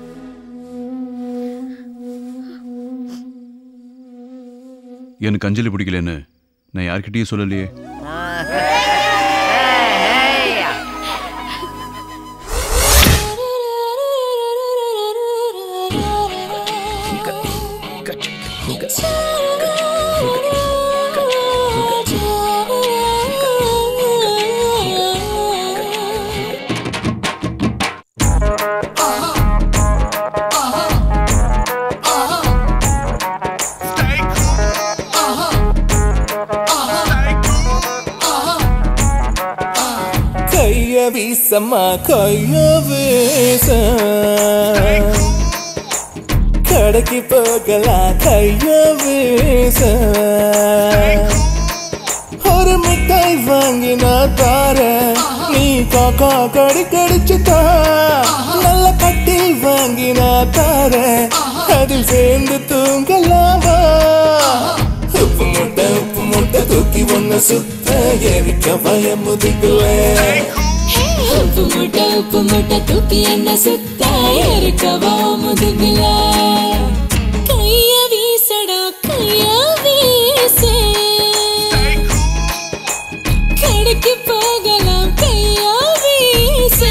எனக்கு அஞ்சலி பிடிக்கலன்னு நான் யார்கிட்டயும் சொல்லலையே. கடைக்கு போகலாம் கைய வீச, ஒரு மிட்டாய் வாங்கினா தார, நீ காக்கா கடி கடிச்சுதா, நல்ல கட்டி வாங்கினா தார, அதில் சேர்ந்து தூங்கலாமா. உப்பு முட்டை உப்பு முட்டை தூக்கி ஒன்ன சுத்த எரிக்க பயமுதிக்கல. உப்பு முட்டை உப்பு முட்டை தூக்கி என்ன சுத்த இருக்கவா முதுகுல. கைய வீசடா கைய வீச, கடைக்கு போகலாம் கைய வீச.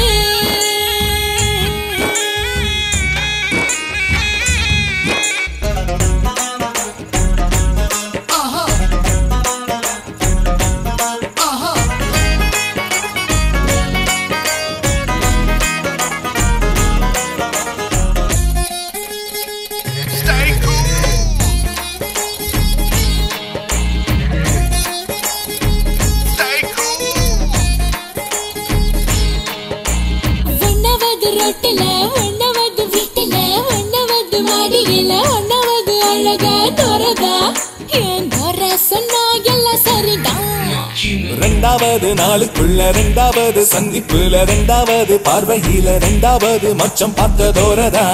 You இரண்டாவது நாளுக்குள்ள இரண்டாவது சந்திப்புல இரண்டாவது பார்வையில இரண்டாவது மச்சம் பார்த்த தோரதா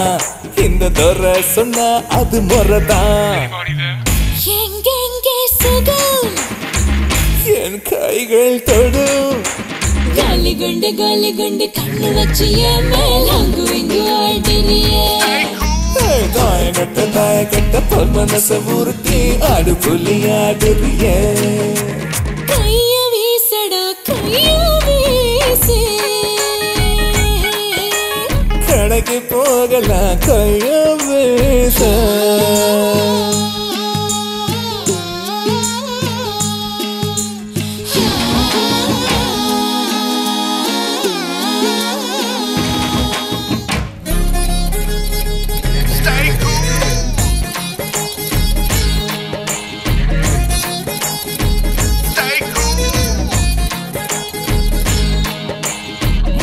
இந்த தோர சொன்ன அது முறதா எங்கெங்கே சுகம் என் கைகள் தொடும் காலி குண்டு காலி குண்டு கண்ணு வச்சு என் மேல் அங்கு இங்கு ஆடினியே நாயகட்ட நாயகட்ட பொன் மனச ஊருத்தி ஆடு புலியாடுறியே போகலா கையவேச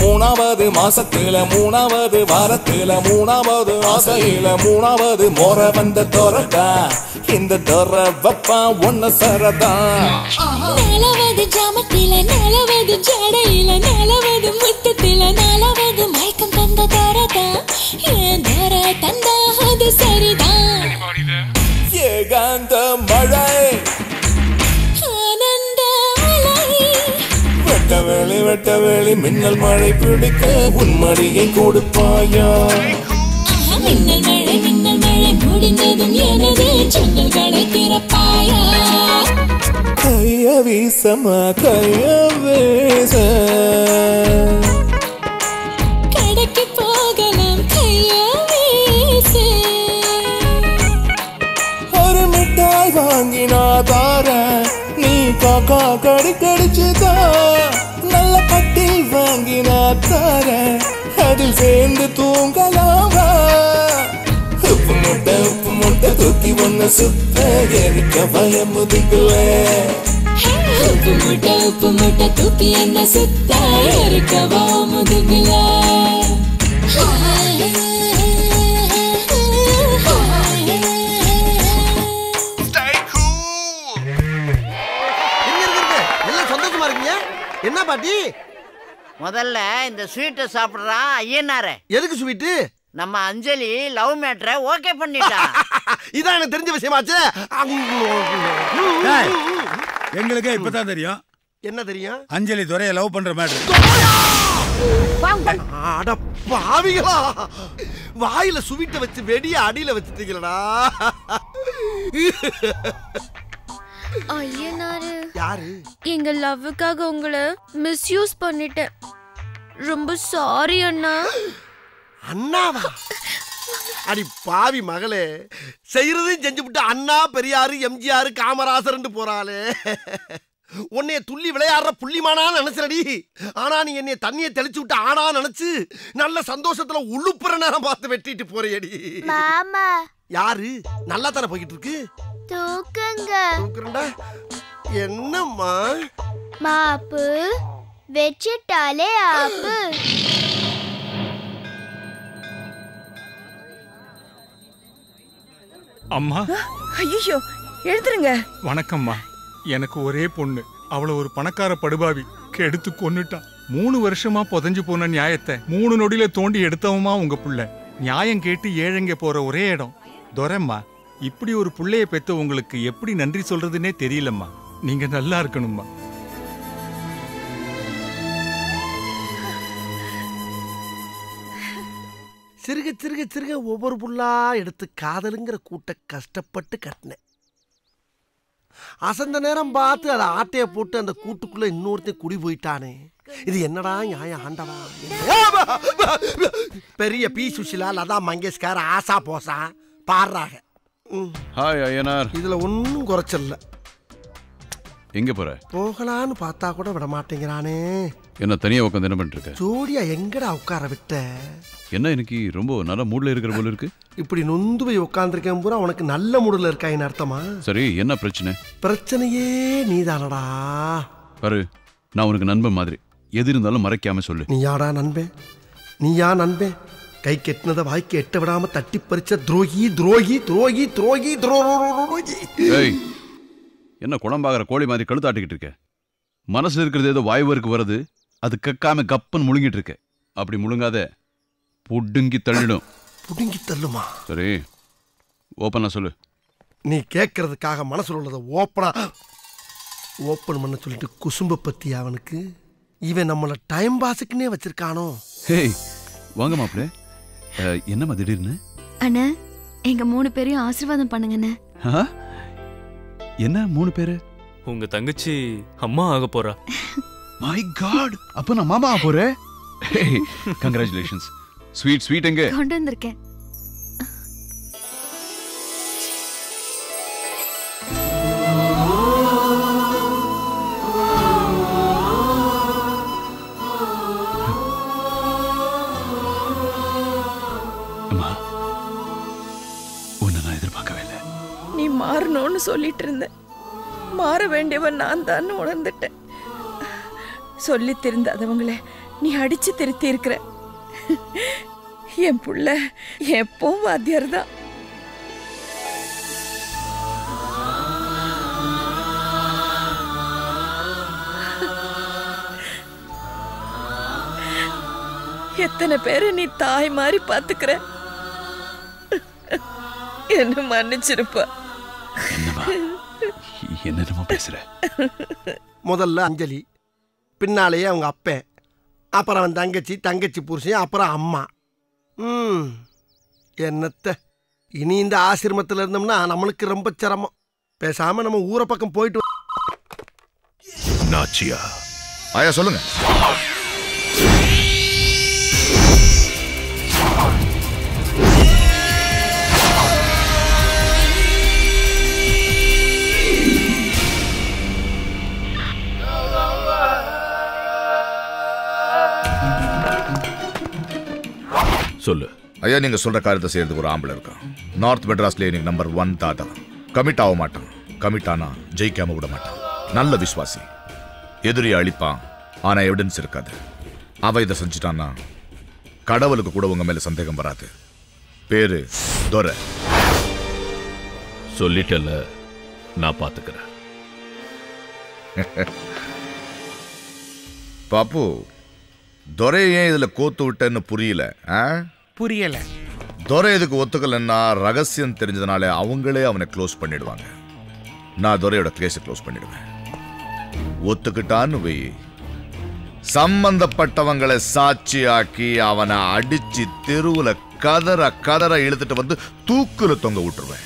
மூணாவது மாசத்துல மூணாவது வாரத்துல மூணாவது ஆசையில மூணாவது மோர வந்த தோரதா இந்த தோர வப்பா ஒன்ன சரதா நாலாவது ஜாமத்தில நாலாவது ஜடையில நாலாவது முத்தத்தில நாலாவது மயக்கம் தந்த தோரதா ஏன் தோர தந்தா அது சரிதா ஏகாந்த மழை வெட்டவேளி வெட்டவேளி மின்னல் மழை பிடிக்க உன்மடியை கொடுப்பாயா மின்னல் மழை மின்னல் மழை முடிந்ததும் எனது ஜன்னல் கடைக்கிறப்பாயா கைய வீசமா கைய வீச கடைக்கு போகலாம் கைய வீச ஒரு மிட்டாய் வாங்கினா தார நீ காக்கா கடி கடிச்சுதா நல்ல பட்டில் வாங்கினா தார அதில் சேர்ந்து தூங்கலாமா உப்பு முட்டை உப்பு முட்டை தூக்கி ஒன்ன சுத்த எரிக்க பயமுதுக்குள்ள உப்பு முட்டை உப்பு முட்டை தூக்கி என்ன சுத்த எரிக்க பயமுதுக்குள்ள என்ன பாட்டி முதல்ல இந்த ஸ்வீட்டை சாப்பிடுறான் ஐயனாரே எதுக்கு ஸ்வீட்டு நம்ம அஞ்சலி லவ் மேட்டரை ஓகே பண்ணிட்டா இதான் எனக்கு தெரிஞ்ச விஷயமாச்சு எங்களுக்கு இப்பதான் தெரியும் என்ன தெரியும் அஞ்சலி துரையை லவ் பண்ற மேட்டர் அட பாவிகளா வாயில ஸ்வீட்டை வச்சு வெடிய அடியில வச்சுட்டீங்களா ஐயனாரு யாரு எங்க லவ்வுக்காக உங்களை மிஸ்யூஸ் பண்ணிட்டேன் ரொம்ப சாரி அண்ணா அண்ணாவா அடி பாவி மகளே செய்யறதையும் செஞ்சு விட்டு அண்ணா பெரியாரு எம்ஜிஆர் காமராசர்ன்னு போறாளே உன்னைய துள்ளி விளையாடுற புள்ளிமானா நினைச்சடி ஆனா நீ என்னைய தண்ணியை தெளிச்சு விட்டு ஆனா நினைச்சு நல்ல சந்தோஷத்துல உழுப்புற நேரம் பார்த்து வெட்டிட்டு போறியடி மாமா யாரு நல்லா தானே போய்கிட்டு இருக்கு தூக்குங்க தூக்குறடா என்னம்மா மாப்பு வெச்சிட்டாலே ஆப்பு அம்மா ஐயோ எழுதுங்க வணக்கம்மா எனக்கு ஒரே பொண்ணு அவளை ஒரு பணக்கார படுபாவி கெடுத்து கொன்னுட்டா மூணு வருஷமா புதஞ்சு போன நியாயத்தை மூணு நொடியில தோண்டி எடுத்தவமா உங்க புள்ள நியாயம் கேட்டு ஏழைங்க போற ஒரே இடம் துரைம்மா இப்படி ஒரு புள்ளைய பெத்த உங்களுக்கு எப்படி நன்றி சொல்றதுன்னே தெரியலம்மா நீங்க நல்லா இருக்கணும்மா சிறுக சிறுக சிறுக ஒவ்வொரு புள்ளா எடுத்து காதலுங்கிற கூட்ட கஷ்டப்பட்டு கட்டினேன் அசந்த நேரம் பார்த்து அதை ஆட்டைய போட்டு அந்த கூட்டுக்குள்ள இன்னொருத்தையும் குடி போயிட்டானே இது என்னடா நியாயம் ஆண்டவா பெரிய பி சுஷிலா லதா மங்கேஷ்கார் ஆசா போசா பாடுறாங்க ஹாய் ஐயனார் இதுல ஒன்னும் குறைச்சல எங்க போற போகலான்னு பார்த்தா கூட விட மாட்டேங்கிறானே என்ன தனியா உட்காந்து என்ன பண்ணிட்டு இருக்க ஜோடியா எங்கடா உட்கார விட்ட என்ன இன்னைக்கு ரொம்ப நல்ல மூட்ல இருக்கிற போல இருக்கு இப்படி நொந்து போய் உட்கார்ந்திருக்கேன் பூரா உனக்கு நல்ல மூட்ல இருக்காயின்னு அர்த்தமா சரி என்ன பிரச்சனை பிரச்சனையே நீதானடா பாரு நான் உனக்கு நண்பன் மாதிரி எது இருந்தாலும் மறைக்காம சொல்லு நீ யாடா நண்பே நீ யா நண்பே கை கெட்டினதை வாய்க்கு எட்ட விடாம தட்டி பறிச்ச துரோகி துரோகி துரோகி துரோகி துரோகி என்ன குழம்பாகிற கோழி மாதிரி கழுத்தாட்டிக்கிட்டு இருக்க மனசில் இருக்கிறது ஏதோ வாய்வருக்கு வருது, அது கக்காம கப்பன் முழுங்கிட்டு இருக்க. அப்படி முழுங்காத, புடுங்கி தள்ளிடும். புடுங்கி தள்ளுமா? சரி, ஓப்பனா சொல்லு. நீ கேட்கறதுக்காக மனசில் உள்ளதை ஓப்பனா ஓப்பன் பண்ண சொல்லிட்டு குசும்ப பத்தி அவனுக்கு இவன் நம்மளை டைம் பாஸுக்குன்னே வச்சிருக்கானோ. ஹேய், வாங்க மாப்பிள்ளை. என்னம்மா திடீர்னு? அண்ணா, எங்க மூணு பேரையும் ஆசீர்வாதம் பண்ணுங்கண்ணே. என்ன மூணு பேரு? உங்க தங்கச்சி அம்மா ஆக போறா. மை காட், அப்ப நான் மாமா ஆக போறேன். கங்க்ராச்சுலேஷன்ஸ். ஸ்வீட் ஸ்வீட் எங்க கொண்டு வந்திருக்கேன். மாறணும்னு சொல்லிட்டு இருந்தேன். மாற வேண்டியவன் நான் தான் உணர்ந்துட்டேன். சொல்லி திருந்தாதவங்களே நீ அடிச்சு திருத்தி இருக்கிற. என் புள்ள எப்பவும் வாத்தியார் தான். எத்தனை பேரை நீ தாய் மாதிரி பாத்துக்கிற. என்ன மன்னிச்சிருப்பா. என்னமா பேசுற? முதல்ல அஞ்சலி, பின்னாலேயே அவங்க அப்பேன், அப்புறம் அவன் தங்கச்சி, தங்கச்சி புருஷன், அப்புறம் அம்மா. ம், என்னத்த இனி இந்த ஆசிரமத்தில் இருந்தோம்னா நம்மளுக்கு ரொம்ப சிரமம். பேசாம நம்ம ஊரை பக்கம் போயிட்டு நாச்சியா ஆயா சொல்லுங்க. சொல்லு ஐயா, நீங்க சொல்ற காரியத்தை செய்யறதுக்கு ஒரு ஆம்பளை இருக்கான். நார்த் மெட்ராஸ்ல எனக்கு நம்பர் ஒன் தாத்தா. கமிட் ஆக மாட்டான், கமிட் ஆனா ஜெயிக்காம விட மாட்டான். நல்ல விசுவாசி, எதிரியை அழிப்பான், ஆனா எவிடன்ஸ் இருக்காது. அவ இதை செஞ்சுட்டான்னா கடவுளுக்கு கூட உங்க மேல சந்தேகம் வராது. பேரு துரை. சொல்லிட்டல, நான் பாத்துக்கிறேன். பாப்பு, துரை ஏன் இதுல கோத்து விட்டேன்னு புரியல. புரியல. துரை இதுக்கு ஒத்துக்கலன்னா ரகசியம் தெரிஞ்சதுனால அவங்களே அவனை க்ளோஸ் பண்ணிடுவாங்க. நான் துரையோட கேஸை க்ளோஸ் பண்ணிடுவேன். ஒத்துக்கிட்டான்னு போய் சம்பந்தப்பட்டவங்களை சாட்சியாக்கி அவனை அடிச்சு தெருவுல கதற கதற இழுத்துட்டு வந்து தூக்குல தொங்க விட்டுருவேன்.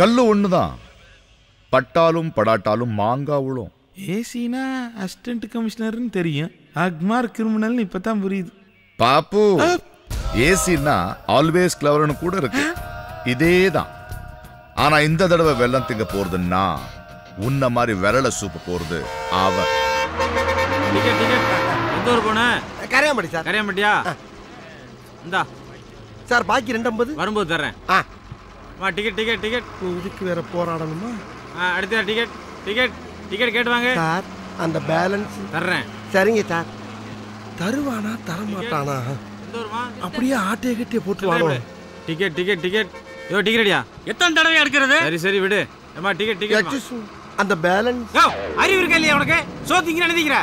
கல்லு ஒண்ணுதான், பட்டாலும் படாட்டாலும் மாங்கா விழும். ஏசினா அசிஸ்டன்ட் கமிஷனர்னு தெரியும், அக்மார் கிரிமினல் இப்பதான் புரியுது. பாப்பு, ஏசினா ஆல்வேஸ் கிளவர்னு கூட இருக்கு. இதேதான். ஆனா இந்த தடவை வெள்ளம் திங்க போறதுன்னா உன்ன மாதிரி விரல சூப்பு போறது அவன். கரையாம்பட்டி சார். கரையாம்பட்டியா? இந்தா சார், பாக்கி ரெண்டு ஐம்பது வரும்போது தர்றேன். டிக்கெட் டிக்கெட் டிக்கெட் இதுக்கு வேற போராடணுமா? அடுத்த டிக்கெட் டிக்கெட் டிக்கெட் கேட்டுவாங்க சார். அந்த பேலன்ஸ் தர்றேன். சரிங்க சார். தருவானா தர மாட்டானா? அப்படியே ஆட்டே கிட்டே போட்டுவானோ? டிக்கெட் டிக்கெட் டிக்கெட் யோ டிக்கெட்யா, எத்தனை தடவை எடுக்கிறது? சரி சரி விடு. அம்மா டிக்கெட் டிக்கெட் அந்த பேலன்ஸ். யோ அறிவு இருக்கே இல்லையா உனக்கு? சோதிங்க நினைக்கிற.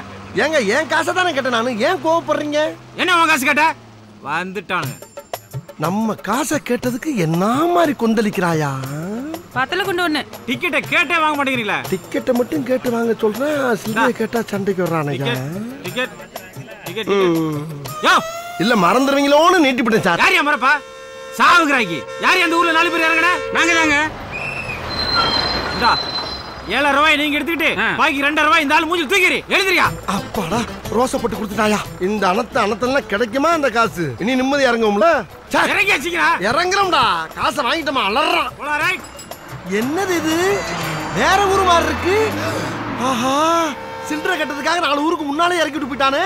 ஏங்க ஏன் காசை தானே கேட்டேன் நானு, ஏன் கோவப்படுறீங்க? என்ன உன் காசு கேட்ட? வந்துட்டானுங்க. நம்ம காசை கேட்டதுக்கு என்ன மாதிரி கொந்தளிக்கிறாயா? பத்தல கொண்டு ஒண்ணு. டிக்கெட்டை கேட்டே வாங்க மாட்டேங்கிறீங்களா? டிக்கெட்டை மட்டும் கேட்டு வாங்க சொல்றேன். சில்லையை கேட்டா சண்டைக்கு வர்றானுங்க. டிக்கெட் டிக்கெட் டிக்கெட் யோ இல்ல மறந்துருவீங்களோன்னு நீட்டி விட்டேன் சார். யாரையா மறப்பா? சாவுகிறாய்க்கு யாரையா? அந்த ஊர்ல நாலு பேர் இறங்கடா. நாங்க தாங்க. இந்தா ஏழாயிரம் ரூபாய் நீங்க எடுத்துக்கிட்டு பாக்கி ரெண்டாயிரம் ரூபாய் இந்த ஆளு மூஞ்சில் தூக்கிறீ. எழுதுறியா? அப்பாடா ரோசை போட்டு கொடுத்துட்டாயா. இந்த அனத்த அனத்தெல்லாம் கிடைக்குமா அந்த காசு? இனி நிம்மதி இறங்குவோம்ல. இறங்கியாச்சுங்களா? இறங்குறோம்டா, காசை வாங்கிட்டோமா. அலறான். என்னது இது? வேற ஊர் மாதிரி இருக்கு. ஆஹா, சில்லறை கட்டதுக்காக நாலு ஊருக்கு முன்னாலே இறக்கிட்டு போயிட்டானே.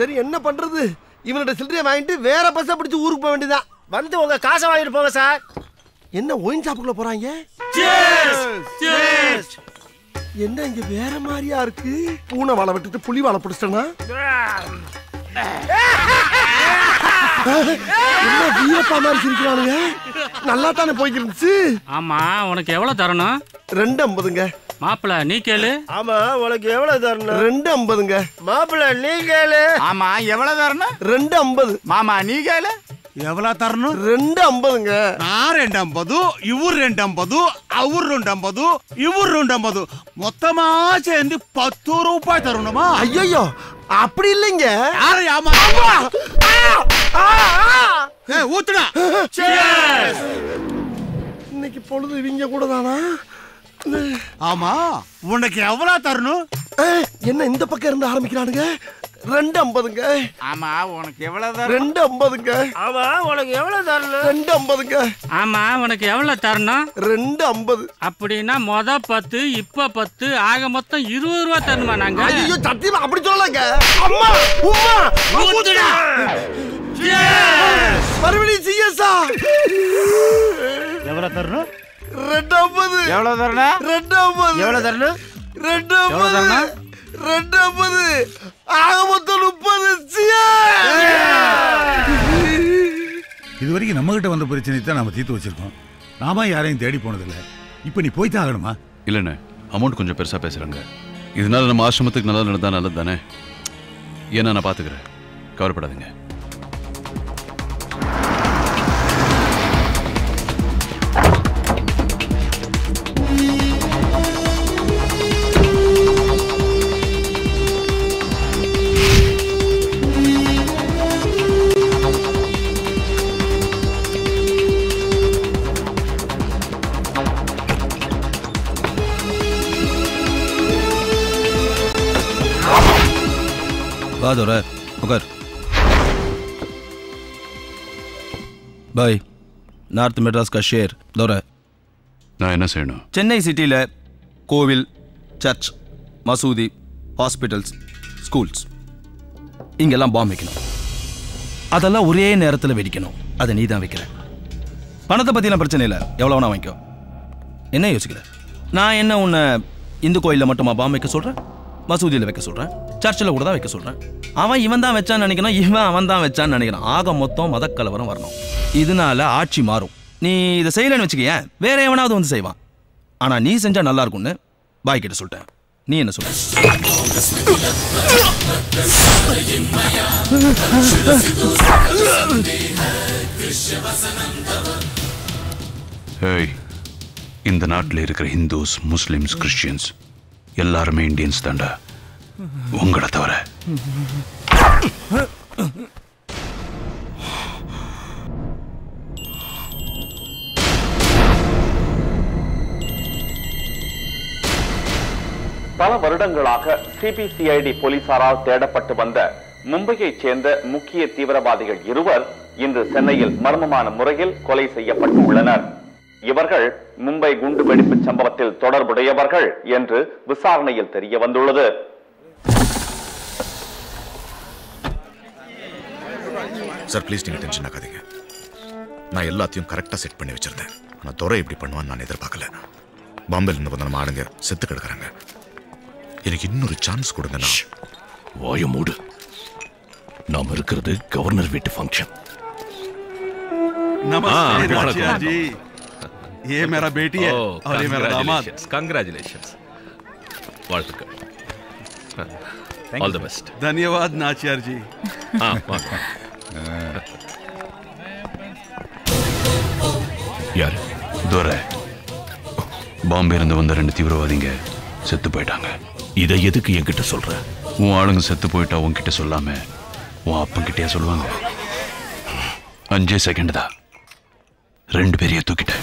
சரி என்ன பண்றது, இவனோட சில்லறையை வாங்கிட்டு வேற பஸ்ஸை பிடிச்சி ஊருக்கு போக வேண்டியதான். வந்து உங்க காசை வாங்கிட்டு போங்க சார். என்ன ஒயின் ஷாப்புக்குள்ள போறாங்க? என்ன இங்க வேற மாதிரியா இருக்கு? பூனை வாழை விட்டுட்டு புலி வாழை பிடிச்சிட்டா வீரப்பா மாதிரி சிரிக்கிறானுங்க. நல்லா தானே போய்க்கிருந்துச்சு. ஆமா, உனக்கு எவ்வளவு தரணும்? ரெண்டு ஐம்பதுங்க. மாப்பிள நீ கேளு. ஆமா உங்களுக்கு எவ்வளவு தரணும்? ரெண்டு ஐம்பதுங்க. மாப்பிள நீ கேளு. ஆமா எவ்வளவு தரணும்? ரெண்டு ஐம்பது. மாமா நீ கேளு எவ்வளவு தரணும்? ரெண்டு ஐம்பதுங்க. நான் ரெண்டு ஐம்பது, இவர் ரெண்டு ஐம்பது, அவர் ரெண்டு ஐம்பது, இவர் ரெண்டு ஐம்பது, மொத்தமா சேர்ந்து பத்து ரூபாய் தரணுமா? ஐயோ அப்படி இல்லைங்க. ஊத்துனா இன்னைக்கு பொழுது இவங்க கூட தானா? ஆமா உனக்கு எவ்வளவு தரணும்? என்ன இந்த பக்கம் இருந்து ஆரம்பிக்கிறானுங்க? ரெண்டு ஐம்பதுங்க. ஆமா உனக்கு எவ்வளவு தரணும்? ரெண்டு ஐம்பதுங்க. ஆமா உனக்கு எவ்வளவு தரணும்? ரெண்டு ஐம்பதுங்க. ஆமா உனக்கு எவ்வளவு தரணும்? ரெண்டு ஐம்பது. அப்படின்னா மொத பத்து இப்ப பத்து ஆக மொத்தம் இருபது ரூபா தரணுமா? நாங்க ஐயோ சத்தியமா அப்படி சொல்லலங்க. அம்மா உம்மா ஊத்துடா. சியர்ஸ். மறுபடியும் சியர்ஸா? எவ்வளவு தரணும்? ரெண்டு ஐம்பது. எவ்வளவு தரணும்? ரெண்டு ஐம்பது. எவ்வளவு தரணும்? ரெண்டு ஐம்பது. ரெண்டு ஐம்பது ஆக மொத்தம் முப்பது. இது வரைக்கும் நம்ம கிட்ட வந்த பிரச்சனை தான் நம்ம தீர்த்து வச்சிருக்கோம். நாம யாரையும் தேடி போனதில்லை. இப்ப நீ போய் தான் ஆகணுமா? இல்லைண்ணே அமௌண்ட் கொஞ்சம் பெருசா பேசுறாங்க. இதனால நம்ம ஆசிரமத்துக்கு நல்லா நடந்தா நல்லது தானே? ஏன்னா நான் பாத்துக்கிறேன், கவலைப்படாதீங்க. बात हो रहा है मगर भाई नॉर्थ मेड्रास का शेर दौरा है ना, ना सेना चेन्नई सिटी ले कोविल चर्च मसूदी हॉस्पिटल्स स्कूल्स इंगेल्लाम बॉम्ब வைக்கணும். அதெல்லாம் ஒரே நேரத்துல வெடிக்கணும். அது நீ தான் வைக்கிற. பணத்தை பத்திலாம் பிரச்சனை இல்லை, எவ்வளவுனா வாங்கிக்கோ. என்ன யோசிக்கல? நான் என்ன உன்னை இந்து கோயில்ல மட்டுமா பாம் வைக்க சொல்றேன்? மசூதியில் வைக்க சொல்கிறேன், சர்ச்சில் கூட தான் வைக்க சொல்கிறேன். அவன் இவன் தான் வச்சான்னு நினைக்கணும், இவன் அவன் தான் வச்சான்னு நினைக்கணும். ஆக மொத்தம் மதக்கலவரம் வரணும். இதனால ஆட்சி மாறும். நீ இதை செய்யலைன்னு வச்சுக்கிய வேற எவனாவது வந்து செய்வான். ஆனால் நீ செஞ்சால் நல்லா இருக்கும்னு பாய் கிட்ட சொல்லிட்டேன். நீ என்ன சொல்ற? இந்த நாட்டில் இருக்கிற ஹிந்துஸ், முஸ்லிம்ஸ், கிறிஸ்டியன்ஸ் எல்லாருமே இண்டியன்ஸ் தாண்டா, உங்களை தவிர. பல வருடங்களாக சிபிசிஐடி போலீசாரால் தேடப்பட்டு வந்த மும்பையைச் சேர்ந்த முக்கிய தீவிரவாதிகள் இருவர் இன்று சென்னையில் மர்மமான முறையில் கொலை செய்யப்பட்டு உள்ளனர். இவர்கள் மும்பை குண்டுவெடிப்பு சம்பவத்தில் தொடர்புடையவர்கள் என்று விசாரணையில் தெரிய வந்துள்ளது. சார் ப்ளீஸ் நீங்க டென்ஷன் ஆகாதீங்க. நான் எல்லாத்தையும் கரெக்டா செட் பண்ணி வச்சிருந்தேன். நான் துறை இப்படி பண்ணுவான்னு நான் எதிர்பார்க்கல. பாம்பேல இருந்து வந்த நம்ம ஆளுங்க செத்து கிடக்குறாங்க. எனக்கு இன்னொரு சான்ஸ் கொடுங்க. வாய மூடு. நாம இருக்கிறது கவர்னர் வீட்டு ஃபங்க்ஷன். ये मेरा बेटी है और ये मेरा दामाद. कांग्रेचुलेशंस. वाल्टकर. All the best. धन्यवाद नाचियार जी. हाँ यार दूर है. बॉम्बे रंदे बंदर रंदे तीव्रवादी के सेत्तु बैठा है. इधर ये तो किया किट्टे सोल रहा है. वो आलंग सेत्तु बैठा वो किट्टे सोल्ला में वो आपन किट्टे सोल्वांगे. अंजे सेकंड था. ரெண்டு பேரைய தூக்கிட்ட.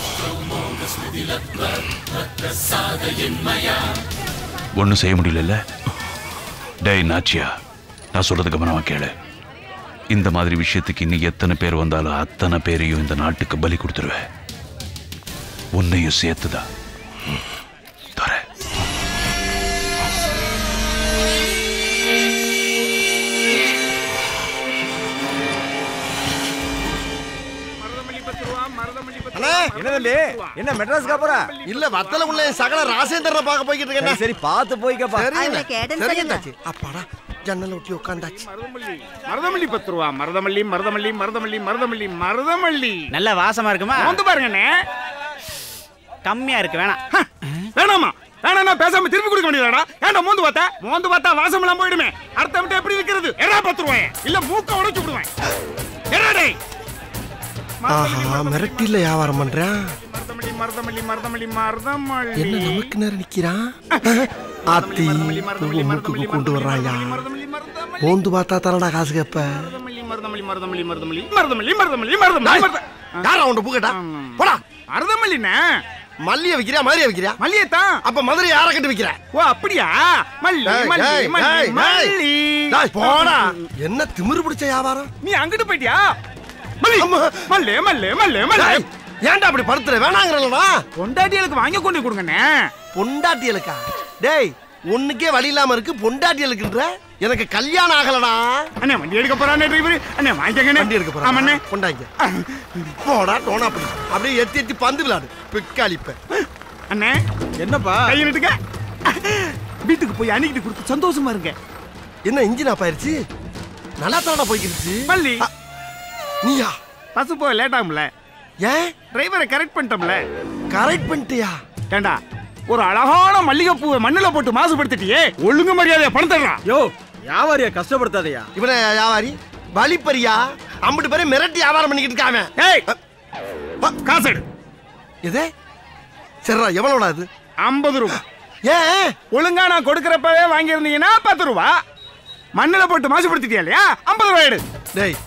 ஒன்னும் செய்ய முடியல. டே நாச்சியா நான் சொல்றது கவனமா கேளு. இந்த மாதிரி விஷயத்துக்கு இன்னும் எத்தனை பேர் வந்தாலும் அத்தனை பேரையும் இந்த நாட்டுக்கு பலி கொடுத்துருவேன். உன்னையும் சேர்த்துதான். என்ன மெட்ராஸ்கா போற? இல்ல வத்தல உள்ள சகல ராசேந்திரனை பாக்க போய்கிட்டு இருக்கேன். சரி பாத்து போய்க்கப்பா. சரியாச்சு. அப்பாடா ஜன்னல் ஒட்டி உட்கார்ந்தாச்சு. மருதமல்லி பத்து ரூபா. மருதமல்லி மருதமல்லி மருதமல்லி மருதமல்லி மருதமல்லி. நல்ல வாசமா இருக்குமா? வந்து பாருங்கண்ணே. கம்மியா இருக்கு. வேணாம் வேணாமா வேணாம் நானா பேசாம திருப்பி கொடுக்க வேண்டியதாடா. ஏன்டா மூந்து பார்த்தா மூந்து பார்த்தா வாசம் எல்லாம் போய்டுமே. அர்த்தம் விட்டு எப்படி நிக்கிறது? எறா பத்துறேன். இல்ல மூக்க உடைச்சு விடுவேன். எறா டேய். ஆஹா மிரட்டில வியாபாரம் பண்றா. மர்தமலி மர்தமலி மர்தமலி மர்தமலி. என்ன நமக்கு நேரா நிக்கிறான்? ஆத்தி மூக்கு கொண்டு வர்றாயா? மூந்து பார்த்தா தரடா காசு கேப்ப. மர்தமலி மர்தமலி மர்தமலி மர்தமலி மர்தமலி மர்தமலி. யாரா உண்டு புகடா? போடா. மர்தமலினா மல்லிய விக்கிறியா மதுரைய விக்கிறியா? மல்லியே தான். அப்ப மதுரை யார கட்டி விக்கிற? ஓ அப்படியா? மல்லி மல்லி மல்லி. டேய் போடா. என்ன திமிரு பிடிச்ச வியாபாரம்? நீ அங்கட்டு போய்டியா? மல்லி மல்லே மல்லே மல்லே மல்லே. ஏன்டா அப்படி படுத்துற? வேணாங்கறலடா. பொண்டாட்டிகளுக்கு வாங்கி கொண்டு கொடுங்கனே. பொண்டாட்டிகளுக்கா? டேய் ஒண்ணுக்கே வழி இல்லாம இருக்கு பொண்டாட்டிகளுக்குன்ற. எனக்கு கல்யாணம் ஆகலடா. அண்ணே வண்டி எடுக்க போறானே டிரைவர். அண்ணே வாங்கங்கனே. வண்டி எடுக்க போறானே. ஆமாண்ணே கொண்டாங்க. போடா டோனா அப்படி. அப்படியே எத்தி எத்தி பந்து விளையாடு. பிக்காலிப்ப. அண்ணே என்னப்பா? கை நிட்டுங்க. வீட்டுக்கு போய் அன்னிக்கிட்ட கொடுத்து சந்தோஷமா இருங்க. என்ன இன்ஜின் ஆஃப் ஆயிருச்சு? நல்லா தானடா போயிடுச்சு. மல்லி நீயா? பஸ் போ லேட் ஆகும்ல. ஏன்? டிரைவரை கரெக்ட் பண்ணிட்டோம்ல. கரெக்ட் பண்ணிட்டியா? ஏண்டா ஒரு அழகான மல்லிகைப்பூவை மண்ணுல போட்டு மாசுபடுத்திட்டியே. ஒழுங்கு மரியாதையா பணம் தர்றா. யோ வியாபாரியா கஷ்டப்படுத்தாதயா. இவன வியாபாரி வலிப்பறியா அம்பட்டு பேரை மிரட்டி வியாபாரம் பண்ணிக்கிட்டு இருக்காம. ஏய் காசு எடு. எது சரிடா எவ்வளோடா அது? ஐம்பது ரூபா. ஏன் ஒழுங்கா நான் கொடுக்குறப்பவே வாங்கியிருந்தீங்கன்னா பத்து ரூபா. மண்ணுல போட்டு மாசுபடுத்திட்டியா இல்லையா? ஐம்பது ரூபா எடு. டேய்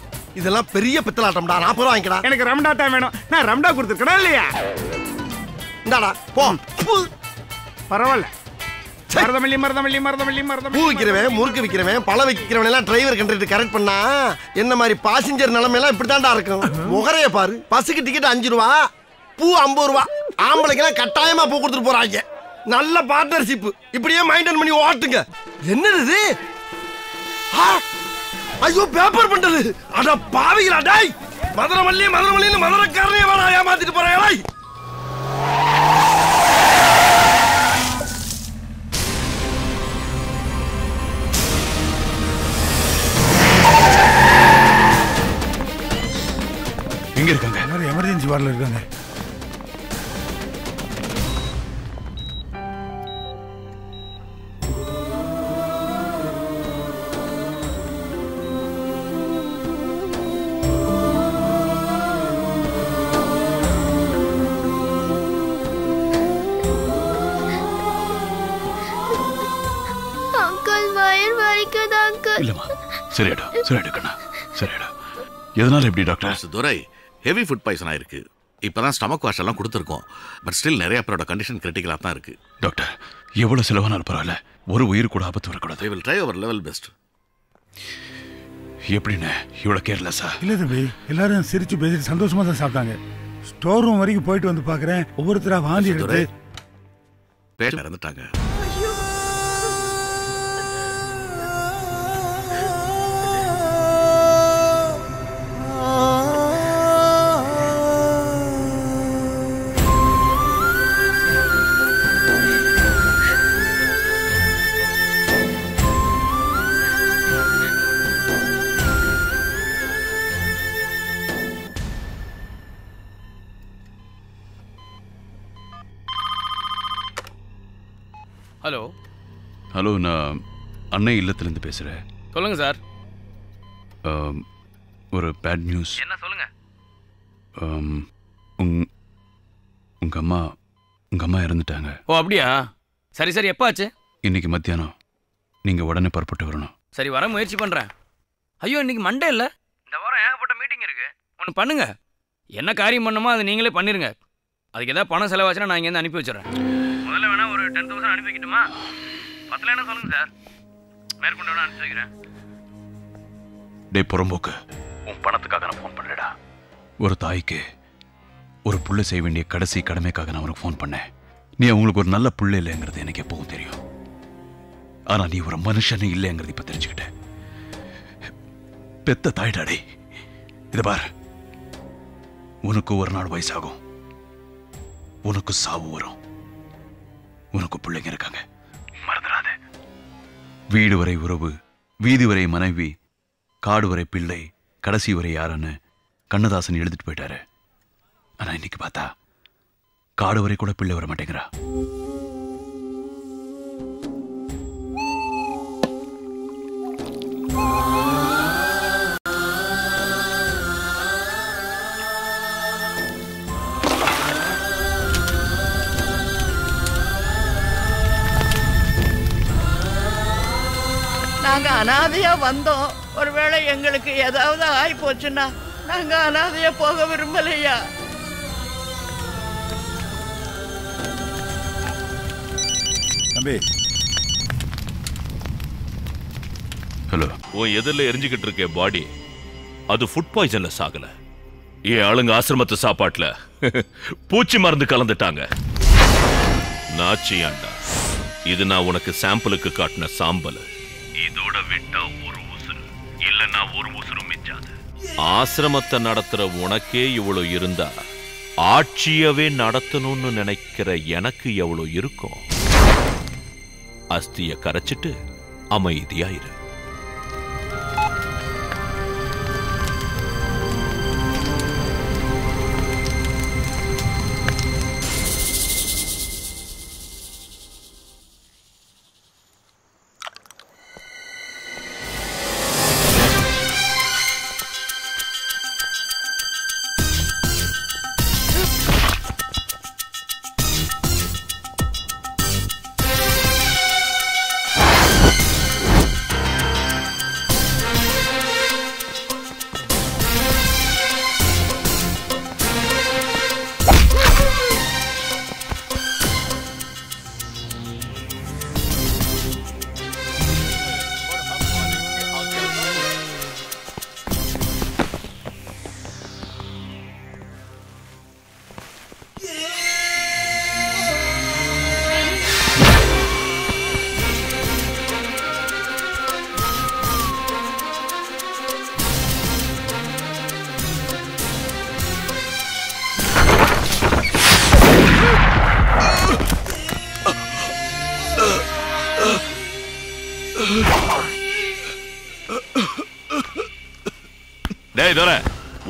இதெல்லாம் பெரிய பித்தலாட்டம்டா. நாற்பது ரூபா வாங்கிடா. எனக்கு ரம்டா தான் வேணும். நான் ரம்டா கொடுத்துருக்கேனா இல்லையா? இந்தாடா போ. பரவாயில்ல. மருதமல்லி மருதமல்லி மருதமல்லி மருதமல்லி. பூ விக்கிறவன் முறுக்கு விக்கிறவன் பழம் விக்கிறவன் எல்லாம் டிரைவர் கண்டிட்டு கரெக்ட் பண்ணா என்ன மாதிரி பாசஞ்சர் நிலைமையெல்லாம் இப்படித்தான்டா இருக்கும். முகரைய பாரு. பஸ்ஸுக்கு டிக்கெட் அஞ்சு ரூபா பூ ஐம்பது ரூபா. ஆம்பளைக்கெல்லாம் கட்டாயமா பூ கொடுத்துட்டு போறாங்க. நல்ல பார்ட்னர்ஷிப். இப்படியே மெயின்டைன் பண்ணி ஓட்டுங்க. என்னது இது? ஐயோ பேப்பர் பண்டல். அட பாவிகளா டேய். மதுரமல்லி மதுரமல்லின்னு மதுரக்காரனே வர ஏமாத்திட்டு போறாங்களே. எங்க இருக்காங்க? எல்லாரும் எமர்ஜென்சி வார்டில் இருக்காங்க. அங்கிள் வயிறு வலிக்குது அங்கிள். இல்லம்மா சரியாடா சரியாடு கண்ணா சரியாடா. எதனால எப்படி doctor? Durai heavy food poison ஆயிருக்கு. இப்போதான் ஸ்டமக் வாஷ் எல்லாம் கொடுத்துருக்கோம். பட் ஸ்டில் நிறைய பேரோட கண்டிஷன் கிரிட்டிக்கலாக தான் இருக்கு. டாக்டர் எவ்வளோ செலவானாலும் பரவாயில்ல ஒரு உயிர் கூட ஆபத்து வரக்கூடாது. I will try our level best. எப்படின்னு இவ்வளோ கேர்லெஸ்ஸா? இல்லை தம்பி எல்லாரும் சிரிச்சு பேசிட்டு சந்தோஷமா தான் சாப்பிட்டாங்க. ஸ்டோர் ரூம் வரைக்கும் போயிட்டு வந்து பார்க்குறேன் ஒவ்வொருத்தராக வாந்தி எடுத்து பேரில் இறந்துட்டாங்க. ஹலோ ஹலோ நான் அன்னை இல்லத்துலேருந்து பேசுகிறேன். சொல்லுங்கள் சார். ஒரு பேட் நியூஸ். என்ன சொல்லுங்கள்? உங் உங்கள் அம்மா உங்கள் அம்மா இறந்துட்டாங்க. ஓ அப்படியா? சரி சரி எப்போ ஆச்சு? இன்றைக்கி மத்தியானம். நீங்கள் உடனே புறப்பட்டு வரணும். சரி வர முயற்சி பண்ணுறேன். ஐயோ இன்றைக்கி மண்டே இல்லை? இந்த வாரம் ஏகப்பட்ட மீட்டிங் இருக்குது. ஒன்று பண்ணுங்கள். என்ன காரியம் பண்ணணுமோ அது நீங்களே பண்ணிடுங்க. அதுக்கு எதாவது பணம் செலவாச்சுன்னா நான் இங்கேருந்து அனுப்பி வச்சிடறேன். முதல்ல வேணா ஒரு டென் தௌசண்ட் அனுப்பி வைக்கட்டுமா? பத்துல என்ன சொல்லுங்க சார். மேற்கொண்டு வேணா அனுப்பிச்சு வைக்கிறேன். டே புறம்போக்கு உன் பணத்துக்காக நான் ஃபோன் பண்ணடா. ஒரு தாய்க்கு ஒரு புள்ள செய்ய வேண்டிய கடைசி கடமைக்காக நான் உனக்கு ஃபோன் பண்ணேன். நீ அவங்களுக்கு ஒரு நல்ல புள்ள இல்லைங்கிறது எனக்கு எப்பவும் தெரியும். ஆனால் நீ ஒரு மனுஷனே இல்லைங்கிறது இப்போ தெரிஞ்சுக்கிட்டேன். பெத்த தாய்டா டே. இதை பார் உனக்கு ஒரு நாள் வயசாகும். உனக்கு சாவு வரும். உனக்கு பிள்ளைங்க இருக்காங்க மறந்துடாத. வீடு வரை உறவு வீதி வரை மனைவி காடு வரை பிள்ளை கடைசி வரை யாருன்னு கண்ணதாசன் எழுதிட்டு போயிட்டாரு. ஆனால் இன்னைக்கு பார்த்தா காடு வரை கூட பிள்ளை வர மாட்டேங்கிறா. அனாதையா வந்தோம். ஒருவேளை எங்களுக்கு ஏதாவது ஆகி போச்சுன்னா நாங்க அனாதையா போக விரும்பலையா. தம்பி ஹலோ, உன் எதிரில் எரிஞ்சுக்கிட்டு இருக்க பாடி அது ஃபுட் பாய்சன்ல சாகல. ஏன் ஆளுங்க ஆசிரமத்து சாப்பாட்டுல பூச்சி மருந்து கலந்துட்டாங்க. நாச்சியாண்டா, இது நான் உனக்கு சாம்பிளுக்கு காட்டின சாம்பல். இதோட விட்டா ஒரு உசுறு இல்லைன்னா ஒரு உசுறு மிச்சாது. ஆசிரமத்தை நடத்துற உனக்கே இவ்வளோ இருந்தா ஆட்சியவே நடத்தணும்னு நினைக்கிற எனக்கு எவ்வளோ இருக்கும். அஸ்தியை கரைச்சிட்டு அமைதியாயிரு.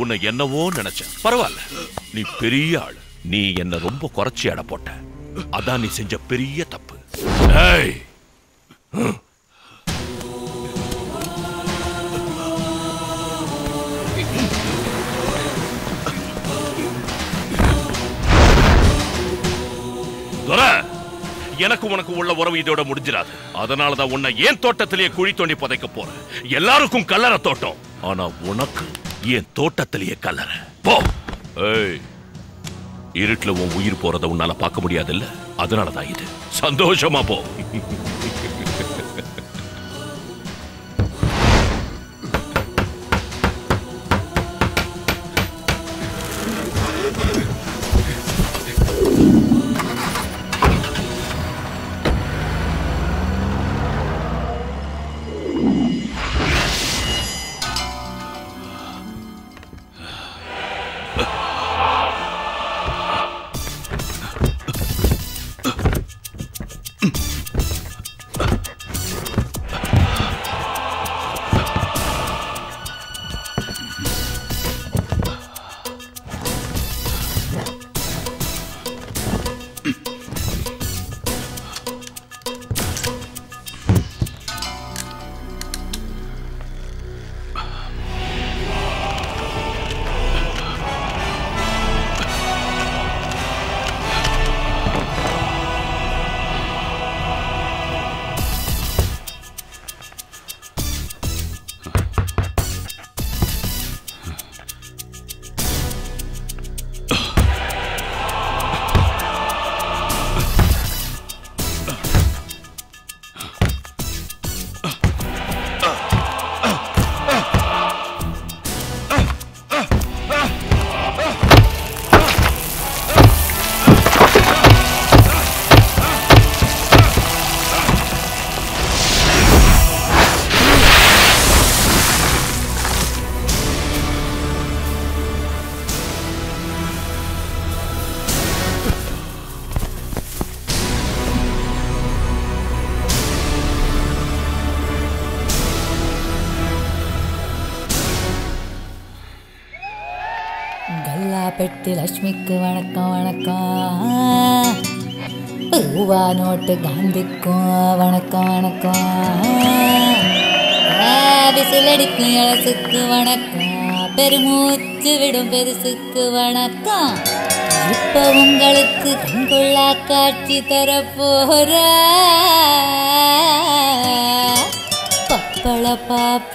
உன்னை என்னவோ நினைச்ச பரவாயில்ல, நீ பெரிய ஆள். நீ என்ன ரொம்ப குறைச்சி ஆட போட்ட, அதான் நீ செஞ்ச பெரிய தப்பு. எனக்கு உனக்கு உள்ள உறவு இதோட முடிஞ்சிடாது. அதனாலதான் உன்னை ஏன் தோட்டத்திலேயே குழி தோண்டி புதைக்க போற. எல்லாருக்கும் கல்லற தோட்டம், ஆனா உனக்கு என் தோட்டத்திலேயே கல்லற. போ. இருட்டுல உன் உயிர் போறத உன்னால பார்க்க முடியாது இல்ல, அதனாலதான் இது. சந்தோஷமா போ. லட்சுமிக்கு வணக்கம் வணக்கம். பூவா நோட்டு காந்திக்கும் வணக்கம் வணக்கம். விசிலடிக்கும் இலசுக்கு வணக்கம். பெருமூச்சு விடும் பெருசுக்கு வணக்கம். இப்ப உங்களுக்கு கண்கொள்ளா காட்சி தரப்போற ಹಪ್ಪಳ ಪಾಪ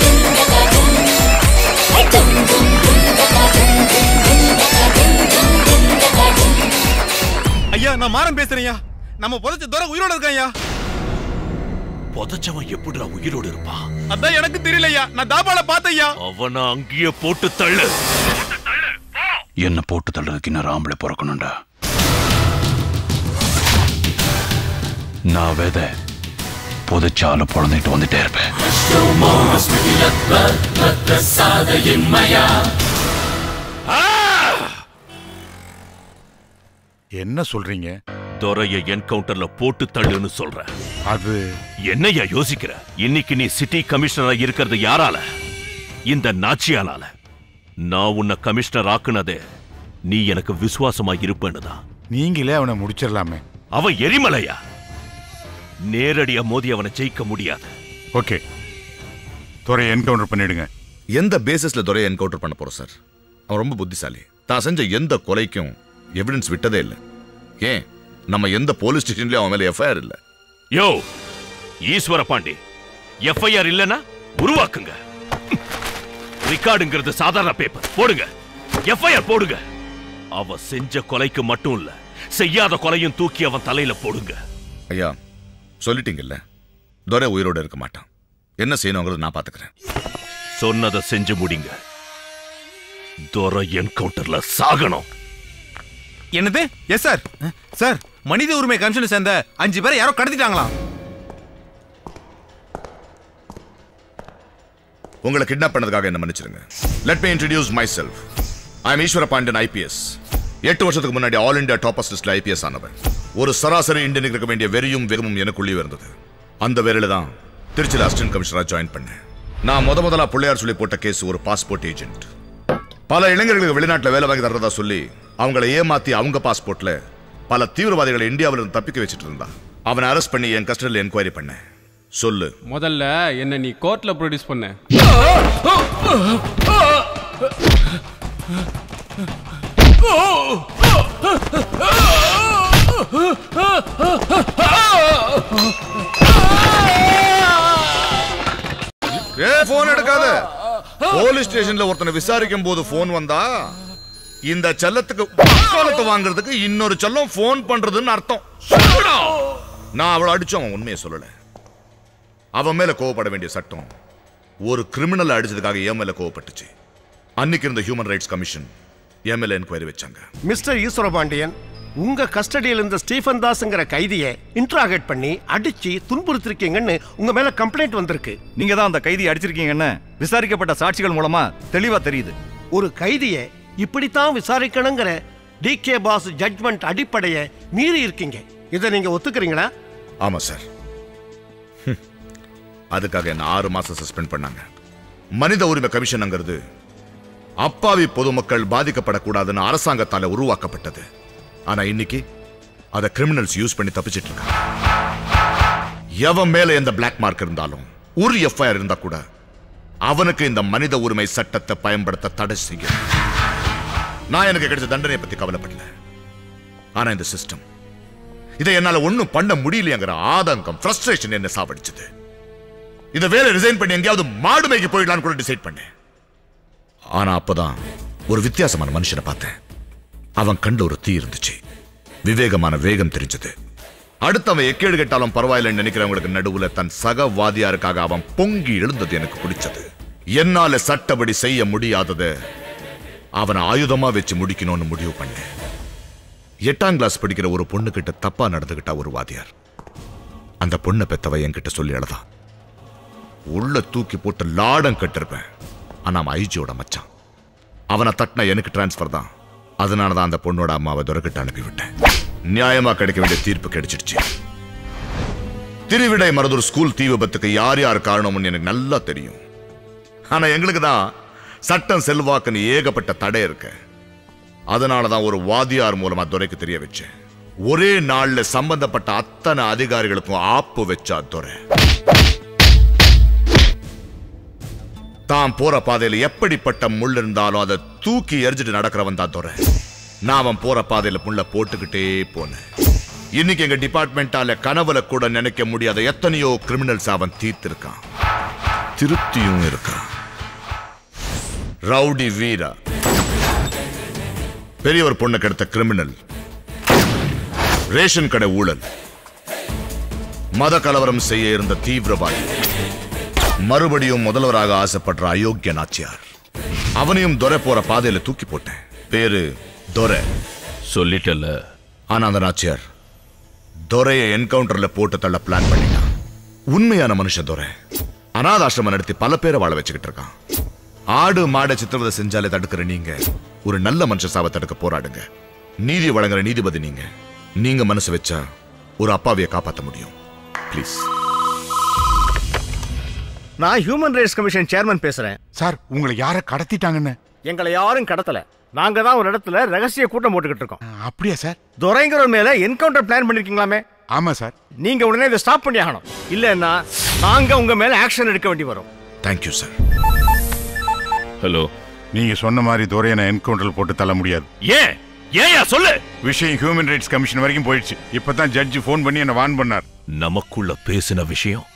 டும் டகா டும் ஐ டும் டும் டும் டகா டும் டும் டும் டகா டும் டும் டும் டகா டும் ஐயா நான் மாறன் பேசுறேன்யா நம்ம பொதச்ச தோர உயிரோட இருக்கான்யா பொதச்சவன் எப்படிடா உயிரோடு இருப்பா அதான் எனக்கு தெரியலையா நான் தாபால பார்த்தேன்யா அவன அங்கேயே போட்டு தள்ளு என்ன போட்டு தள்ளுறதுக்கு இன்னும் ஆம்பளை பிறக்கணும்டா நான் வேத புதைச்சால பொழந்துட்டு வந்துட்டே இருப்பேன் என்ன சொல்றீங்க துரையை என்கவுண்டர்ல போட்டு தள்ளுன்னு சொல்ற அது என்னையா யோசிக்கிற இன்னைக்கு நீ சிட்டி கமிஷனரா இருக்கிறது யாரால இந்த நாச்சியானால நான் உன்னை கமிஷனர் ஆக்குனதே நீ எனக்கு விசுவாசமா இருப்பேன்னுதான். நீங்களே அவனை முடிச்சிடலாமே. அவன் எரிமலையா? நேரடியா மோதி அவனை ஜெயிக்க முடியாது. ஓகே, துறையை என்கவுண்டர் பண்ணிடுங்க. எந்த பேசிஸ்ல துறையை என்கவுண்டர் பண்ண போறோம் சார்? அவன் ரொம்ப புத்திசாலி. தான் செஞ்ச எந்த கொலைக்கும் எவிடன்ஸ் விட்டதே இல்லை. ஏன் நம்ம எந்த போலீஸ் ஸ்டேஷன்லயும் அவன் மேல எஃப்ஐஆர் இல்லை. யோ ஈஸ்வர பாண்டி, எஃப்ஐஆர் இல்லைன்னா உருவாக்குங்க. ரிகார்டுங்கிறது சாதாரண பேப்பர், போடுங்க எஃப்ஐஆர் போடுங்க. அவ செஞ்ச கொலைக்கு மட்டும் இல்ல, செய்யாத கொலையும் தூக்கி அவன் தலையில போடுங்க. ஐயா சொல்லிட்டீங்கல்ல, துரை உயிரோட இருக்க மாட்டான். என்ன செய்யணுங்கிறது நான் பாத்துக்கிறேன். சொன்னதை செஞ்சு முடிங்க. துரை என்கவுண்டர்ல சாகணும். என்னது? Yes sir. சார், மனித உரிமை கமிஷன் சேர்ந்த அஞ்சு பேரை யாரோ கடத்திட்டாங்களாம். உங்களை கிட்னாப் பண்ணதுக்காக என்ன மன்னிச்சிருங்க. Let me introduce myself. I am ஈஸ்வர பாண்டியன், ஐபிஎஸ். எட்டு வருஷத்துக்கு முன்னாடி ஆல் இண்டியா டாப்பர்ஸ் லிஸ்ட்ல ஐபிஎஸ் ஆனவர். ஒரு சராசரி இந்தியனுக்கு இருக்க வேண்டிய வெறியும் வெகுமும் எனக்குள்ளேயே இருந்தது. அந்த வேலையில தான் திருச்சியில் அசிஸ்டன்ட் கமிஷனராக ஜாயின் பண்ணேன். நான் முத முதலா பிள்ளையார் சொல்லி போட்ட கேஸ் ஒரு பாஸ்போர்ட் ஏஜென்ட். பல இளைஞர்களுக்கு வெளிநாட்டில் வேலை வாங்கி தர்றதா சொல்லி அவங்கள ஏமாத்தி அவங்க பாஸ்போர்ட்ல பல தீவிரவாதிகளை இந்தியாவிலிருந்து தப்பிக்க வச்சுட்டு இருந்தான். அவனை அரெஸ்ட் பண்ணி என் கஸ்டடியில் என்கொயரி பண்ணேன். சொல்லு, முதல்ல என்ன நீ கோர்ட்ல ப்ரொடியூஸ் பண்ண? போன் எடுக்காத. போலீஸ் ஸ்டேஷன்ல ஒருத்தனை விசாரிக்கும் போது போன் வந்தா இந்த செல்லத்துக்கு காலத்தை வாங்குறதுக்கு இன்னொரு செல்லம் போன் பண்றதுன்னு அர்த்தம். நான் அவளை அடிச்சவன் உண்மையை சொல்லல. அவன் மேல கோவப்பட வேண்டிய சட்டம் ஒரு கிரிமினல் அடிச்சதுக்காக என் மேல கோவப்பட்டுச்சு. அன்னைக்கு இருந்த ஹியூமன் ரைட்ஸ் கமிஷன் என் மேல என்கொயரி வச்சாங்க. மிஸ்டர் ஈஸ்வர பாண்டியன், உங்க கஸ்டடியில் இருந்த ஸ்டீஃபன் தாஸ்ங்கிற கைதியை இன்ட்ராகேட் பண்ணி அடிச்சு துன்புறுத்திருக்கீங்கன்னு உங்க மேல கம்ப்ளைண்ட் வந்திருக்கு. நீங்க தான் அந்த கைதியை அடிச்சிருக்கீங்கன்னு விசாரிக்கப்பட்ட சாட்சிகள் மூலமா தெளிவா தெரியுது. ஒரு கைதியை இப்படித்தான் விசாரிக்கணுங்கிற டி கே பாஸ் ஜட்மெண்ட் அடிப்படையை மீறி இருக்கீங்க. இதை நீங்க ஒத்துக்கிறீங்களா? ஆமா சார். அதுக்காக என்ன ஆறு மாசம் சஸ்பெண்ட் பண்ணாங்க. மனித உரிமை கமிஷன்ங்கிறது அப்பாவி பொதுமக்கள் பாதிக்கப்படக்கூடாதுன்னு அரசாங்கத்தால உருவாக்கப்பட்டது. ஆனா இன்னைக்கு அதை கிரிமினல்ஸ் யூஸ் பண்ணி தப்பிச்சிட்டு இருக்காங்க. எவன் மேல எந்த பிளாக் மார்க் இருந்தாலும் ஒரு எஃப்ஐஆர் இருந்தா கூட அவனுக்கு இந்த மனித உரிமை சட்டத்தை பயன்படுத்த தடை செய்யும். நான் எனக்கு கிடைச்ச தண்டனையை பத்தி கவலைப்படல. ஆனா இந்த சிஸ்டம் இதை என்னால ஒன்னும் பண்ண முடியலையங்கிற ஆதங்கம், ஃப்ரஸ்ட்ரேஷன் என்ன சாவடிச்சது. இந்த வேலை ரிசைன் பண்ணி எங்கேயாவது மாடுமைக்கு போயிடலான்னு கூட டிசைட் பண்ணேன். ஆனா அப்பதான் ஒரு வித்தியாசமான மனுஷனை பார்த்தேன். அவன் கண்ட ஒரு தீ இருந்துச்சு, விவேகமான வேகம் தெரிஞ்சது. அடுத்தவன் எக்கேடு கேட்டாலும் பரவாயில்லைன்னு நினைக்கிறவங்களுக்கு நடுவுல தன் சகவாதியாருக்காக அவன் பொங்கி எழுந்தது எனக்கு பிடிச்சது. என்னால சட்டப்படி செய்ய முடியாதது அவனை ஆயுதமா வச்சு முடிக்கணும்னு முடிவு பண்ணேன். எட்டாம் கிளாஸ் படிக்கிற ஒரு பொண்ணு கிட்ட தப்பா நடந்துகிட்டா ஒரு வாதியார். அந்த பொண்ணை பெத்தவ என்கிட்ட சொல்லி எழுதான். உள்ள தூக்கி போட்டு லாடம் கட்டிருப்பேன். ஆனா ஐஜியோட மச்சான் அவனை தட்டின எனக்கு டிரான்ஸ்பர் தான். அதனால தான் அந்த பொண்ணோட அம்மாவை துரக்கிட்டு அனுப்பிவிட்டேன். நியாயமா கிடைக்க வேண்டிய தீர்ப்பு கிடைச்சிடுச்சு. திருவிடை மருதூர் ஸ்கூல் தீ விபத்துக்கு யார் யார் காரணம்னு எனக்கு நல்லா தெரியும். ஆனா எங்களுக்கு தான் சட்டம் செல்வாக்குன்னு ஏகப்பட்ட தடை இருக்கு. அதனாலதான் ஒரு வாதியார் மூலமா துரைக்கு தெரிய வச்சேன். ஒரே நாள்ல சம்பந்தப்பட்ட அத்தனை அதிகாரிகளுக்கும் ஆப்பு வச்சா துரை. தான் போற பாதையில எப்படிப்பட்ட முள் இருந்தாலும் அதை தூக்கி எரிஞ்சிட்டு நடக்கிறவன் தான் துரை. நான் அவன் போற பாதையில முள்ள போட்டுக்கிட்டே போனேன். இன்னைக்கு எங்க டிபார்ட்மெண்டால கனவுல கூட நினைக்க முடியாத எத்தனையோ கிரிமினல்ஸ் அவன் தீர்த்திருக்கான், திருப்தியும் இருக்கான். ரவுடி வீரா, பெரியவர் பொண்ணு கிடைத்த கிரிமினல், ரேஷன் கடை ஊழல், மத கலவரம் செய்ய இருந்த தீவிரவாதி, மறுபடியும் முதல்வராக ஆசைப்படுற அயோக்கிய நாச்சியார். அவனையும் துரை போற பாதையில தூக்கி போட்டேன். பேரு துரை சொல்லிட்டல. ஆனா அந்த நாச்சியார் துரையை என்கவுண்டர்ல போட்டு தள்ள பிளான் பண்ணிட்டான். உண்மையான மனுஷன் துரை. அநாத ஆசிரமம் நடத்தி பல பேரை வாழ வச்சுக்கிட்டு இருக்கான். ஆடு மாடை சித்திரவதை செஞ்சாலே தடுக்கிற நீங்க ஒரு நல்ல மனுஷ சாவை தடுக்க போராடுங்க. நீதி வழங்குற நீதிபதி நீங்க. நீங்க மனசு வச்சா ஒரு அப்பாவியை காப்பாற்ற முடியும். பிளீஸ். நான் ஹியூமன் ரைட்ஸ் கமிஷன் சேர்மன் பேசுறேன் சார். உங்களை யாரை கடத்திட்டாங்கன்னு எங்களை யாரும் கடத்தல. நாங்க தான் ஒரு இடத்துல ரகசிய கூட்டம் போட்டுக்கிட்டு இருக்கோம். அப்படியே சார், துரைங்கற மேல என்கவுண்டர் பிளான் பண்ணிருக்கீங்களாமே? ஆமா சார். நீங்க உடனே இத ஸ்டாப் பண்ணியாகணும். இல்லன்னா நாங்க உங்க மேல ஆக்ஷன் எடுக்க வேண்டி வரும். Thank you sir. ஹலோ, நீங்க சொன்ன மாதிரி துரையனை என்கவுண்டர்ல போட்டு தள்ள முடியாது. ஏன்? ஏயா சொல்லு. விஷயம் ஹியூமன் ரைட்ஸ் கமிஷன் வரைக்கும் போயிடுச்சு. இப்பதான் ஜட்ஜ் ஃபோன் பண்ணி என்ன வார்ன் பண்ணார். நமக்குள்ள பேசின விஷயம்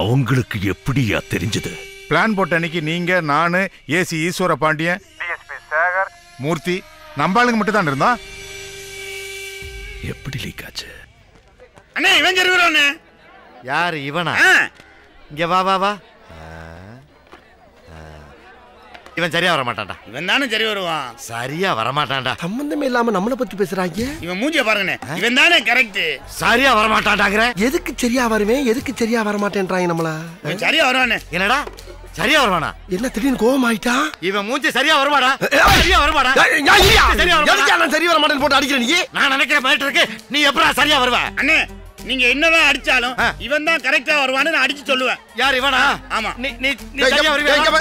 அவங்களுக்கு எப்படியா தெரிஞ்சது? பிளான் போட்ட அன்னைக்கு நீங்க, நானு, ஏசி ஈஸ்வர பாண்டியன், டிஎஸ்பி சேகர், மூர்த்தி நம்பாளுங்க மட்டும் தான் இருந்தா. எப்படி லீக் ஆச்சு? அண்ணே இவன் ஜெருவரானே. யார் இவனா? இங்க வா வா வா. இவன் சரியா வர மாட்டான்டா. இவன் தானே சரி வருவான். சரியா வர மாட்டான்டா. சம்பந்தமே இல்லாம நம்மள பத்தி பேசுறாங்க. இவன் மூஞ்சிய பாருங்கனே. இவன் தானே கரெக்ட். சரியா வர மாட்டான்டாங்கற. எதுக்கு சரியா வருவேன், எதுக்கு சரியா வர மாட்டேன்றாங்க நம்மள? இவன் சரியா வருவானே. என்னடா? சரியா வருவானா? என்ன திடீர்னு கோவம் ஆயிட்டா? இவன் மூஞ்சி சரியா வருவாடா. சரியா வருவாடா. நான் இல்லையா? எதுக்கு நான் சரியா வர மாட்டேன்னு போட்டு அடிக்கிற நீ? நான் நினைக்கிற மாதிரி இருக்கு. நீ எப்பறா சரியா வருவ? அண்ணே நீங்க என்னதான் அடிச்சாலும் இவன் தான் கரெக்ட்டா வருவானே நான் அடிச்சு சொல்லுவேன். யார் இவனா? ஆமா நீ நீ சரியா வருவியா? இங்க வா.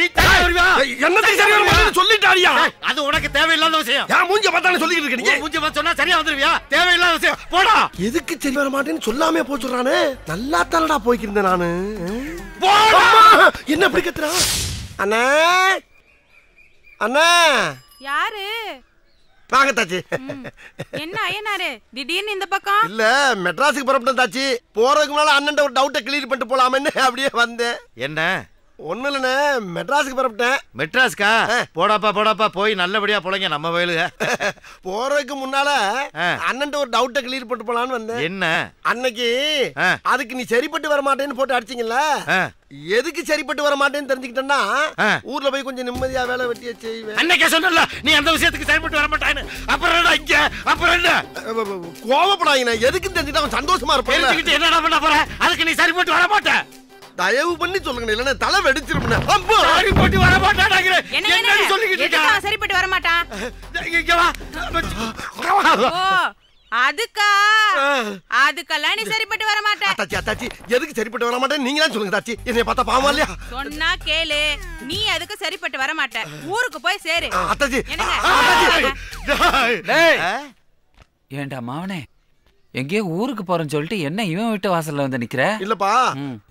நீ சரியா வருவியா? என்னத்தை சரியா வருவானே சொல்லிட்டாரியா? அது உனக்கு தேவையில்லாத விஷயம். நான் மூஞ்ச பார்த்தானே சொல்லிக்கிட்டு இருக்கீங்க. மூஞ்ச பார்த்து சொன்னா சரியா வந்துருவியா? தேவையில்லாத விஷயம். போடா. எதுக்கு சரியா வர மாட்டேன்னு சொல்லாமே போச்சுறானே. நல்லா தலடா போய்க்கிருந்த நானு. போடா. என்ன இப்படி கத்துறா? அண்ணா. அண்ணா. யாரு? வாங்க தாச்சி. என்ன ஐயனாரே திடீர்னு இந்த பக்கம்? இல்ல மெட்ராஸுக்கு புறப்பட்டேன் தாச்சி. போறதுக்கு முன்னால அண்ணன்ட்ட ஒரு டவுட்டை கிளியர் பண்ணிட்டு போலாமேன்னு அப்படியே வந்தேன். என்ன? ஒண்ணு இல்லண்ணே, மெட்ராஸுக்கு புறப்பட்டேன். மெட்ராஸ்கா? போடாப்பா போடாப்பா, போய் நல்லபடியா பொழைங்க நம்ம வயலுக. போறதுக்கு முன்னால அண்ணன்ட்ட ஒரு டவுட்டை கிளியர் பண்ணிட்டு போலான்னு வந்தேன். என்ன? அன்னைக்கு அதுக்கு நீ சரிப்பட்டு வர மாட்டேன்னு போட்டு அடிச்சிங்கல்ல, எதுக்கு சரிப்பட்டு வர மாட்டேன்னு தெரிஞ்சுக்கிட்டேன்னா ஊர்ல போய் கொஞ்சம் நிம்மதியா வேலை வெட்டிய செய்வேன். அன்னைக்கே சொன்னல நீ அந்த விஷயத்துக்கு சரிப்பட்டு வர மாட்டேன்னு. அப்புறம் என்ன இங்க? அப்புறம் என்ன கோவப்படாதீங்க. எதுக்கு தெரிஞ்சுட்டா அவன் சந்தோஷமா இருப்பான். தெரிஞ்சுக்கிட்டு என்னடா பண்ண போற? அதுக்கு நீ சரிப்பட்டு வர மாட்டே. தயவு பண்ணி சொல்லுங்க, இல்லனா தலை வெடிச்சிருப்பேன். அப்போ சரி போட்டு வர மாட்டானாங்க. என்னன்னு சொல்லிக்கிட்டு இருக்கா? சரி போட்டு வர மாட்டான். இங்க வா. ஓ அதுக்கா? அதுக்கெல்லாம் நீ சரிப்பட்டு வர மாட்டே. தாச்சி தாச்சி எதுக்கு சரிப்பட்டு வர மாட்டே நீங்க தான் சொல்லுங்க தாச்சி. என்னைய பார்த்தா பாவமா இல்லையா? சொன்னா கேளு. நீ எதுக்கு சரிப்பட்டு வர மாட்டே? ஊருக்கு போய் சேரு. தாச்சி என்னங்க? ஏண்டா மாவனே, எங்கே ஊருக்கு போறேன்னு சொல்லிட்டு என்ன இவன் வீட்டு வாசல்ல வந்து நிக்கிற? இல்லப்பா,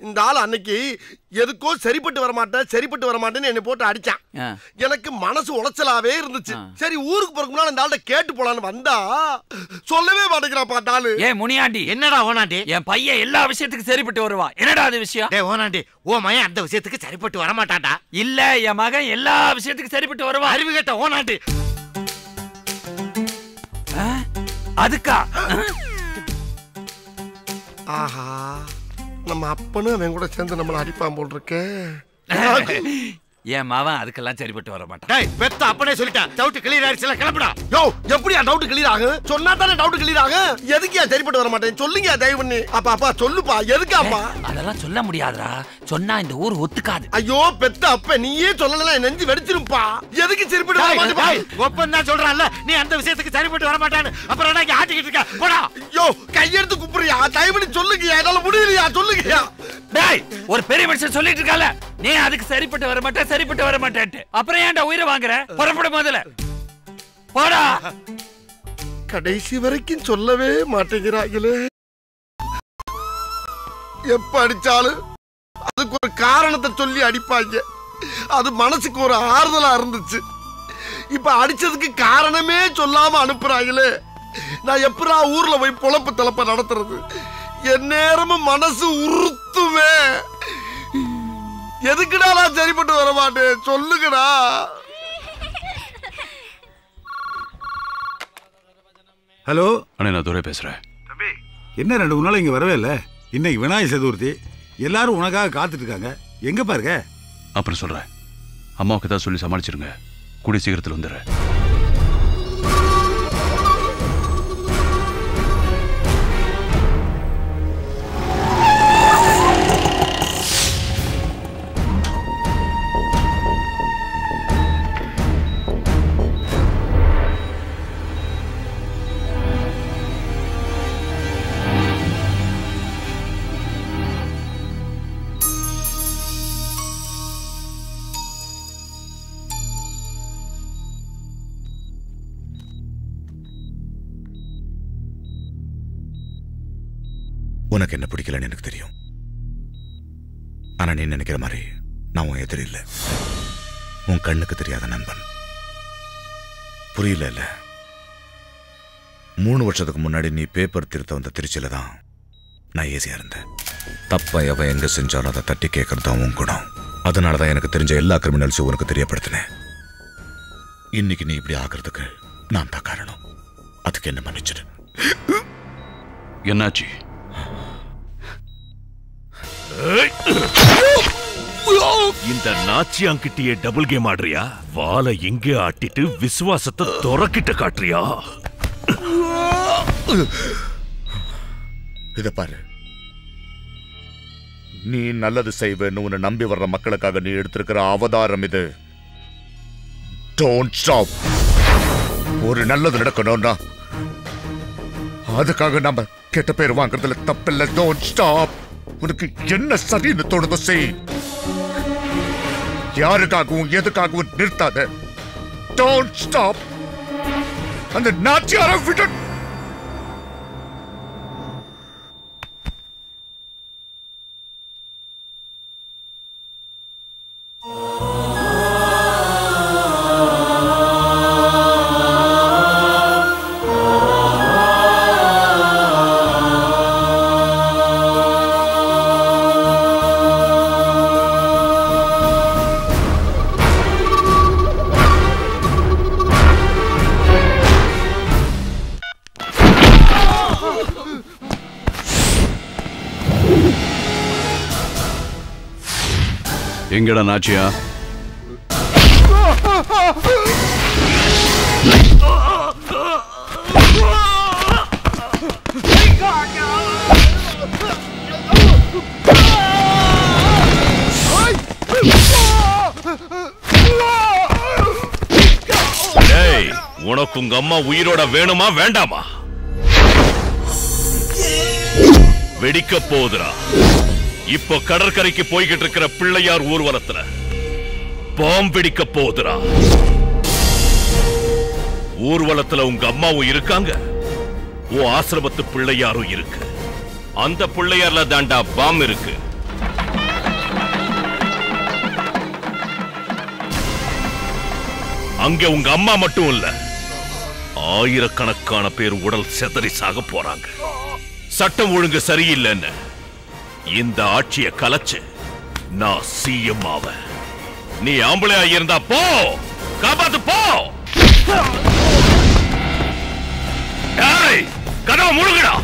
இந்த ஆள் அன்னைக்கு எதுக்கோ சரிப்பட்டு வர மாட்டேன் சரிப்பட்டு வர மாட்டேன்னு என்னை போட்டு அடிச்சான். எனக்கு மனசு உளைச்சலாவே இருந்துச்சு. சரி ஊருக்கு போறதுக்குனால இந்த ஆள்கிட்ட கேட்டு போலான்னு வந்தா சொல்லவே மாட்டேங்கிறாப்பா இந்த ஆளு. ஏ முனியாண்டி, என்னடா ஓனாண்டி? என் பையன் எல்லா விஷயத்துக்கு சரிப்பட்டு வருவா. என்னடா அது விஷயம்? ஏ ஓனாண்டி, ஓ மகன் அந்த விஷயத்துக்கு சரிப்பட்டு வர மாட்டான்டா. இல்ல என் மகன் எல்லா விஷயத்துக்கு சரிப்பட்டு வருவா. அறிவு கேட்ட ஓனாண்டி. அதுக்கா? ஆஹா, நம்ம அப்பனும் அவன் கூட சேர்ந்து நம்மளை அடிப்பான் போல் இருக்கு. என் மாவன் அதுக்கெல்லாம் சரிப்பட்டு வர மாட்டான். பெத்த அப்பனே சொல்லிட்டான். டவுட் கிளியர் ஆயிடுச்சுல, கிளம்புடா. யோ எப்படியா டவுட் கிளியர் ஆகும்? சொன்னா தானே டவுட் கிளியர் ஆகும். எதுக்கு ஏன் சரிப்பட்டு வர மாட்டேன் சொல்லுங்க தயவு பண்ணி. அப்பா அப்பா சொல்லுப்பா, எதுக்காப்பா? அதெல்லாம் சொல்ல முடியாதுடா. சொன்னா இந்த ஊர் ஒத்துக்காது. ஐயோ பெத்த அப்ப நீயே சொல்லலாம், நெஞ்சு வெடிச்சிருப்பா. எதுக்கு சரிப்பட்டு வர மாட்டேன்? ஒப்பந்தா சொல்றான்ல நீ அந்த விஷயத்துக்கு சரிப்பட்டு வர மாட்டான்னு. அப்புறம் என்ன இங்க ஆட்டிக்கிட்டு இருக்க? போடா. யோ கையெடுத்து குப்புறியா? தயவு பண்ணி சொல்லுங்க, என்னால முடியலையா சொல்லுங்க. டேய் ஒரு பெரிய மனுஷன் சொல்லிட்டு இருக்கால, நீ அதுக்கு சரிப்பட்டு வர மாட்டே சரிப்பட்டு வர மாட்டேன்னு. அப்புறம் ஏன்டா உயிரை வாங்குற? புறப்பட முதல்ல போடா. கடைசி வரைக்கும் சொல்லவே மாட்டேங்கிறாங்களே. எப்ப அடிச்சாலும் அதுக்கு ஒரு காரணத்தை சொல்லி அடிப்பாங்க. அது மனசுக்கு ஒரு ஆறுதலா இருந்துச்சு. இப்ப அடிச்சதுக்கு காரணமே சொல்லாம அனுப்புறாங்களே. நான் எப்படா ஊர்ல போய் பொழப்பு தலப்ப நடத்துறது? என் நேரமும் மனசு உறுத்துவே. எதுக்குடா நான் சரிப்பட்டு வர மாட்டேன் சொல்லுங்கடா. ஹலோ அண்ணே, நான் துரை பேசுறேன். தம்பி என்ன ரெண்டு மூணு நாள் இங்க வரவே இல்லை? இன்னைக்கு விநாயகர் சதுர்த்தி, எல்லாரும் உனக்காக காத்துட்டு இருக்காங்க. எங்க பாருங்க? அப்புறம் சொல்றேன். அம்மாவுக்கு தான் சொல்லி சமாளிச்சிருங்க. கூடிய சீக்கிரத்தில் வந்துடுறேன். உனக்கு என்ன பிடிக்கலன்னு எனக்கு தெரியும். ஆனா நீ நினைக்கிற மாதிரி நான் உன் எதிரி இல்லை, உன் கண்ணுக்கு தெரியாத நண்பன். புரியல? மூணு வருஷத்துக்கு முன்னாடி நீ பேப்பர் திருத்த வந்த திருச்சியில தான் நான் ஏசியா இருந்தேன். தப்பா எவன் எங்க செஞ்சாலும் அதை தட்டி கேட்கறது தான் உன் குணம். அதனாலதான் எனக்கு தெரிஞ்ச எல்லா கிரிமினல்ஸும் உனக்கு தெரியப்படுத்தினேன். இன்னைக்கு நீ இப்படி ஆகிறதுக்கு நான் தான் காரணம். அதுக்கு என்ன மன்னிச்சிடு. என்னாச்சு? இந்த நாச்சியாங்கிட்டே டபுள் கேம் ஆடுறியா? வாளை எங்கே ஆட்டிட்டு விசுவாசத்தை துறக்கிட்ட காட்டுறியா? இத பாரு, நீ நல்லது செய்வேன்னு உன்னை நம்பி வர்ற மக்களுக்காக நீ எடுத்திருக்கிற அவதாரம் இது. Don't stop. ஒரு நல்லது நடக்கணும்னா அதுக்காக நம்ம கெட்ட பேர் வாங்குறதுல தப்பில்லை. Don't stop. உனக்கு என்ன சரின்னு தோணுதோ செய். யாருக்காகவும் எதுக்காகவும் நிறுத்தாத. Don't stop. அந்த நாச்சியார விட்டு எங்கடா நாச்சியா? டேய், உனக்கு உங்க அம்மா உயிரோட வேணுமா வேண்டாமா? வெடிக்க போகுதுடா. இப்போ கடற்கரைக்கு போய்கிட்டு இருக்கிற பிள்ளையார் ஊர்வலத்துல பாம்பிடிக்க போதுரா. ஊர்வலத்துல உங்க அம்மாவும் இருக்காங்க, உன் ஆசிரமத்து பிள்ளையாரும் இருக்கு. அந்த பிள்ளையார்ல தாண்டா பாம் இருக்கு. அங்க உங்க அம்மா மட்டும் இல்ல, ஆயிரக்கணக்கான பேர் உடல் செதறி சாக போறாங்க. சட்டம் ஒழுங்கு சரியில்லைன்னு இந்த ஆட்சியை கலைச்சு நான் சிஎம் ஆவேன். நீ ஆம்பளையா இருந்தா போ, காப்பாத்து போ. டேய், கதவை மூடுங்கடா.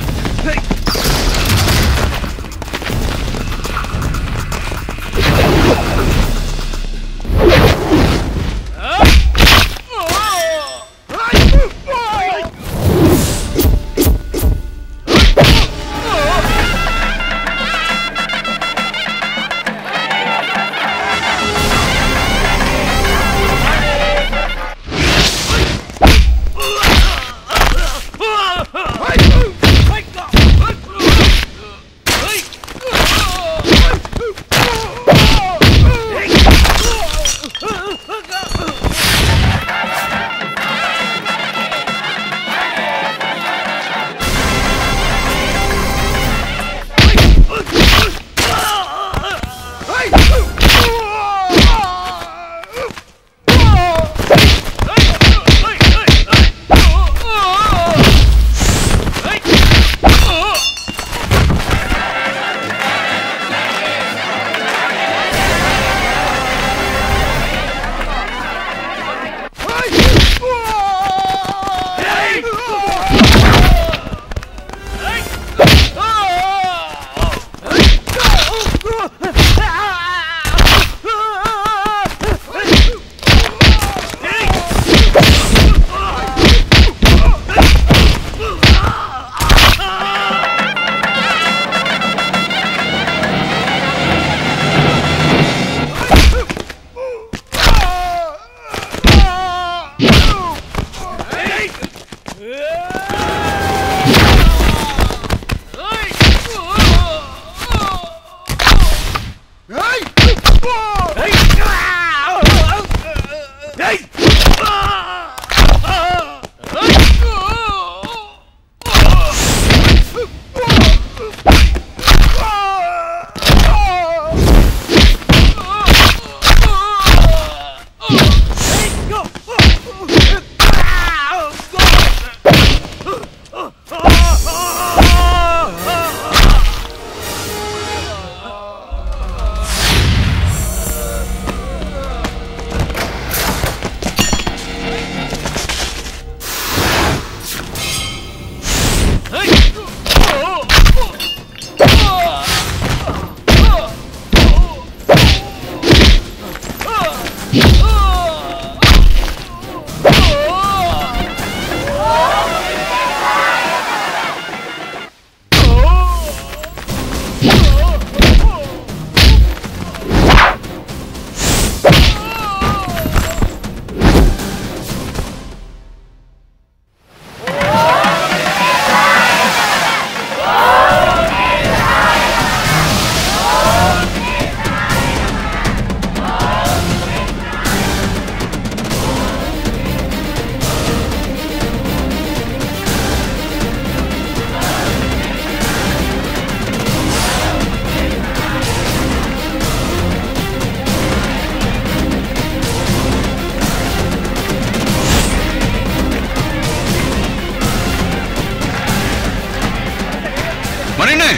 மணினே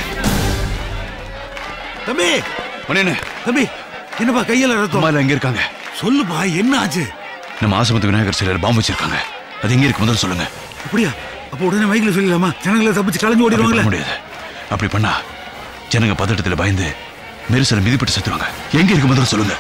தம்பி மணினே தம்பி என்னப்பா கையில ரத்தம்? அம்மா எங்க இருக்காங்க சொல்லுப்பா, என்ன ஆச்சு? நம்ம ஆசிரமத்து விநாயகர் சிலையில பாம்பு வச்சிருக்காங்க, அது எங்க இருக்கு முதல்ல சொல்லுங்க. அப்படியா? அப்ப உடனே மைக்கில் சொல்லிடலாமா? ஜனங்களை தப்பிச்சு கலந்து ஓடிடுவாங்களே. முடியாது, அப்படி பண்ணா ஜனங்க பதட்டத்துல பயந்து மெரிசல மிதிப்பட்டு செத்துருவாங்க. எங்க இருக்கு முதல்ல சொல்லுங்க.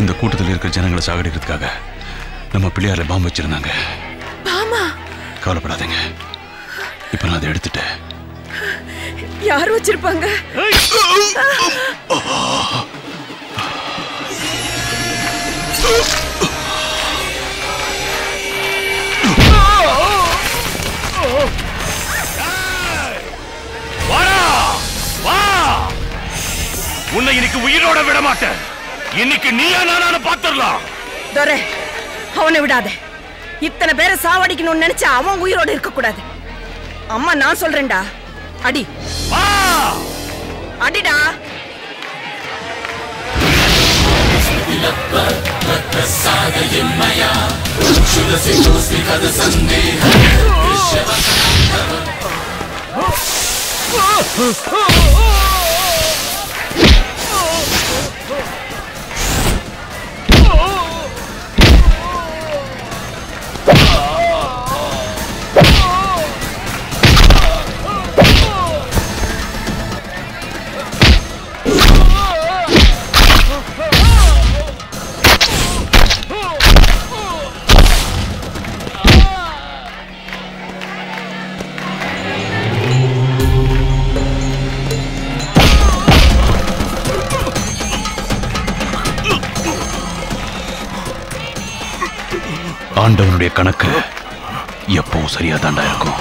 இந்த கூட்டத்தில் இருக்கிற ஜனங்களை சாகடிக்கிறதுக்காக நம்ம பிள்ளையார பாம்பு வச்சிருந்தாங்க. கவலைப்படாதீங்க, இப்ப நான் அதை எடுத்துட்டேன். யார் வச்சிருப்பாங்க? உன்னை இன்னைக்கு உயிரோட விட மாட்டேன். இன்னைக்கு நீயா நானான பாத்துறலாம். தரே அவனை விடாதே. இத்தனை பேரை சாவடிக்கணும்னு நினைச்ச அவன் உயிரோட இருக்க கூடாது. அம்மா நான் சொல்றேன்டா, அடி வா அடிடா. ஆண்டவனுடைய கணக்கு எப்பவும் சரியா தாண்டா இருக்கும்.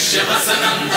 दृश्य वसनम।